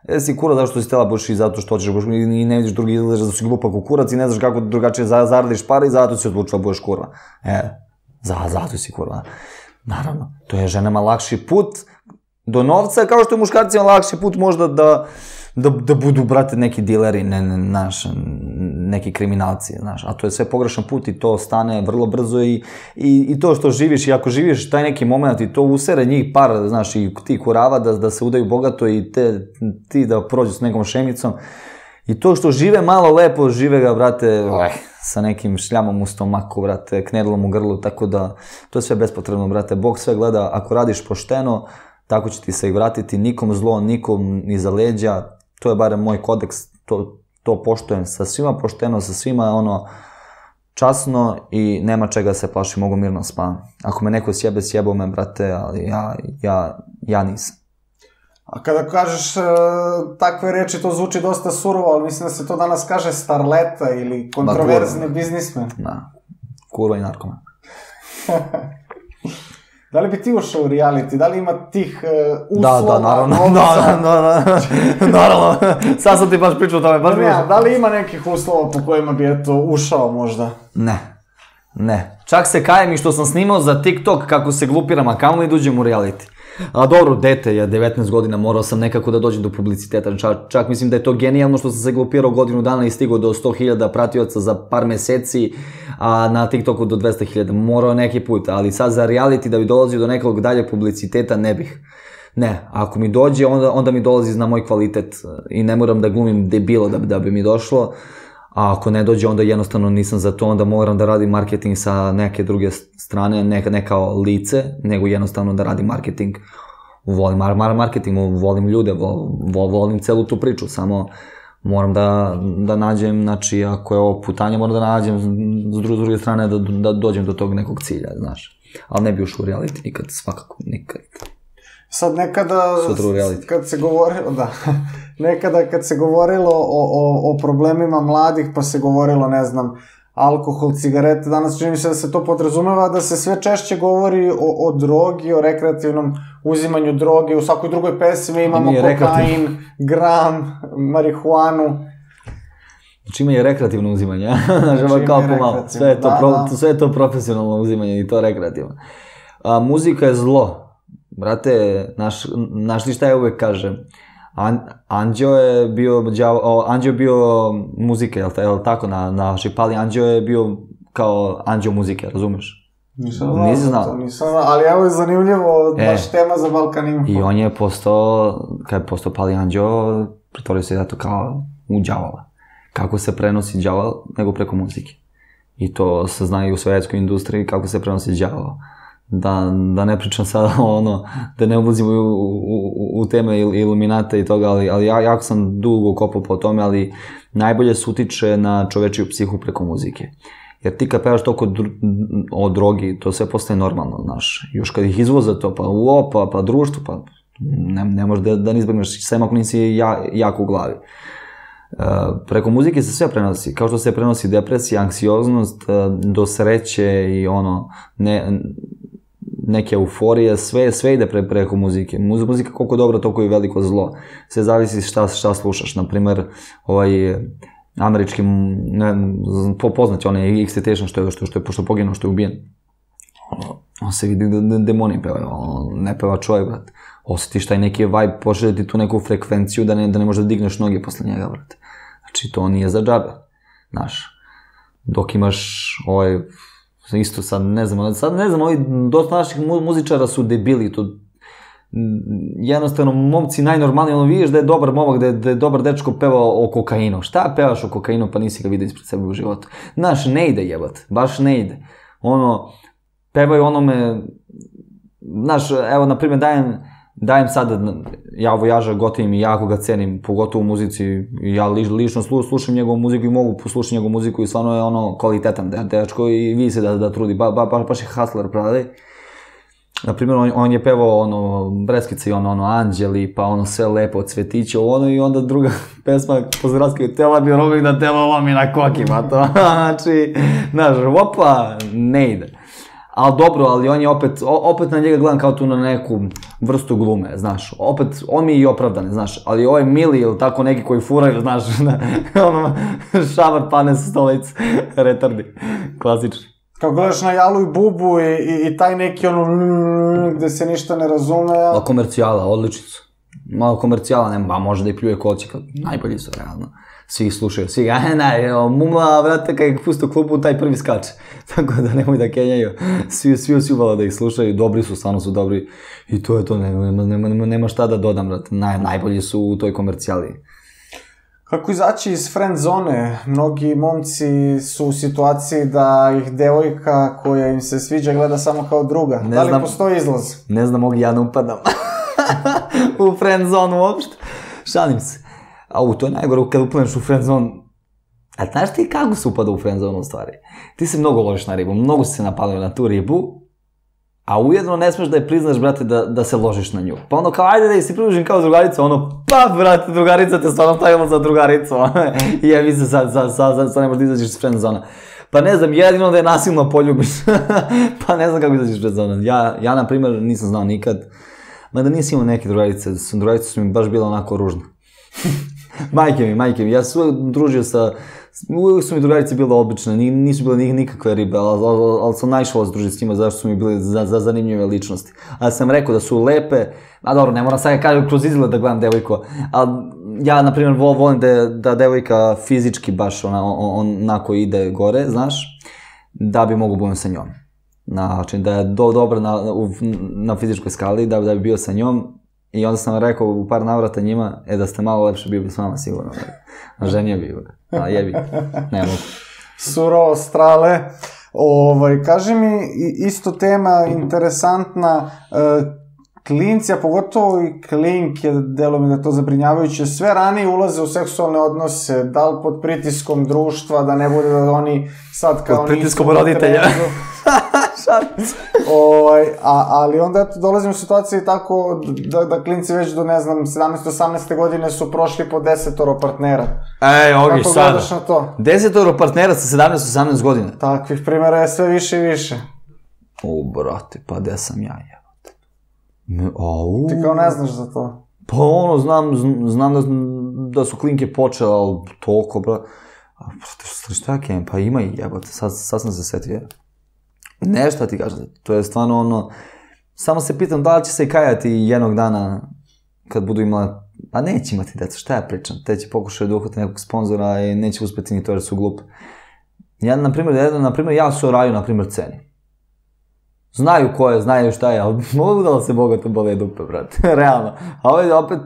E, si kurva zato što si tela buši i zato što hoćeš buši i ne vidiš drugi izgledaš da si glupa kukurac i ne znaš kako drugačije zaradiš pare i zato si odlučila buš kurva. E, zato si kurva. Naravno, to je ženama lakši put do novca, kao što je muškarcima lakši put možda da... da budu, brate, neki dileri, neki kriminalci, znaš, a to je sve pogrešan put i to stane vrlo brzo i to što živiš i ako živiš taj neki moment i to usere njih par, znaš, i ti kurava da se udaju bogato i ti da prođu s nekom šemicom i to što žive malo lepo, žive ga, brate, sa nekim šljamom u stomaku, brate, knedlom u grlu, tako da to je sve bespotrebno, brate, Bog sve gleda, ako radiš pošteno, tako će ti se i vratiti, nikom zlo, nikom iza leđa. To je barem moj kodeks, to poštujem sa svima, pošteno sa svima, ono, časno i nema čega se plaši, mogu mirno spavam. Ako me neko sjebe, sjebao me, brate, ali ja nisam. A kada kažeš takve reči, to zvuči dosta surovo, ali mislim da se to danas kaže starleta ili kontroverzni biznismen. Da, kurva i narkoman. Da li bi ti ušao u reality? Da li ima tih uslova? Da, da, naravno. Naravno. Sad sam ti baš pričao o tome. Da li ima nekih uslova po kojima bi ušao možda? Ne. Ne. Čak se kajem i što sam snimao za TikTok kako se glupiram, a kamoli da uđem u reality. A dobro, dete, ja devetnaest godina morao sam nekako da dođem do publiciteta. Čak mislim da je to genijalno što sam se glupirao godinu dana i stigao do sto hiljada pratioca za par meseci, a na TikToku do dvesta hiljada. Morao neki put, ali sad za reality da bi dolazio do nekog dalje publiciteta ne bih. Ne, ako mi dođe, onda mi dolazi na moj kvalitet i ne moram da glumim debilo da bi mi došlo. A ako ne dođe, onda jednostavno nisam za to, onda moram da radim marketing sa neke druge strane, ne kao lice, nego jednostavno da radim marketing. Volim marketing, volim ljude, volim celu tu priču, samo moram da nađem, znači ako je ovo putanje, moram da nađem s druge strane da dođem do tog nekog cilja, znaš. Ali ne bi ušao u reality nikad, svakako nikad. Sad nekada, kad se govorilo, da, nekada kad se govorilo o problemima mladih, pa se govorilo, ne znam, alkohol, cigarete, danas čini mi se da se to podrazumeva, da se sve češće govori o drogi, o rekreativnom uzimanju droge, u svakoj drugoj pesmi imamo kokain, gram, marihuanu. Čime je rekreativno uzimanje, kao pomalo, sve je to profesionalno uzimanje i to rekreativno. Muzika je zlo. Brate, našli šta ja uvek kažem, Anđeo je bio muzike, je li tako, na Šipali, Anđeo je bio kao Anđeo muzike, razumeš? Nisam znao, ali evo je zanimljivo, baš tema za Balkan Info. I on je postao, kad je postao Pali Anđeo, pretvorio se zato kao u đavola. Kako se prenosi đavol, nego preko muzike. I to se zna i u svetskoj industriji, kako se prenosi đavol. Da ne pričam sada ono, da ne ulazim u teme iluminata i toga, ali jako sam dugo kopao po tome, ali najbolje se utiče na čovečiju psihu preko muzike. Jer ti kad pevaš toliko o drogi, to sve postaje normalno, znaš. Još kad ih izvoza to, pa uopa, pa društvo, pa ne možeš da ne izbegneš, samo ako nisi jako u glavi. Preko muzike se sve prenosi, kao što se prenosi depresija, anksioznost, do sreće i ono, neke euforije, sve ide preko muzike. Muzika koliko je dobra, toliko je veliko zlo. Sve zavisi šta slušaš. Naprimer, ovaj američki, poznat onaj XXXTentacion što je poginuo, što je ubijen. On se vidi da demoni pevaju, ne peva čovjek, brate. Osjetiš taj neki vibe, počne ti tu neku frekvenciju da ne možeš da digneš noge posle njega, brate. Znači, to nije za džabe, znaš. Dok imaš ovaj... Isto sad ne znam, sad ne znam, ovi dosta naših muzičara su debili, to jednostavno momci najnormalniji, ono vidiš da je dobar momak, da je dobar dečko pevao o kokainu. Šta pevaš o kokainu pa nisi ga vidio ispred sebe u životu? Znaš, ne ide jebat, baš ne ide. Ono, pevaju onome, znaš, evo na primjer dajem, dajem sad, ja Vojaža gotivim i jako ga cenim, pogotovo u muzici, ja lično slušam njegovu muziku i mogu poslušati njegovu muziku i stvarno je ono kvalitetan dečko i vidi se da trudi, baš je hustler pravi. Naprimjer, on je pevao ono Breskice i ono Anđeli, pa ono sve lepo, cvetiće, ono i onda druga pesma Pozdraskaju tela bi robih da telo lomi na kokima, to znači, znaš, opa, ne ide. Ali dobro, ali on je opet, opet na njega gledam kao tu na neku vrstu glume, znaš, opet, on mi je i opravdan, znaš, ali ovaj Mili ili tako neki koji furaju, znaš, ono, šamar pane sa stolice, retardi, klasični. Kao gledaš na Jalu i Bubu i taj neki ono, gde se ništa ne razume. Malo komercijala, odličnicu, malo komercijala, nema, ba može da i pljuje koci, najbolji su, realno. Svi ih slušaju, svi ga, ne, mumla, vrate, kada ih pustu klupu, taj prvi skače. Tako da nemoj da kenjaju. Svi osjubala da ih slušaju, dobri su, stvarno su dobri. I to je to, nema šta da dodam, vrate. Najbolji su u toj komercijali. Kako izaći iz friend zone? Mnogi momci su u situaciji da ih devojka koja im se sviđa gleda samo kao druga. Da li postoji izlaz? Ne znam, mogu ja ne upadam u friend zonu uopšte. Šalim se. Au, to je najgore kada upadneš u friendzone. A znaš ti kako se upada u friendzone u stvari? Ti se mnogo ložiš na ribu, mnogo se napadaju na tu ribu, a ujedno ne smeš da je priznaš, brate, da se ložiš na nju. Pa ono kao, ajde da je si prilužim kao drugarica, ono, pa, brate, drugarica te stvarno stavila za drugaricu. I ja mislim, sad ne možeš da izađeš iz friendzona. pa ne znam, jedino da je nasilno poljubiš, pa ne znam kako izađeš pred zonom. Ja, na primjer, nisam znao nikad, mada nisam imao neke drugarice, drugarice su mi baš bila onako ružne. Majke mi, majke mi, ja se uvijek družio sa, uvijek su mi drugarice bile obične, nisu bile nikakve ribe, ali sam najšao se družiti s njima, zašto su mi bili za zanimljive ličnosti. Ali sam rekao da su lepe, a dobro, ne moram sad kažem kroz izgled da gledam devojko, ali ja, na primjer, volim da devojka fizički baš onako ide gore, znaš, da bi mogu budem sa njom. Znači, da je dobra na fizičkoj skali, da bi bio sa njom. I onda sam rekao u par navrata njima, e da ste malo lepše bili s vama sigurno. A ženija bi, a jebi, ne mogu. Surovo, Strale. Kaži mi, isto tema, interesantna, klinci, a pogotovo i klinke, delo mi da je to zabrinjavajuće, sve ranije ulaze u seksualne odnose, da li pod pritiskom društva, da ne bude da oni sad kao... Pod pritiskom roditelja. Ali onda dolazim u situaciji tako da klinci već do, ne znam, sedamnaeste osamnaeste godine su prošli po desetoro partnera. Ej, ogi, sad. Kako gledaš na to? Desetoro partnera sa sedamnaest osamnaest godina. Takvih primjera je sve više i više. O, brate, pa gde sam ja, jebate. Ti kao ne znaš za to? Pa ono, znam da su klinke počele, ali toliko, brate. Šta ja kem, pa ima i jebate, sad sam se setio, jebate. Nešto ti kažete, to je stvarno ono, samo se pitam da li će se kajati jednog dana kad budu imala, pa neće imati deca, šta ja pričam, te će pokušati da uhvate nekog sponzora i neće uspjeti ni to jer su glupi. Ja, na primjer, ja se oraju, na primjer, ceni. Znaju ko je, znaju šta je, ali mogu da li se bogate bole dupe, brate, realno. A ovdje opet,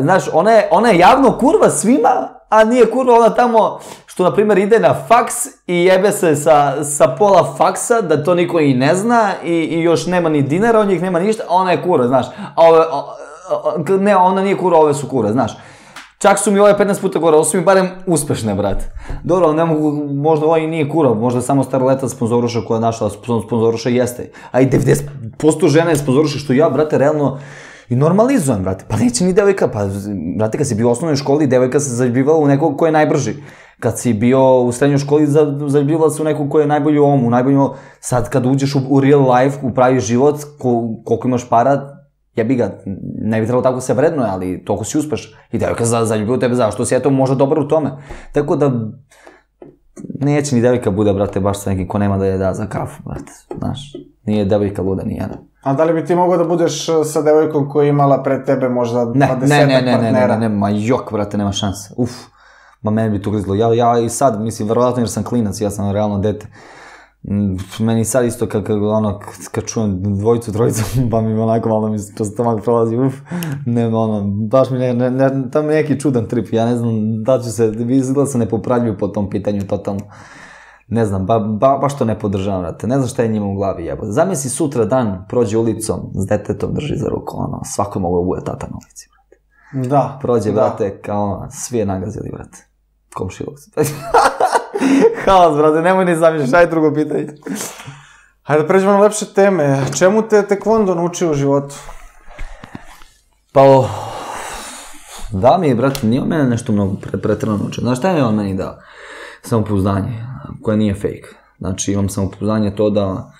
znaš, ona je javno kurva svima, a nije kurva ona tamo što, na primjer, ide na faks i jebe se sa pola faksa, da to niko i ne zna i još nema ni dinara od njih, nema ništa, ona je kurva, znaš. Ne, ona nije kurva, ove su kurve, znaš. Čak su mi ove petnaest puta gore, ovo su mi barem uspešne, brate. Dobro, ne mogu, možda ovo i nije kurva, možda samo staroleta sponzoruša koja je našla, sponzoruša jeste. A i devedeset posto žena je sponzoruša, što ja, brate, realno... I normalizujem, brate, pa neće ni devojka, pa, brate, kad si bio u osnovnoj školi, devojka se zaljubivala u nekog ko je najbrži. Kad si bio u srednjoj školi, zaljubivala se u nekog ko je najbolji u omu, najbolji u... Sad, kad uđeš u real life, u pravi život, koliko imaš para, jebi ga, ne bi trebalo tako se vredno, ali toliko si uspeš. I devojka se zaljubila u tebe, zašto si, eto, možda dobar u tome. Tako da, neće ni devojka bude, brate, baš sa nekim ko nema da je da za kafu, brate, znaš. Nije devojka luda, nije jedna. A da li bi ti mogao da budeš sa devojkom koja je imala pred tebe možda dvadesetak partnera? Ne, ne, ne, ne, ne, ma jok, brate, nema šanse. Uf, ma meni bi to grizlo. Ja i sad, mislim, verovatno jer sam klinac, ja sam realno dete. Meni sad isto, kad čujem dvojicu, trojicu, pa mi onako malo mi se stomak prolazi, uf. Ne, ono, baš mi neki čudan trip, ja ne znam da ću se, izgleda se ne popravljuju po tom pitanju totalno. Ne znam, baš to ne podržavam, vrate, ne znam šta je njima u glavi jebati. Zamisli sutra dan, prođe ulicom, s detetom drži za ruku, ono, svako je mogao bude tata na ulici, vrate. Da. Prođe, vrate, kao svi je nagazili, vrate. Komšilog se. Haos, vrate, nemoj ni zamišljati, šta je drugo pitanje? Hajde, pređemo na lepše teme. Čemu te tekvondo nauči u životu? Pa, da mi je, vrate, nije on mene nešto mnogo pretrano naučio. Znaš, šta je on meni dao? Samopouzdanje, koje nije fake. Znači, imam samopouzdanje to da,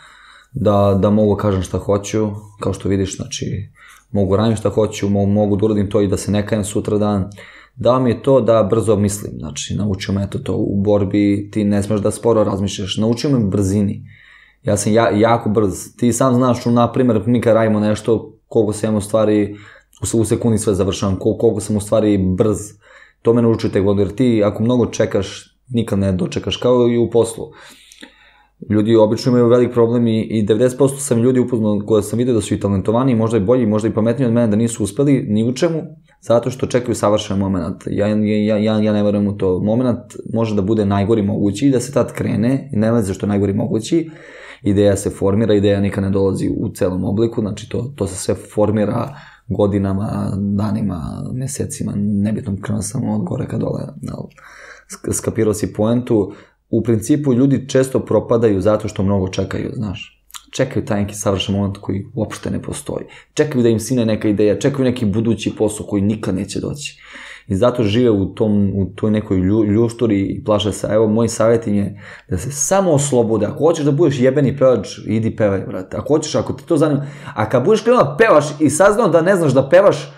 da, da mogu kažem šta hoću, kao što vidiš, znači, mogu radim šta hoću, mogu da uradim to i da se ne kajem sutra dan. Dao mi je to da brzo mislim, znači, naučio me to to u borbi, ti ne smeš da sporo razmišljaš, naučio me brzini. Ja sam ja, jako brz, ti sam znaš, na primjer, mi kad radimo nešto, koliko sam u stvari, u sekundi sve završavam, koliko sam u stvari brz, to me naučio tek, jer ti ako mnogo čekaš, nikad ne dočekaš, kao i u poslu. Ljudi obično imaju velik problem i devedeset posto sam ljudi upoznao koje sam vidio da su i talentovani, možda i bolji, možda i pametniji od mene, da nisu uspeli ni u čemu, zato što čekaju savršen moment. Ja ne verujem u to. Moment može da bude najgori mogući i da se tad krene, ne veze što je najgori mogući, ideja se formira, ideja nikad ne dolazi u celom obliku, znači to se sve formira godinama, danima, mesecima, nebitno, krenuo sam od gore ka dole, skapirao si poentu. U principu ljudi često propadaju zato što mnogo čekaju, znaš. Čekaju taj neki savršen moment koji uopšte ne postoji. Čekaju da im sine neka ideja, čekaju neki budući posao koji nikad neće doći. I zato žive u tom, u toj nekoj ljušturi i plaše se. Evo, moj savjet im je da se samo oslobode. Ako hoćeš da budeš jebeni pevač, idi pevaj, brate. Ako hoćeš, ako ti to zanima. A kad budeš krenuo da pevaš i saznao da ne znaš da pevaš,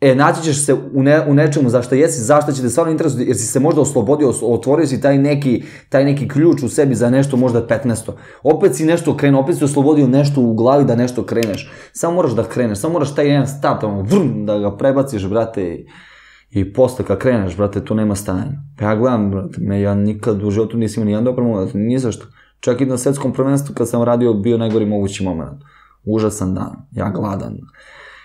e, naći ćeš se u, ne, u nečemu zašto jesi, zašto će te stvarno interesuti, jer si se možda oslobodio, otvorio si taj neki, taj neki ključ u sebi za nešto možda petnaesto. Opet si nešto krenuo, opet si oslobodio nešto u glavi da nešto kreneš. Samo moraš da kreneš, samo moraš taj jedan start, ono, vrm, da ga prebaciš, brate, i posle kad kreneš, brate, tu nema stanja. Ja gledam, brate, me, ja nikad u životu nisam imao nijedan dobar moment, ni zašto. Čak i na svetskom prvenstvu kad sam radio bio najgori mogući moment. Užasan dan, ja gladan.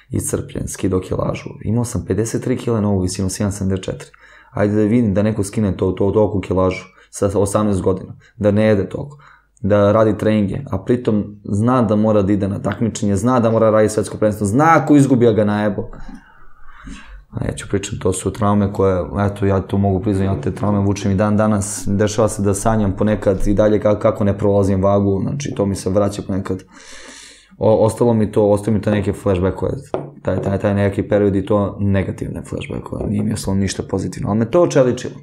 Iscrpljen, skido kilažu. Imao sam pedeset tri kila na ovu visinu, sedam sedamdeset četiri. Ajde da vidim da neko skine to, to, toliko kilažu sa osamnaest godina. Da ne jede toliko. Da radi treninge. A pritom zna da mora da ide na takmičenje, zna da mora raditi svetsko prvenstvo, zna ako izgubi, ja ga najebo. A ja ću pričam, to su traume koje, eto, ja to mogu priznati, ja te traume vučem i dan danas. Dešava se da sanjam ponekad i dalje kako ne prolazim vagu, znači to mi se vraća ponekad. Ostalo mi to, ostalo mi to neke flashbackove, taj, taj, taj neki period i to negativne flashbackove, nije mi ostalo ništa pozitivno, ali me to očeličilo.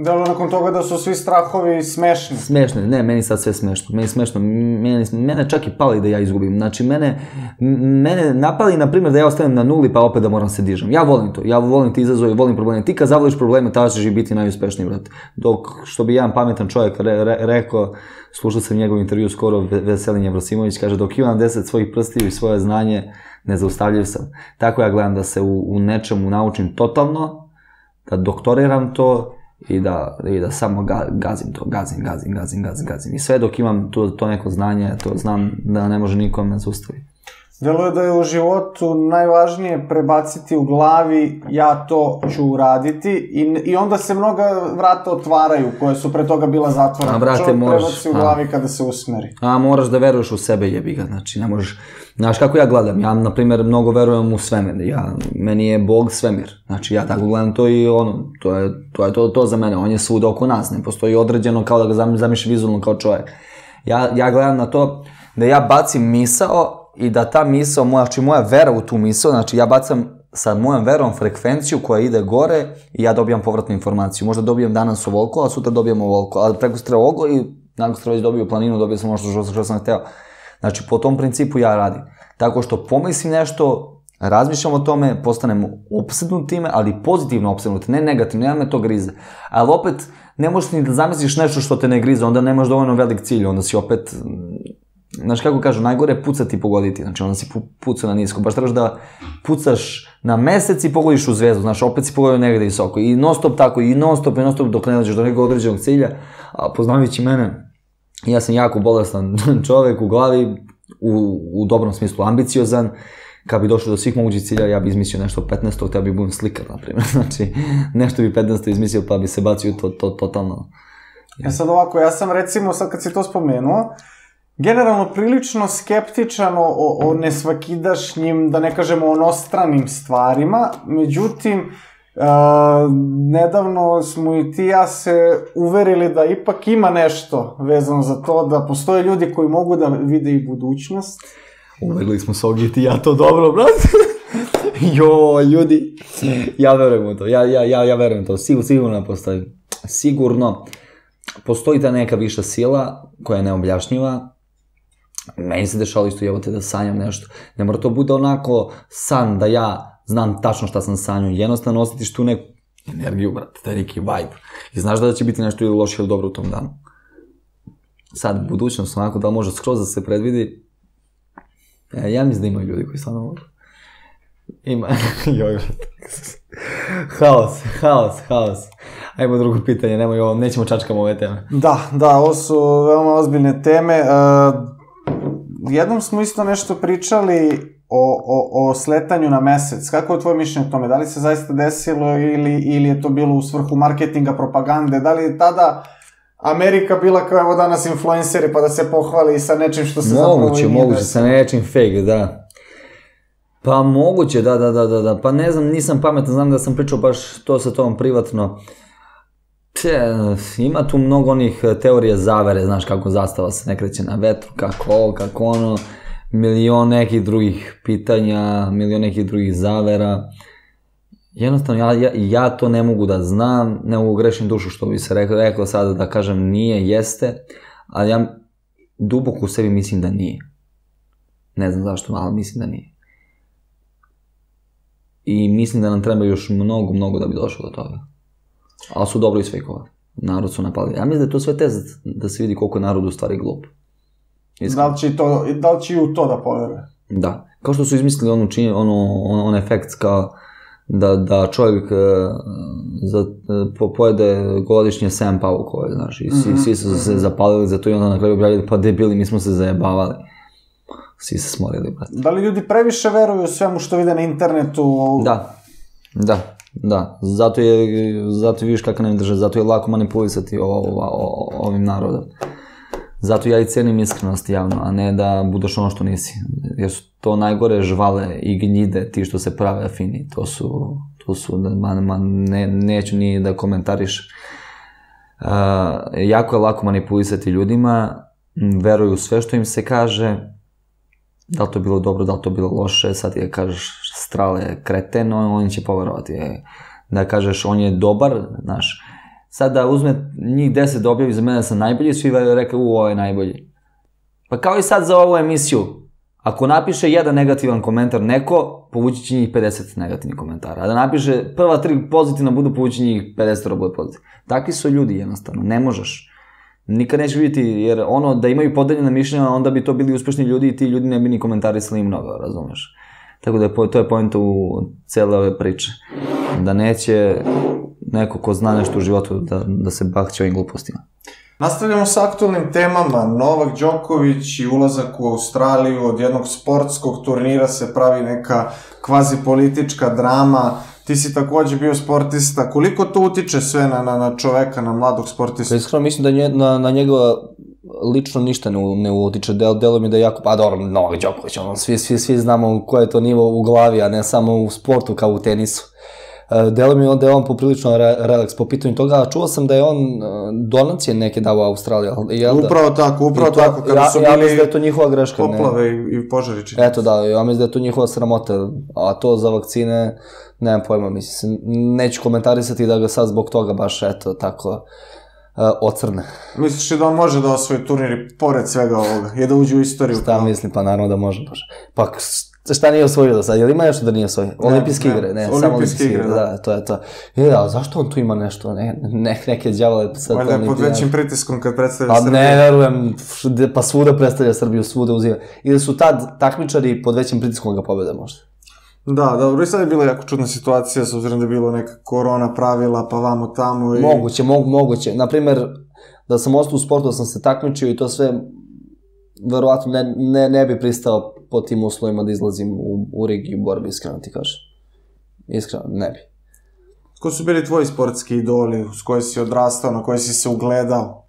Da li nakon toga da su svi strahovi smešni? Smešni, ne, meni sad sve smešno, meni smešno, meni, mene čak i pali da ja izgubim, znači mene, mene napali, na primjer, da ja ostanem na nuli pa opet da moram se dižem, ja volim to, ja volim te izazove, volim probleme, ti kad zavoliš probleme, tada ćeš i biti najuspešniji, brate, dok, što bi jedan pametan čovjek re, re, rekao, slušao sam njegov intervju skoro, Veselin Jevrosimović, kaže, dok imam deset svojih prstiju i svoje znanje, ne zaustavljiv sam, tako ja gledam da se u, u nečemu naučim totalno, da doktoriram to, i da samo gazim to, gazim, gazim, gazim, gazim, gazim. I sve dok imam to neko znanje, to znam da ne može nikome me zaustaviti. Deluje da je u životu najvažnije prebaciti u glavi ja to ću uraditi i onda se mnoga vrata otvaraju koje su pre toga bila zatvorena. Čovjek prebaci u glavi kada se usmeri. A moraš da veruješ u sebe, jebiga, znači ne možeš... Znaš kako ja gledam, ja na primjer mnogo verujem u svemir, meni je Bog svemir, znači ja tako gledam to i ono, to je to za mene, on je svud oko nas, ne postoji određeno kao da ga zamišlja vizualno kao čovjek. Ja gledam na to da ja bacim misao i da ta misao, znači moja vera u tu misao, znači ja bacam sa mojom verom frekvenciju koja ide gore i ja dobijam povratnu informaciju, možda dobijem danas ovoliko, a sutra dobijem ovoliko, a preko sutra ovoliko i nakon sutra već dobiju planinu, dobio sam ono što sam hteo. Znači, po tom principu ja radim. Tako što pomislim nešto, razmišljam o tome, postanem opsednut time, ali pozitivno opsednut, ne negativno, ja me to grize. Ali opet, ne možeš ni da zamisliš nešto što te ne grize, onda nemaš dovoljno velik cilj, onda si opet... Znaš kako kažu, najgore je pucati i pogoditi, znači onda si pucao na nisko, baš trebaš da pucaš na mesec i pogodiš u zvezdu, znaš, opet si pogodio negde visoko. I non stop tako, i non stop, i non stop dok ne dođeš do nekog određenog cilja, a poznavajući mene... Ja sam jako bolestan čovek u glavi, u dobrom smislu ambiciozan, kad bi došao do svih mogućih cilja, ja bi izmislio nešto petnaesto, te bi budem slikar, naprimjer, znači, nešto bi petnaesto izmislio, pa bi se bacio to totalno. E sad ovako, ja sam recimo, sad kad si to spomenuo, generalno prilično skeptičan o nesvakidašnjim, da ne kažemo onostranim stvarima, međutim, nedavno smo i ti ja se uverili da ipak ima nešto vezano za to, da postoje ljudi koji mogu da vide i budućnost. Uverili smo se ovdje ti ja to dobro, brate. Jo, ljudi, ja verujem u to, ja verujem u to, sigurno postoji. Sigurno, postoji ta neka viša sila koja je neobjašnjiva. Meni se dešalo isto, evo te da sanjam nešto. Ne mora to bude onako san da ja znam tačno šta sam sanjao, jednostavno osjetiš tu neku energiju, brate, taj neki vibe. I znaš da će biti nešto ili loše ili dobro u tom danu. Sad, budućnost, onako, da li može skroz da se predvidi? Ja mislim da imaju ljudi koji stvarno mogu. Ima, joj, brate. Haos, haos, haos. Ajmo drugo pitanje, nemoj ovo, nećemo čačkamo ove teme. Da, da, ovo su veoma ozbiljne teme. Jednom smo isto nešto pričali... o sletanju na mesec. Kako je tvoje mišljenje o tome? Da li se zaista desilo ili je to bilo u svrhu marketinga, propagande? Da li je tada Amerika bila kao evo danas influenceri pa da se pohvali sa nečim što se zapravo... Moguće, moguće, sa nečim fake, da. Pa moguće, da, da, da, da. Pa ne znam, nisam pametan, znam da sam pričao baš to sa tom privatno. Ima tu mnogo onih teorije zavere, znaš kako zastava se ne kreće na vetru, kako ovo, kako ono... milion nekih drugih pitanja, milion nekih drugih zavera jednostavno ja, ja to ne mogu da znam, ne mogu grešim dušu što bi se reklo, reklo sada da kažem nije, jeste, ali ja duboko u sebi mislim da nije. Ne znam zašto, ali mislim da nije. I mislim da nam treba još mnogo, mnogo da bi došlo do toga. Ali su dobro isfejkovali. Narod su napali. Ja mislim da je to sve test da se vidi koliko je narod u stvari glup. Da li će, to, da li će i u to da povere? Da. Kao što su izmislili onu činje, ono, on, on efekt kao da, da čovjek e, za, e, pojede godišnje sedam paukove, znaš, i svi, mm-hmm. svi su se zapalili za to i onda na kraju objavljali, pa debili, mi smo se zajebavali. Svi se smorili, brate. Da li ljudi previše veruju svemu što vide na internetu? Da, da, da. Zato je, zato vidiš kako nam drže, zato je lako manipulisati o, o, o, ovim narodom. Zato ja i cenim iskrenost javno, a ne da budeš ono što nisi. Jer su to najgore žvale i gnjide, ti što se prave afini. To su, to su, man, man, ne, neću ni da komentariš. Uh, jako je lako manipulisati ljudima, veruju sve što im se kaže. Da li to bilo dobro, da li to bilo loše, sad ti kažeš Strale kreten, on, on će poverovati. Da kažeš on je dobar, znaš. Sad da uzme njih deset da objavi za mene da sam najbolji, svi rekao u ovo je najbolji. Pa kao i sad za ovu emisiju, ako napiše jedan negativan komentar neko, povući će njih pedeset negativnih komentara. A da napiše prva tri pozitivna budu, povući njih pedeset bude pozitivna. Takvi su ljudi jednostavno, ne možeš. Nikad neće vidjeti, jer ono, da imaju podeljena mišljenja, onda bi to bili uspešni ljudi i ti ljudi ne bi ni komentarisali mnogo, razumeš? Tako da je, to je point u cele ove priče. Da neće neko ko zna nešto u životu da, da se bahće ovim glupostima. Nastavljamo s aktualnim temama. Novak Đoković i ulazak u Australiju, od jednog sportskog turnira se pravi neka kvazipolitička drama. Ti si takođe bio sportista. Koliko to utiče sve na, na, na čoveka, na mladog sportista? Iskreno mislim da nje, na, na njega lično ništa ne, ne utiče. Del, delo mi da je jako... Pa dobro, Novak Đoković, ono, svi, svi, svi znamo koje je to nivo u glavi, a ne samo u sportu kao u tenisu. Delo mi je da je on poprilično re, relaks po pitanju toga, a čuo sam da je on donacije neke dao u Australiji. Upravo tako, upravo to, tako. Kada ja, su ja mislim da je to njihova greška. Poplave ne, i požari. Eto da, ja mislim da je to njihova sramota, a to za vakcine... Nemam pojma, mislim, neću komentarisati da ga sad zbog toga baš, eto, tako, uh, ocrne. Misliš li da on može da osvoji turnir pored svega ovoga, je da uđe u istoriju? Šta kao? Mislim, pa naravno da može, može. Pa šta nije osvojio do sad, je li ima nešto da nije osvojio? Olimpijske igre, ne, samo olimpijske igre, da. da, to je to. I da, zašto on tu ima nešto, ne, ne, neke đavole sad... Valjda je pod većim pritiskom kad predstavlja Srbiju. Pa ne, verujem, pa svuda predstavlja Srbiju, svuda uzima. Ili su tad takmičari pod većim pritiskom ga pobede možda. Da, dobro, i sad je bila jako čudna situacija, s obzirom da je bilo neka korona pravila, pa vamo tamo i... Moguće, mogu, moguće. Naprimer, da sam ostao u sportu, da sam se takmičio i to sve, verovatno ne, ne, ne bi pristao po tim uslovima da izlazim u, u ring i u borbi, iskreno ti kažem. Iskreno, ne bi. Ko su bili tvoji sportski idoli, s koje si odrastao, na koje si se ugledao?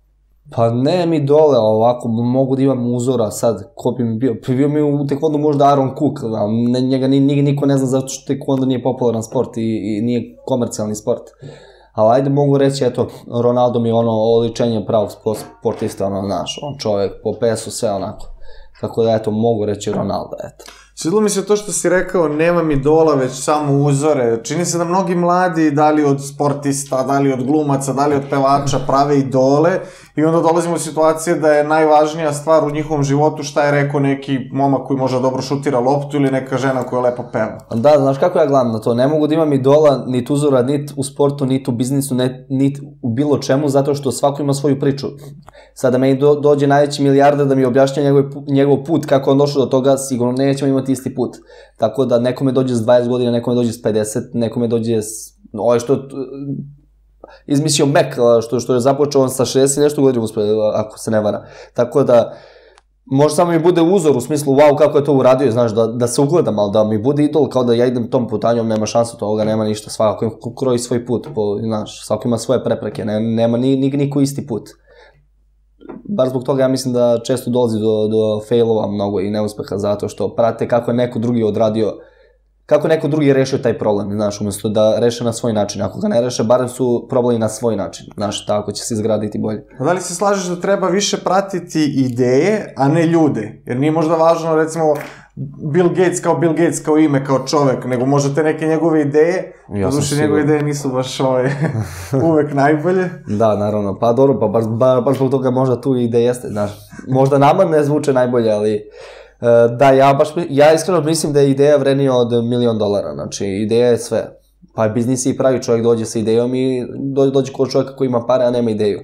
Pa ne mi dole, ovako, mogu da imam uzora sad, ko bi mi bio, bio mi u tekvondu možda Aaron Cook, njega niko ne zna zato što tekvondo nije popularan sport i, i nije komercijalni sport. Ali ajde mogu reći, eto, Ronaldo mi je ono oličenje pravog sportista, ono naš, on čovjek, po pesu, sve onako. Tako da, eto, mogu reći Ronaldo, eto. Svidilo mi se to što si rekao, nemam idola, već samo uzore. Čini se da mnogi mladi, da li od sportista, da li od glumaca, da li od pevača, prave idole i onda dolazimo u situacije da je najvažnija stvar u njihovom životu šta je rekao neki momak koji možda dobro šutira loptu ili neka žena koja lepo peva. Da, znaš kako ja gledam na to, ne mogu da imam idola, niti uzora, niti u sportu, niti u biznisu, niti u bilo čemu, zato što svako ima svoju priču. Sada meni do, dođe najveći milijarder da mi objašnja njegov, njegov put, kako on došao do toga, sigurno nećemo imati isti put. Tako da nekome dođe s dvadeset godina, nekome dođe s pedeset, nekome dođe s... Ovo je što... Izmislio Mac, što, što je započeo on sa šezdeset nešto godina uspred, ako se ne vara. Tako da... Možda samo mi bude uzor u smislu, wow, kako je to uradio, znaš, da, da se ugledam, ali da mi bude idol, kao da ja idem tom putanjom, nema šansu toga, nema ništa, svako kroji svoj put, po, znaš, svako ima svoje prepreke, ne, nema ni, ni, niko isti put. Bar zbog toga ja mislim da često dolazi do, do failova mnogo i neuspeha zato što prate kako je neko drugi odradio, kako neko drugi rešio taj problem, znaš, umesto da reše na svoj način. Ako ga ne reše, barem su problemi na svoj način, znaš, tako će se izgraditi bolje. A da li se slažeš da treba više pratiti ideje, a ne ljude? Jer nije možda važno, recimo, Bill Gates kao Bill Gates kao ime, kao čovek, nego možete neke njegove ideje, odluši njegove ideje nisu baš uvek najbolje. Da, naravno, pa dobro, pa baš zbog toga možda tu ideje jeste, znaš, možda nama ne zvuče najbolje, ali da, ja baš, ja iskreno mislim da je ideja vrednija od milion dolara, znači ideja je sve, pa biznis je i pravi, čovjek dođe sa idejom i dođe kod čovjeka koji ima pare, a nema ideju.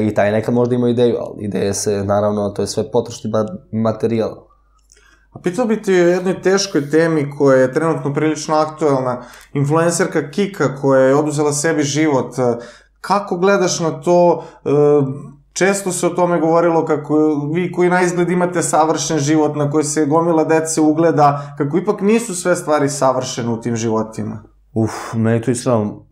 I taj nekad možda ima ideju, ali ideje se, naravno, to je sve potrošni materijal. A pitao bi ti o jednoj teškoj temi koja je trenutno prilično aktuelna, influencerka Kika koja je oduzela sebi život. Kako gledaš na to? Često se o tome govorilo kako vi koji na izgled imate savršen život na koji se gomila dece ugleda, kako ipak nisu sve stvari savršene u tim životima. Uf, meni to iskreno,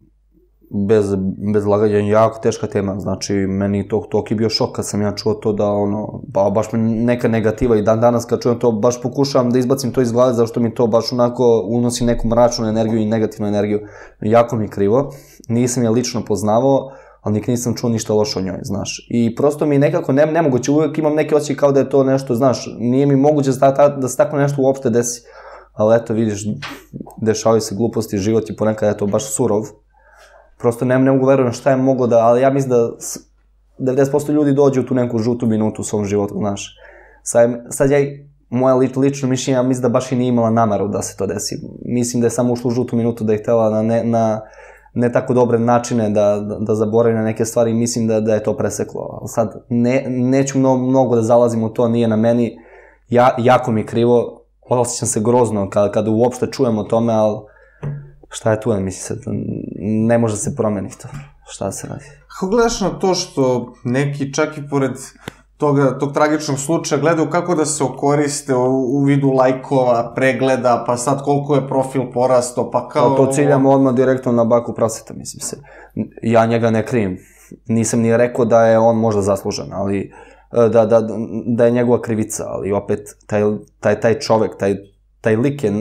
bez laganja, jako teška tema, znači meni toliko je bio šok kad sam ja čuo to da ono, baš mi neka negativa i dan danas kad čujem to, baš pokušavam da izbacim to iz glave zašto mi to baš onako unosi neku mračnu energiju i negativnu energiju, jako mi je krivo, nisam je lično poznavao, ali nikad nisam čuo ništa loše o njoj, znaš, i prosto mi nekako nemoguće, uvijek imam neke osjećaj kao da je to nešto, znaš, nije mi moguće da se tako nešto uopšte desi, ali eto vidiš, dešavaju se gluposti, život je ponekad eto baš surov. Prosto ne mogu verovati šta je moglo da, ali ja mislim da devedeset posto ljudi dođe u tu neku žutu minutu u svom životu, znaš. Sad ja, moja lično mišljenja, mislim da baš i nije imala nameru da se to desi. Mislim da je samo ušla u žutu minutu, da je htjela na ne tako dobre načine da zaboravi na neke stvari i mislim da je to preseklo. Sad, neću mnogo da zalazim u to, nije na meni, jako mi je krivo, osjećam se grozno kada uopšte čujem o tome, ali šta je tu, ne misli se, ne može se promeniti to, šta se radi. Kako gledaš na to što neki, čak i pored tog tragičnog slučaja, gledaju kako da se okoriste u vidu lajkova, pregleda, pa sad koliko je profil porasto, pa kao... To ciljamo odmah direktno na baku praseta, mislim se. Ja njega ne krivim, nisam ni rekao da je on možda zaslužen, ali da je njegova krivica, ali opet taj čovek, taj lik je,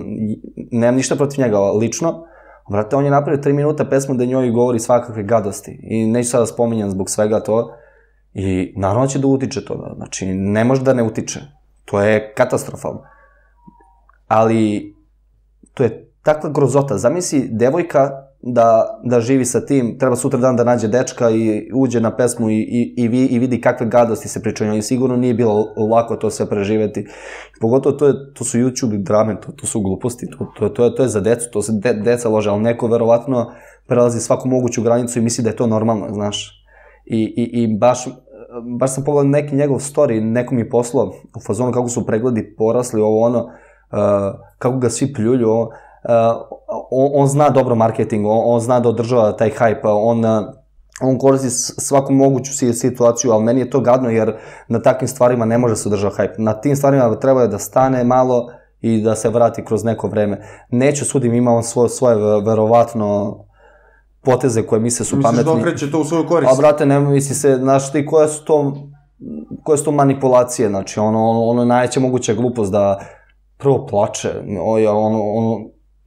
nemam ništa protiv njega lično, brate, on je napravio tri minuta pesmu da njoj govori svakakve gadosti i neću sada spominjam zbog svega to i naravno će da utiče to, znači ne može da ne utiče, to je katastrofalno, ali to je takva grozota, zamisli devojka da živi sa tim, treba sutra dan da nađe dečka i uđe na pesmu i vidi kakve gadosti se pričaju njoj, sigurno nije bilo lako to sve preživeti, pogotovo to su YouTube drame, to su gluposti, to je za decu, to se deca lože, ali neko verovatno prelazi svaku moguću granicu i misli da je to normalno, znaš, i baš sam pogledao neki njegov story, neko mi je poslao u fazonu kako su pregledi porasli, ovo ono, kako ga svi pljulju, ovo, on zna dobro marketing, on zna da održava taj hype, on koristi svaku moguću situaciju, ali meni je to gadno jer na takvim stvarima ne može se održava hype. Na tim stvarima treba je da stane malo i da se vrati kroz neko vreme. Neću sudim, ima on svoje verovatno poteze koje misle su pametni. Misliš da okreće to u svoju korist? A brate, ne misli se, znaš ti koja su to manipulacije, znači ono je najveća moguća glupost da prvo plače, ono...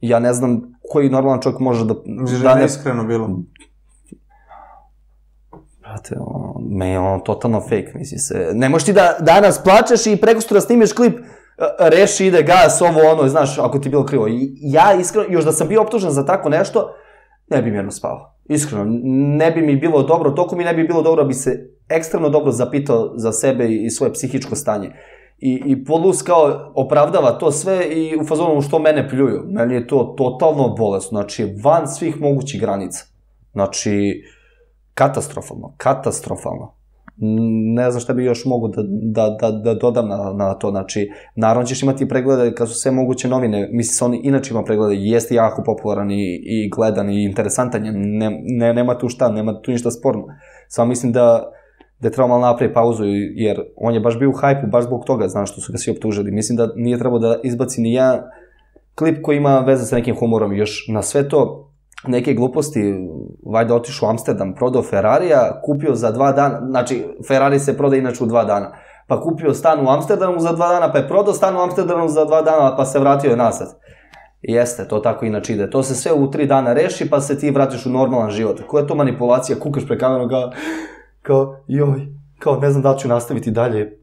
Ja ne znam koji normalan čovjek može da... Želja je iskreno bilo. Brate, me je ono totalno fake, misli se. Ne možeš ti da danas plačeš i prekustora snimeš klip, reši, ide gas, ovo ono, znaš, ako ti je bilo krivo. Ja iskreno, još da sam bio optužen za tako nešto, ne bi mirno spavao. Iskreno, ne bi mi bilo dobro, toliko mi ne bi bilo dobro, bi se ekstremno dobro zapitao za sebe i svoje psihičko stanje. I Polus kao opravdava to sve i u fazonu što mene pljuju. Meni je to totalno bolesno, znači van svih mogućih granica. Znači, katastrofalno, katastrofalno. Ne znam šta bi još mogu da dodam na to, znači, naravno ćeš imati preglede kad su sve moguće novine, misli se oni inače ima preglede, jeste jako popularan i gledan i interesantan, nema tu šta, nema tu ništa sporno. Samo mislim da da je trebao malo napraviti pauzu, jer on je baš bio u hajpu, baš zbog toga, znaš, što su ga svi optužili. Mislim da nije trebao da izbaci ni jedan klip koji ima veze sa nekim humorom. Još na sve to, neke gluposti, valjda otišao u Amsterdam, prodao Ferrarija, kupio za dva dana, znači, Ferrari se proda inače u dva dana, pa kupio stan u Amsterdamu za dva dana, pa je prodao stan u Amsterdamu za dva dana, pa se vratio je nasad. Jeste, to tako inače ide. To se sve u tri dana reši, pa se ti vratiš u normalan život. Koja je to manipulacija, kukaš pre kameru kao... Kao, joj, kao ne znam da li ću nastaviti dalje,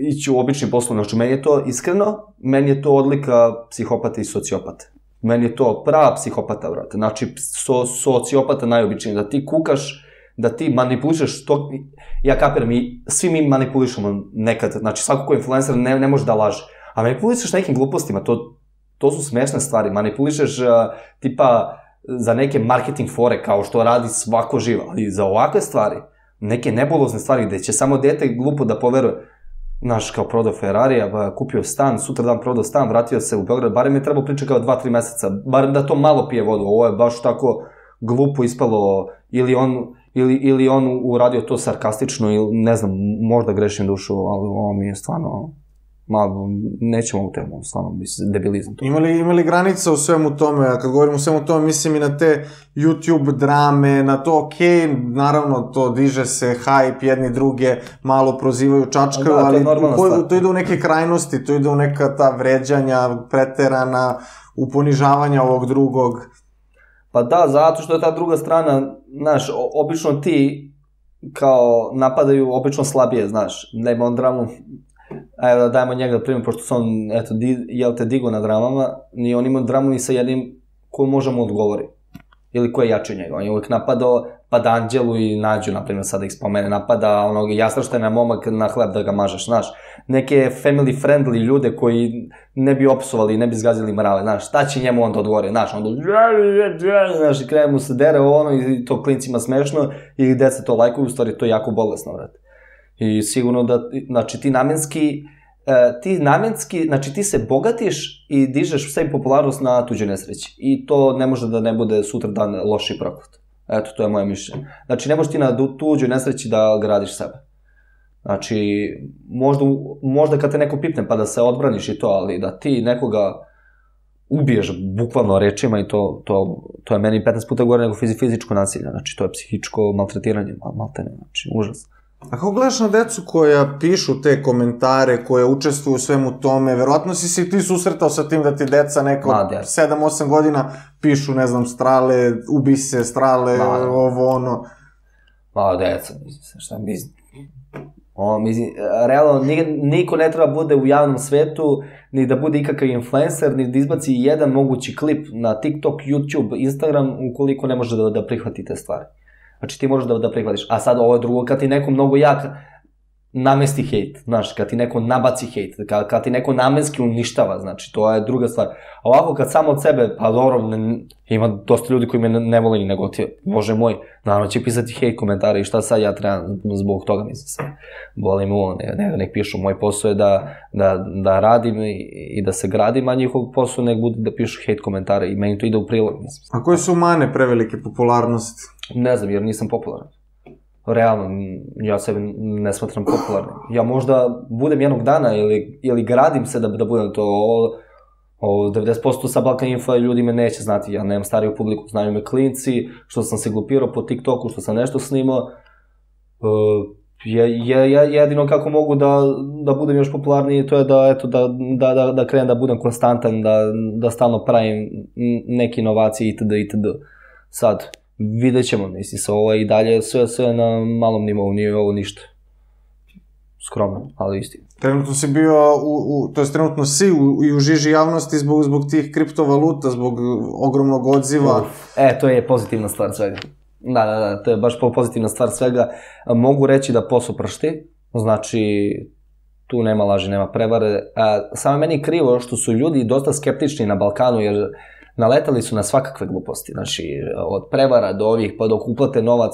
ići u obični poslovni način. Meni je to, iskreno, meni je to odlika psihopata i sociopata. Meni je to prava psihopata, vrata. Znači, sociopata najobičnije, da ti kukaš, da ti manipulišeš to. Ja kapiram, svi mi manipulišemo nekad, znači svako ko je influencer ne može da laže. A manipulišeš nekim glupostima, to su smešne stvari. Manipulišeš tipa za neke marketing fore, kao što radi svako živo, ali za ovakve stvari, neke nebulozne stvari gde će samo dete glupo da poveruje. Znaš, kao prodao Ferrarija, kupio stan, sutra dan prodao stan, vratio se u Beograd, barem je trebao priča kao dva, tri meseca, barem da to malo pije vodu, ovo je baš tako glupo ispalo, ili on uradio to sarkastično, ili ne znam, možda grešim dušu, ali ovo mi je stvarno, malo, nećemo u temu, stvarno, debilizam. Ima li granica u svemu tome, kad govorim u svemu tome, mislim i na te YouTube drame, na to, okej, naravno, to diže se, hype, jedni druge, malo prozivaju, čačkaju, ali to ide u neke krajnosti, to ide u neka ta vređanja, preterana, u ponižavanja ovog drugog. Pa da, zato što je ta druga strana, znaš, obično ti, kao, napadaju obično slabije, znaš, da ima on dramu. Evo da dajemo njega da primim, pošto se on, eto, jel te digo na dramama, ni on imao dramu ni sa jednim koju možemo odgovori. Ili ko je jači od njega. On je uvijek napadao, pa da Anđelu i Nađu, naprimjer, sad da ih spomene, napada onog jastraštajna momak na hleb da ga mažeš, znaš. Neke family friendly ljude koji ne bi opsovali i ne bi zgazili mrave, znaš. Šta će njemu onda odgovori, znaš, onda, znaš, i kraju mu se dere ono i to klincima smešno i deca to lajkuju, u stvari to je jako bolesno, vrat. I sigurno da, znači, ti namenski, ti namenski, znači, ti se bogatiš i dižeš sebi popularnost na tuđoj nesreći. I to ne može da ne bude sutra dan loši prokut. Eto, to je moje mišljenje. Znači, ne možeš ti na tuđoj nesreći da gradiš sebe. Znači, možda kad te neko pipne pa da se odbraniš i to, ali da ti nekoga ubiješ bukvalno rečima i to je meni petnaest puta gore nego fizičko nasilje. Znači, to je psihičko maltretiranje, maltene, znači, užasno. A kako gledaš na decu koja pišu te komentare, koje učestvuju u svemu tome, verovatno si se i ti susretao sa tim da ti deca neka od sedam osam godina pišu, ne znam, Strale, ubi se, Strale, ovo, ono. Mala deca, šta mi mislim, realno, niko ne treba bude u javnom svetu, ni da bude ikakav influencer, ni da izbaci jedan mogući klip na TikTok, YouTube, Instagram, ukoliko ne može da prihvati te stvari. Znači ti možeš da prihvatiš, a sad ovo je drugo, kad ti neko mnogo jak namesti hejt, znaš, kad ti neko nabaci hejt, kad ti neko namenski uništava, znači, to je druga stvar. A ovako kad samo od sebe, pa dobro, ima dosta ljudi koji me ne vole ni negotio, bože moj, naravno će pisati hejt komentare i šta sad ja trebam zbog toga, mislim se, volim ovo, nek pišu, moj posao je da radim i da se gradim, a njihov posao nek bude da pišu hejt komentare i meni to ide u prilog, mislim se. A koje su mane prevelike popularnosti? Ne znam, jer nisam popularan. Realno, ja sebe ne smatram popularnim. Ja možda budem jednog dana ili gradim se da budem to. devedeset posto sa Balkan Info ljudi me neće znati. Ja nemam stariju publiku, znaju me klinci, što sam se glupirao po TikToku, što sam nešto snimao. Jedino kako mogu da budem još popularniji, to je da krenem da budem konstantan, da stalno pravim neke inovacije itd. itd. Sad, vidjet ćemo, mislim se, ovo je i dalje sve na malom nivou, nije ovo ništa skromno, ali isti. Trenutno si bio, to je trenutno si i u žiži javnosti zbog tih kriptovaluta, zbog ogromnog odziva. E, to je pozitivna stvar svega. Da, da, da, to je baš pozitivna stvar svega. Mogu reći da posao pršti, znači tu nema laži, nema prevare. Samo meni je krivo što su ljudi dosta skeptični na Balkanu, jer naletali su na svakakve gluposti, znači od prevara do ovih, pa dok uplate novac,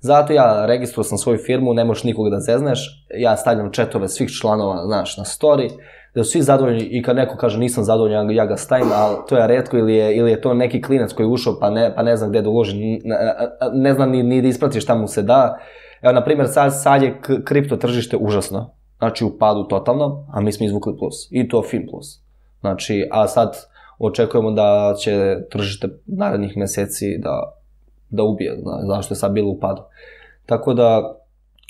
zato ja registruo sam svoju firmu, ne možeš nikoga da zezneš, ja stavljam četove svih članova, znaš, na story, da su svi zadovoljni i kad neko kaže nisam zadovoljan, ja ga stavim, ali to je retko ili je to neki klinac koji je ušao pa ne zna gde da uloži, ne zna ni da isprati šta mu se da. Evo, na primjer, sad je kripto tržište užasno, znači u padu totalno, a mi smo izvukli plus, i to fin plus, znači, a sad očekujemo da će tržište narednih meseci da ubije, zašto je sad bilo u padu. Tako da,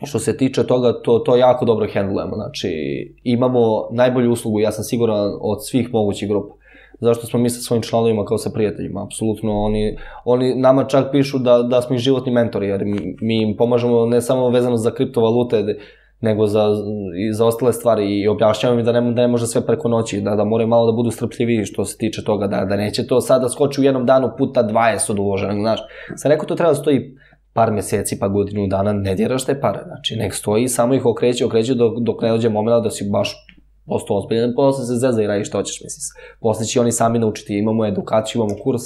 što se tiče toga, to jako dobro handlujemo. Znači, imamo najbolju uslugu, ja sam siguran, od svih mogućih grupa. zašto smo mi sa svojim članovima kao sa prijateljima, apsolutno, oni, oni nama čak pišu da, da smo ih životni mentori, jer mi im pomažemo ne samo vezano za kriptovalute, nego za, i za ostale stvari, i objašnjavam im da ne, da ne može sve preko noći, da, da moraju malo da budu strpljiviji što se tiče toga, da, da neće to sada skoči u jednom danu puta dvadeset od uloženog, znaš. Sam rekao, to treba da stoji par meseci pa godinu dana, ne djeraš te pare, znači nek stoji i samo ih okreći, okreći dok, dok ne dođe momenta da si baš posto ozbiljen, posle se zezda i radi što hoćeš, mislim. Posle će oni sami naučiti, imamo edukaciju, imamo kurs,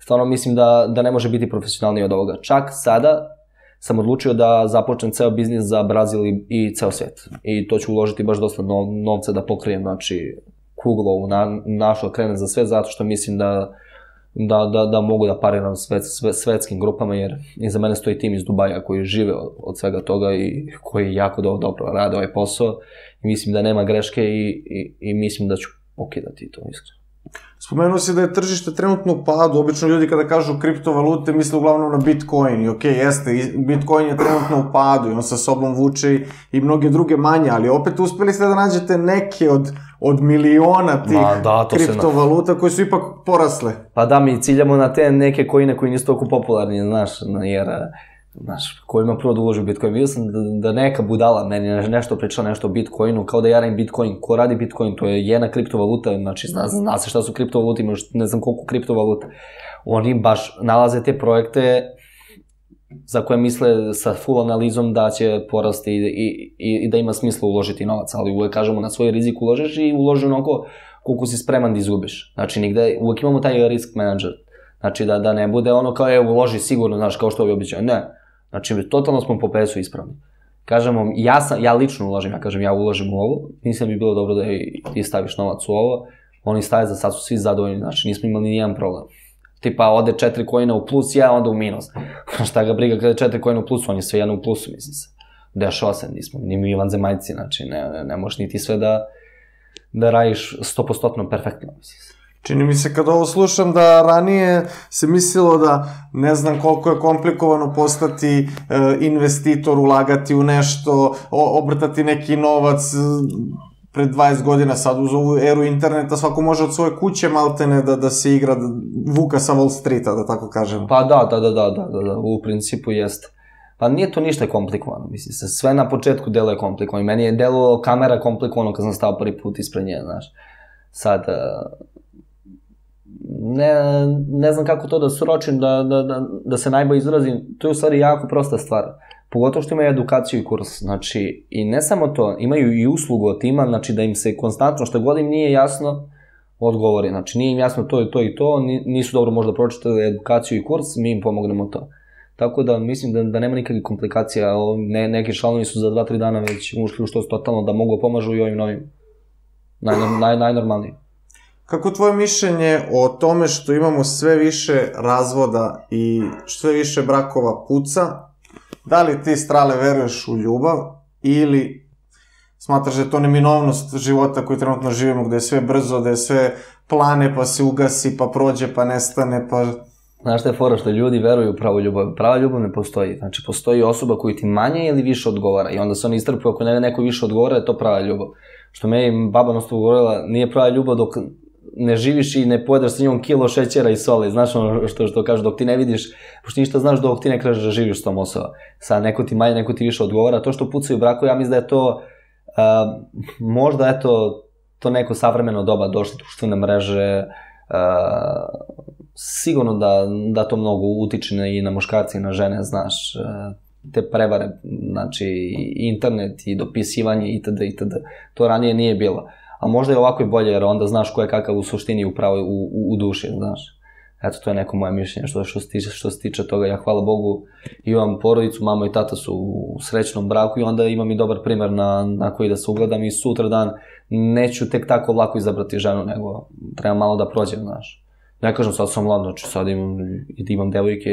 stvarno mislim da, da ne može biti profesionalniji od ovoga. Čak sada sam odlučio da započnem ceo biznis za Brazil i, i ceo svijet. I to ću uložiti baš dosta nov, novca da pokrijem, znači, kuglovu na, našu okrenem za sve, zato što mislim da, da, da, da mogu da pariram svet, svet, svetskim grupama, jer iza mene stoji tim iz Dubaja koji žive od, od svega toga i koji jako do, dobro rade ovaj posao. I mislim da nema greške i, i, i mislim da ću pokidati to, iskreno. Spomenuo si da je tržište trenutno u padu, obično ljudi kada kažu kriptovalute misle uglavnom na Bitcoin i okej, jeste, Bitcoin je trenutno u padu i on sa sobom vuče i mnoge druge manje, ali opet uspeli ste da nađete neke od, od miliona tih Ma, da, kriptovaluta na... koje su ipak porasle. Pa da, mi ciljamo na te neke coine koji nisu toliko popularni, znaš, jer... Znaš, ko ima prvo da uloži u Bitcoin, vidio sam da, da neka budala meni nešto pričala nešto o Bitcoinu, kao da ja radim Bitcoin, ko radi Bitcoin, to je jedna kriptovaluta, znači zna, zna se šta su kriptovaluta, ima ne znam koliko kriptovaluta. Oni baš nalaze te projekte za koje misle sa full analizom da će porasti i, i, i da ima smisla uložiti novac, ali uvek kažemo na svoj rizik uložiš i uloži onako koliko si spreman da izgubiš. Znači nigde, uvek imamo taj risk manager, znači da, da ne bude ono kao je uloži sigurno, znaš, kao što ovi običaju, ne. Znači, totalno smo po pesu ispravni. Kažemo, ja, sam, ja lično uložim, ja kažem, ja uložim u ovo, nisam bi bilo dobro da i ti staviš novac u ovo, oni staje, za sad su svi zadovoljni, znači, nismo imali nijedan problem. Tipa, ode četiri coina u plus, ja onda u minus. Šta ga briga kada je četiri coina u plus, on je sve jedno u plusu, mislim se. Dešao se, nismo, ni mi vanzemaljci, znači, ne, ne, ne možeš ni ti sve da, da radiš stopostotno perfektno, mislim se. Čini mi se kad ovo slušam da ranije se mislilo da ne znam koliko je komplikovano postati e, investitor, ulagati u nešto, o, obrtati neki novac. Pred dvadeset godina, sad uz ovu eru interneta, svako može od svoje kuće maltene da, da se igra vuka sa Wall Streeta, da tako kažem. Pa da, da, da, da, da, da, u principu jeste. Pa nije to ništa komplikovano, mislim se, sve na početku delo je komplikovano. Meni je delo kamera komplikovano kad sam stao prvi put ispred nje, znaš. Sad... Ne, ne znam kako to da sročim, da, da, da, da se najbolje izrazim, to je u stvari jako prosta stvar. Pogotovo što imaju edukaciju i kurs, znači, i ne samo to, imaju i uslugu od tima, znači da im se konstantno, što god im nije jasno, odgovori, znači nije im jasno to i to i to, nisu dobro možda pročitali edukaciju i kurs, mi im pomognemo to. Tako da mislim da, da nema nikakve komplikacija, ne, neki članovi su za dva tri dana već ušli u što su totalno da mogu pomažu i ovim novim, naj, naj, najnormalnije. Kako tvoje mišljenje o tome što imamo sve više razvoda i sve više brakova puca? Da li ti, Strale, veruješ u ljubav ili smatraš da je to neminovnost života koju trenutno živimo, gde je sve brzo, da je sve plane pa se ugasi, pa prođe, pa nestane, pa... Znaš šta je fora, što ljudi veruju u pravu ljubav. Prava ljubav ne postoji. Znači, postoji osoba koju ti manje ili više odgovara i onda se oni istrpuju, ako neko više odgovara, je to prava ljubav. Što me je baba nastavu govorila, nije prava ljubav dok ne živiš i ne pojedaš sa njom kilo šećera i soli, znaš ono što, što kažu, dok ti ne vidiš, pošto ništa znaš dok ti ne kažeš da živiš s tom osobom. Sad neko ti manje, neko ti više odgovara, to što pucaju braku, ja mislim da je to, uh, možda eto, to neko savremeno doba, došle društvene mreže, uh, sigurno da, da to mnogo utiče i na muškarce i na žene, znaš, uh, te prevare, znači i internet i dopisivanje itd. itd. To ranije nije bilo. A možda je ovako i bolje, jer onda znaš ko je kakav u suštini upravo u, u, u duši, znaš. Eto, to je neko moje mišljenje što, što, se tiče, što se tiče toga. Ja, hvala Bogu, imam porodicu, mama i tata su u srećnom braku i onda imam i dobar primer na, na koji da se ugledam i sutra dan neću tek tako lako izabrati ženu, nego treba malo da prođem, znaš. Ne kažem sad sam mlad, znači sad imam, imam devojke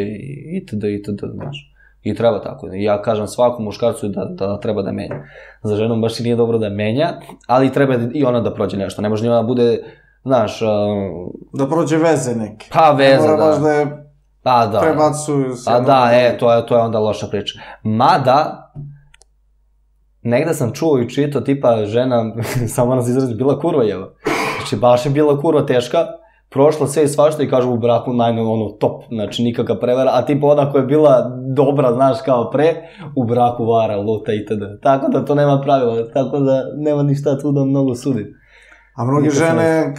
itd. itd. znaš. I treba tako. Ja kažem svakom muškarcu da, da treba da menja. Za ženom baš i nije dobro da menja, ali treba i ona da prođe nešto. Ne može ni ona bude, znaš... Uh... Da prođe veze neke. Pa veze, da. Baš da je pa, da. prebacuju se. Pa da, e, to je, to je onda loša priča. Mada, negde sam čuo i čito, tipa žena, samo nas izrazi, bila kurva, jeva. Znači, baš je bila kurva teška. prošla sve i svašta i kažu u braku najno ono top, znači nikakva prevara, a tipa ona koja je bila dobra, znaš, kao pre, u braku vara, luta itd. Tako da to nema pravila, tako da nema ništa tu da mnogo sudi. A mnogi žene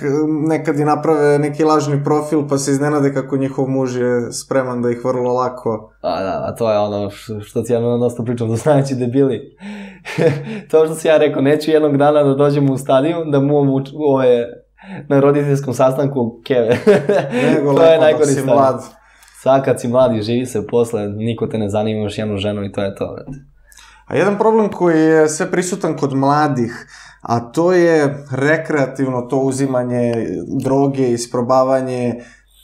nekad i naprave neki lažni profil pa se iznenade kako njihov muž je spreman da ih vrlo lako... A da, a to je ono što ti ja dosta pričam, da znajući debili. To što si ja rekao, neću jednog dana da dođem u stadion, da mu ove... na roditeljskom sastanku keve. Nego to je najgori si mlad. Sad kad si mlad i živi se posle, niko te ne zanima, još jednu ženu i to je to. A jedan problem koji je sve prisutan kod mladih, a to je rekreativno to uzimanje droge, isprobavanje,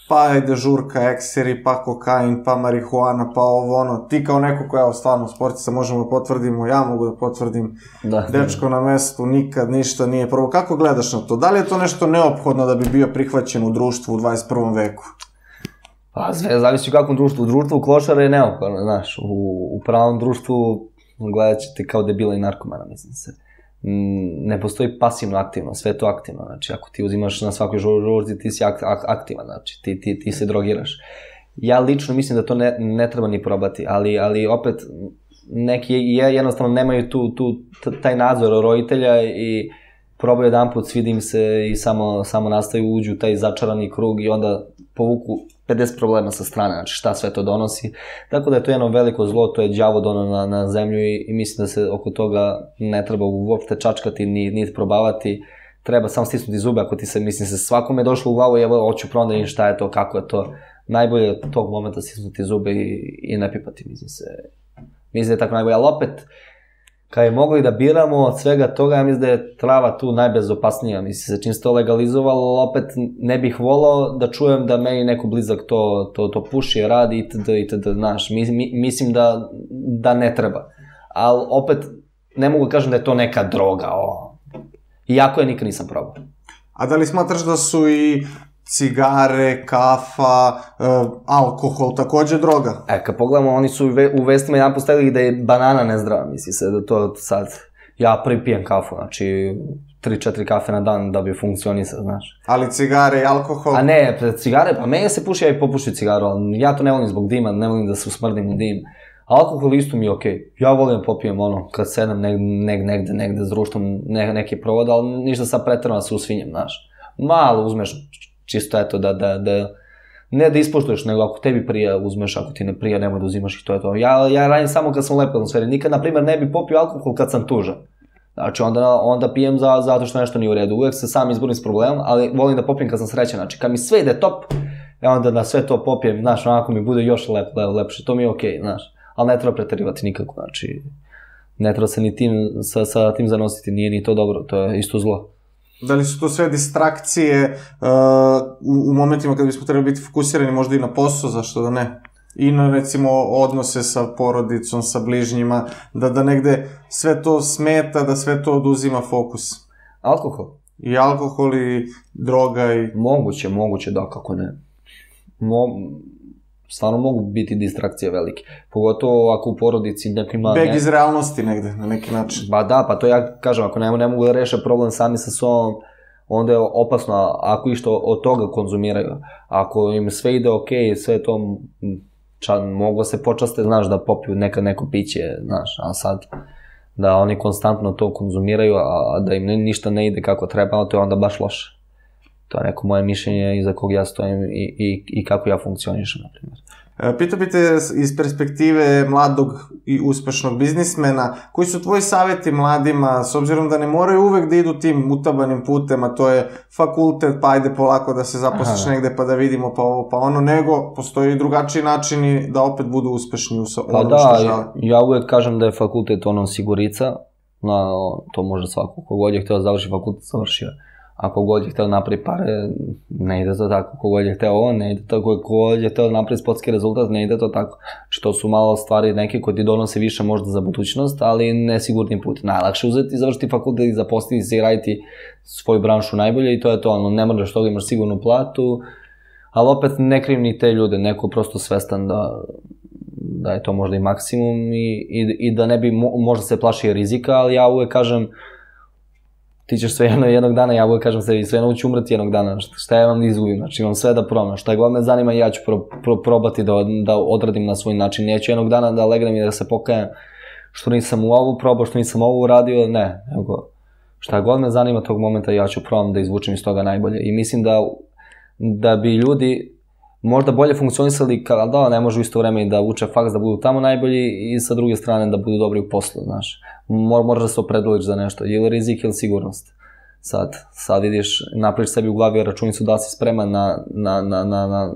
pa ajde žurka, ekseri, pa kokain, pa marihuana, pa ovo ono. Ti kao neko koja je stvarno sportica, možemo da potvrdimo, ja mogu da potvrdim, dečko na mestu, nikad ništa nije prvo. Kako gledaš na to? Da li je to nešto neophodno da bi bio prihvaćen u društvu u dvadeset prvom veku? Pa sve, zavisi u kakvom društvu. U društvu klošara je neophodno, znaš. U pravom društvu gledat ćete kao debila i narkomana, mislim se. Ne postoji pasivno aktivno, sve je to aktivno, znači ako ti uzimaš na svakoj žurci ti si aktivan, znači ti se drogiraš. Ja lično mislim da to ne treba ni probati, ali opet neki jednostavno nemaju taj nadzor roditelja i probaju jedan put, svidim se i samo nastaju, uđu u taj začarani krug i onda povuku pedeset problema sa strane, znači šta sve to donosi. Tako da je to jedno veliko zlo, to je đavo doneo na zemlju i mislim da se oko toga ne treba uopšte čačkati ni probavati. Treba samo stisnuti zube ako ti se, mislim se, svakome je došlo u glavu i evo, hoću pronaći šta je to, kako je to. Najbolje je tog momenta stisnuti zube i ne pipati, mislim se. Mislim da je tako najbolje, ali opet, kada je mogli da biramo od svega toga, ja mislim da je trava tu najbezopasnija, mislim se, čim se to legalizovalo, opet ne bih volao da čujem da meni neko blizak to puši, radi itd. itd. Znaš, mislim da ne treba. Ali opet, ne mogu da kažem da je to neka droga, iako je nikad nisam probao. A da li smatraš da su i cigare, kafa, alkohol, takođe droga? E, kad pogledamo, oni su u vestima jedan postavili da je banana nezdrava, misli se, da to sad, ja prvi pijem kafu, znači, tri četiri kafe na dan da bi funkcionisao, znaš. Ali cigare i alkohol? A ne, cigare, pa meni se puši, ja i popušim cigaru, ali ja to ne volim zbog dima, ne volim da se usmrdim u dim. Alkohol isto mi je okej, ja volim da popijem ono, kad sedem negde, negde s društvom, neki provod, ali ništa sad pretrano da se usvinjem, znaš. Malo uzmeš, čisto eto da, ne da ispoštuješ, nego ako tebi prija uzmeš, ako ti ne prija nemoj da uzimaš i to je to. Ja radim samo kad sam u lepoj atmosferi, nikad na primer ne bi popio alkohol kad sam tužan. Znači onda pijem zato što nešto nije u redu, uvek se sam izborim s problemom, ali volim da popijem kad sam srećan, znači kad mi sve ide top, onda da sve to popijem, znaš, onako mi bude još lepše, to mi je okej, znaš, ali ne treba preterivati nikako, znači ne treba se ni sa tim zanositi, nije ni to dobro, to je isto zlo. Da li su to sve distrakcije u momentima kada bismo trebali biti fokusirani možda i na posao, zašto da ne? I na recimo odnose sa porodicom, sa bližnjima, da negde sve to smeta, da sve to oduzima fokus. Alkohol? I alkohol i droga i... Moguće, moguće da, kako ne. Stvarno mogu biti distrakcije velike. Pogotovo ako u porodici neko ima... Beg iz realnosti negde, na neki način. Ba da, pa to ja kažem, ako ne mogu da reše problem sami sa sobom, onda je opasno, ako i što od toga konzumiraju. Ako im sve ide okej, sve to mogu se počaste, znaš, da popiju nekad neko piće, znaš, a sad da oni konstantno to konzumiraju, a da im ništa ne ide kako treba, to je onda baš loše. To je neko moje mišljenje iza kog ja stojim i kako ja funkcionišem, na primjer. Pitao bih te iz perspektive mladog i uspešnog biznismena, koji su tvoji savjeti mladima, s obzirom da ne moraju uvek da idu tim utabanim putem, a to je fakultet, pa ajde polako da se zaposliš negde pa da vidimo pa ovo pa ono, nego postoji drugačiji načini da opet budu uspešni u onom što žele. Pa da, ja uvek kažem da je fakultet ono sigurica, to može svako, kogod je htio da završi fakultet, završio. Ako god je htio napravi pare, ne ide to tako, ako god je htio ovo, ne ide tako, ako god je htio napravi sportski rezultat, ne ide to tako. Što su malo stvari neke koje ti donose više možda za budućnost, ali nesigurni put. Najlakše uzeti i završiti fakultet i zaposliti se i raditi svoju branšu najbolje i to je to. Ne moraš toga, imaš sigurnu platu, ali opet ne krivim ni te ljude, neko je prosto svestan da je to možda i maksimum i da ne bi možda se plašio rizika, ali ja uvek kažem, ti ćeš svejedno jednog dana, ja uvijek kažem sebi, svejedno ću umreti jednog dana, šta ja vam izgubim, znači imam sve da probam, šta god me zanima ja ću probati da odradim na svoj način, neću jednog dana da legnem i da se pokajem što nisam u ovu probao, što nisam ovo uradio, ne, nego šta god me zanima tog momenta ja ću probam da izvučem iz toga najbolje i mislim da bi ljudi možda bolje funkcionisali kada ne može u isto vreme i da uče faks da budu tamo najbolji i sa druge strane da budu dobri u poslu, znaš. Moraš da se opredeliš za nešto, ili rizik ili sigurnost. Sad, sad vidiš, napraviš sebi u glavi računicu da si spreman na, na, na, na,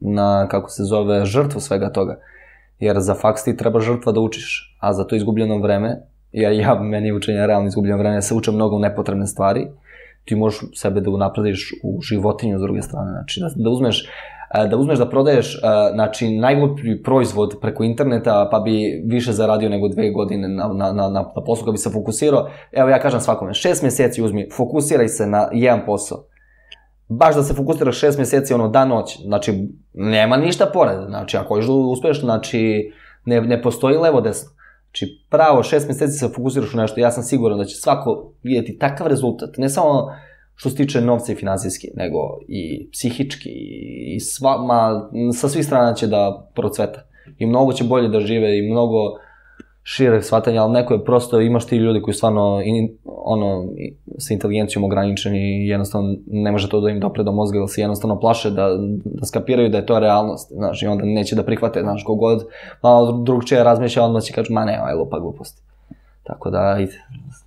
na, kako se zove, žrtvu svega toga. Jer za faks ti treba žrtva da učiš, a za to izgubljeno vreme, jer ja, meni je učenje realno izgubljeno vreme, ja se učem mnogo nepotrebne stvari, ti možeš sebe da unaprediš u životinju s druge strane, znači da uzmeš da prodaješ najgluplji proizvod preko interneta pa bi više zaradio nego dve godine na poslu kada bi se fokusirao, evo ja kažem svakome, šest mjeseci uzmi, fokusiraj se na jedan posao, baš da se fokusiraš šest mjeseci ono dan noć, znači nema ništa pored, znači ako još uspeš, znači ne postoji levo desno. Znači, pravo, šest mjeseci se fokusiraš u nešto, ja sam siguran da će svako vidjeti takav rezultat, ne samo što se tiče novca i financijski, nego i psihički, i sa svih strana će da procveta. I mnogo će bolje da žive, i mnogo šireg shvatanja, ali neko je prosto, imaš ti ljudi koji stvarno sa inteligencijom ograničeni i jednostavno ne može to da im dopre do mozga, ili se jednostavno plaše da skapiraju da je to realnost, znaš, i onda neće da prihvate, znaš, kogod malo drugčije razmišlja, onda će kaži, ma ne, aj lupa gluposti. Tako da,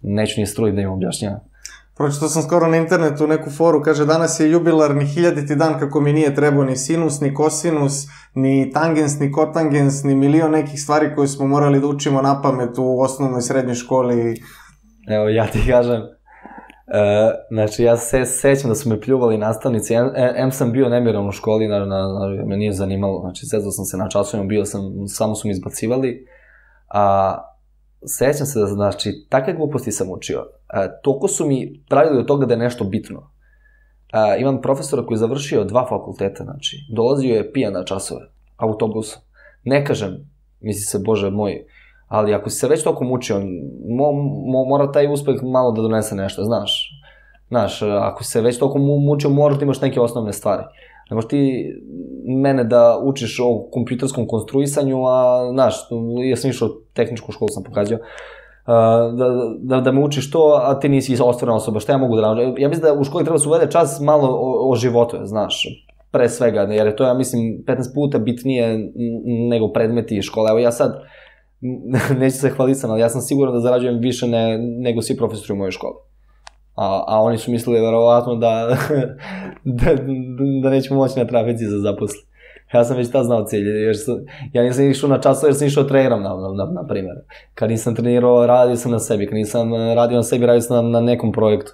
neću ni strujiti da im objašnjam. Pročito sam skoro na internetu neku foru, kaže danas je jubilarni hiljaditi dan kako mi nije trebao ni sinus, ni kosinus, ni tangens, ni kotangens, ni milion nekih stvari koje smo morali da učimo na pamet u osnovnoj i srednjoj školi. Evo ja ti kažem, znači ja se sećam da su me pljuvali nastavnici, em sam bio nemiran u školi, me nije zanimalo, znači sezao sam se na časovima, bio sam, samo su mi izbacivali, a... Sećam se da, znači, takve gluposti sam učio. Toliko su mi pravili od toga da je nešto bitno. Imam profesora koji je završio dva fakulteta, znači, dolazio je pijan na časove, autobusom. Ne kažem, misli se, Bože moj, ali ako si se već toliko mučio, mora taj uspeh malo da donese nešto, znaš. Znaš, ako si se već toliko mučio, moraš da imaš neke osnovne stvari. Ne možeš ti mene da učiš o kompjuterskom konstruisanju, a znaš, ja sam išao tehničku školu, sam pokazio, da me učiš to, a ti nisi ostvarena osoba, šta ja mogu da radim? Ja mislim da u školi treba se uvede čas malo o životu, znaš, pre svega, jer je to, ja mislim, petnaest puta bitnije nego predmeti škole. Evo ja sad, neću se hvaliti sam, ali ja sam siguran da zarađujem više nego svi profesori u mojoj školi. A oni su mislili verovatno da nećemo moći na trafici za zaposli. Ja sam već tad znao cilje, ja nisam išao na časove jer sam išao treniram, na primjer. Kad nisam trenirao, radio sam na sebi, kad nisam radio na sebi, radio sam na nekom projektu.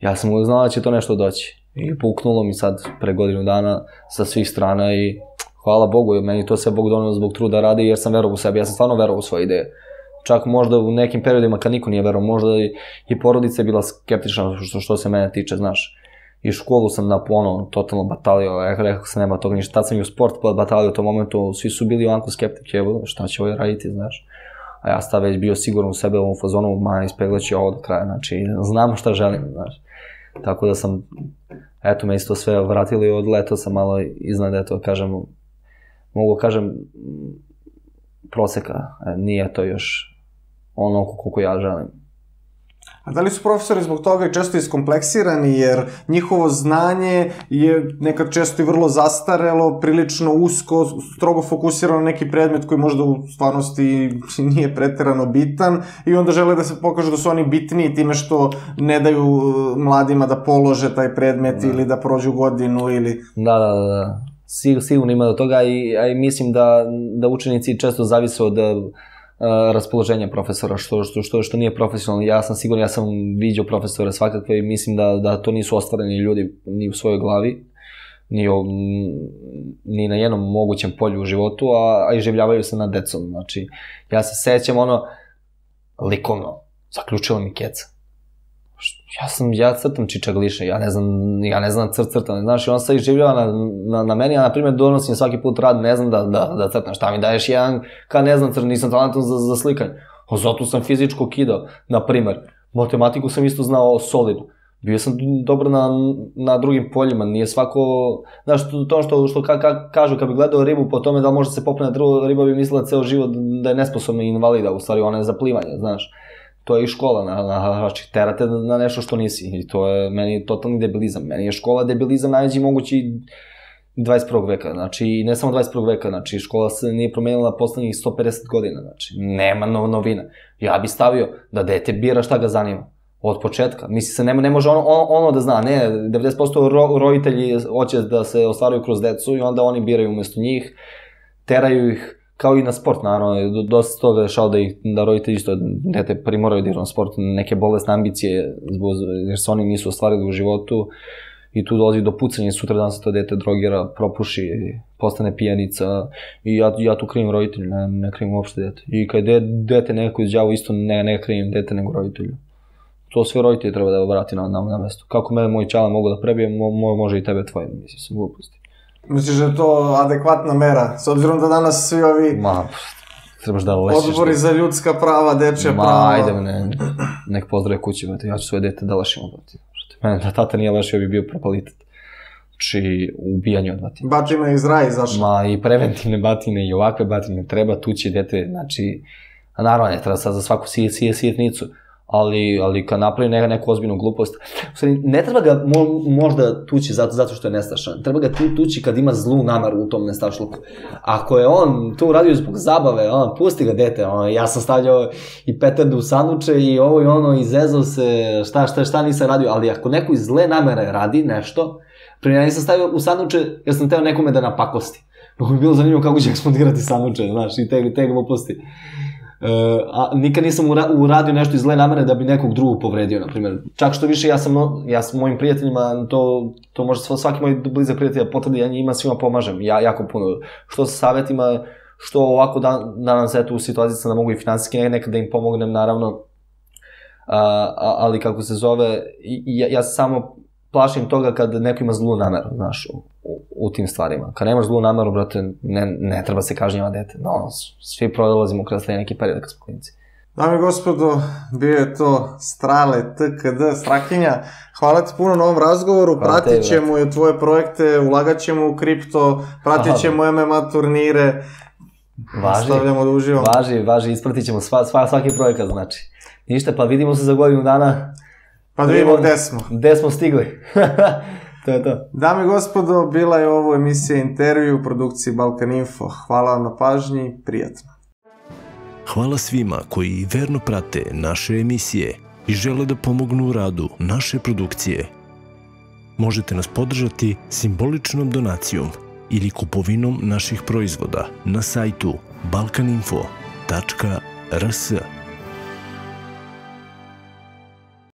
Ja sam znao da će to nešto doći. I puknulo mi sad pre godinu dana sa svih strana i hvala Bogu, meni to sve Bog donio zbog truda radi jer sam verovao u sebi, ja sam stvarno verovao u svoje ideje. Čak možda u nekim periodima kad niko nije verao, možda i porodica je bila skeptična što se mene tiče, znaš. I školu sam na ono, totalno batalio, rekao sam nema toga ništa, tad sam i u sport batalio u tom momentu, svi su bili onako skeptike, šta će ovo raditi, znaš. A ja sam već bio siguran u sebe u ovom fazonu, ma ispegledat ću ovo do kraja, znači znam šta želim, znaš. Tako da sam, eto me isto sve vratilo i odletao sam malo iznad, eto kažem, mogu kažem, proseka, nije to još ono koliko ja želim. A da li su profesori zbog toga i često iskompleksirani jer njihovo znanje je nekad često i vrlo zastarelo, prilično usko, strogo fokusirano na neki predmet koji možda u stvarnosti nije preterano bitan i onda žele da se pokažu da su oni bitniji time što ne daju mladima da polože taj predmet ili da prođu godinu ili... Da, da, da. Sigurno ima do toga i mislim da učenici često zavise od... raspoloženja profesora, što nije profesionalno. Ja sam siguran, ja sam vidio profesora svakakve i mislim da to nisu ostvareni ljudi ni u svojoj glavi, ni na jednom mogućem polju u životu, a i življavaju se nad decom. Znači, ja se sećam ono, likovno, zaključila mi keca. Ja crtam čičagliše, ja ne znam crt crtam, znaš, i on se življava na meni, ja na primjer donosim svaki put rad, ne znam da crtam, šta mi daješ jedan, kad ne znam crt, nisam talentan za slikanje, zato sam fizičko kidao, na primjer, Matematiku sam isto znao solidno. Bio sam dobro na drugim poljima, nije svako... Znaš, to što kažu kad bi gledao ribu po tome da može se popne na drvo, riba bi mislila ceo život da je nesposobna i invalida, u stvari ona je za plivanje, znaš. To je i škola, znači terate na nešto što nisi i to je meni totalni debilizam. Meni je škola debilizam najveći mogući dvadeset prvog veka, znači ne samo dvadeset prvog veka, znači škola se nije promenila poslednjih sto pedeset godina, znači nema novina. Ja bi stavio da dete bira šta ga zanima. Od početka. Misli se, ne može ono da zna, ne, devedeset posto roditelji hoće da se ostvaruju kroz decu i onda oni biraju umjesto njih, teraju ih, kao i na sport, naravno, dosta toga dešao da roditelji isto dete primoraju da igra na sport, neke bolesne ambicije, jer se oni nisu ostvarili u životu i tu dolazi do pucanja, sutra dan se to dete drogira, propuši, postane pijanica i ja tu krivim roditelju, ne krivim uopšte dete. I kad je dete nekako izđavo, isto ne krivim dete nego roditelju. To sve roditelji treba da vrati na mesto. Kako mene moji čale mogu da prebije, može i tebe tvoje, mislim, sam gluposti. Misliš da je to adekvatna mera? S obzirom da danas svi ovi odbori za ljudska prava, dečja prava... Ma, ajde me, nek pozdrave kući, ja ću svoje dete da lešim odvati. Mene da tata nije lešio, bi bio propalitet. Znači, ubijanje odvati. Batine iz raja izašle. Ma, i preventivne batine i ovakve batine treba, tu će dete, znači... Naravno, ne treba sad za svaku sijetnicu. Ali kad napravi neku ozbiljnu glupost, ne treba ga možda tući zato što je nestašan, treba ga tući kad ima zlu namaru u tom nestašluku. Ako je on to uradio zbog zabave, pusti ga dete, ja sam stavljao i petardu u sanduče i ovo i ono, izezao se, šta šta šta nisam radio, ali ako neko iz zle namere radi nešto, primjer, ja nisam stavio u sanduče jer sam teo nekome da napakosti. Kako bi bilo zanimljivo kako će eksplodirati sanduče, znaš, i te gluposti. Nikad nisam uradio nešto iz zle namere da bi nekog drugog povredio, na primjer. Čak što više, ja sam mojim prijateljima, to može svaki moj blizak prijatelj potvrdi, ja njima svima pomažem, jako puno. Što sa savjetima, što ovako danas, eto, u situaciji sam da mogu i finansijski nekad da im pomognem, naravno. Ali kako se zove, ja samo plašim toga kad neko ima zlu nameru, znaš, u tim stvarima. Kad nemaš zlu nameru, brate, ne treba se kažnjava dete. No, svi prolazimo kroz taj neki period kad smo klinici. Dame i gospodo, bio je to Strale T K D, Strahinja. Hvala ti puno na ovom razgovoru, pratit ćemo i tvoje projekte, ulagat ćemo u kripto, pratit ćemo M M A turnire, stavljamo da uživamo. Važi, važi, ispratit ćemo svaki projekat, znači. Ništa, pa vidimo se za godinu dana. Pa da vidimo gde smo. Gde smo stigli. To je to. Dame i gospodo, bila je ovo emisija Intervju u produkciji Balkan Info. Hvala vam na pažnji i prijatno. Hvala svima koji verno prate naše emisije i žele da pomognu u radu naše produkcije. Možete nas podržati simboličnom donacijom ili kupovinom naših proizvoda na sajtu balkan info tačka r s.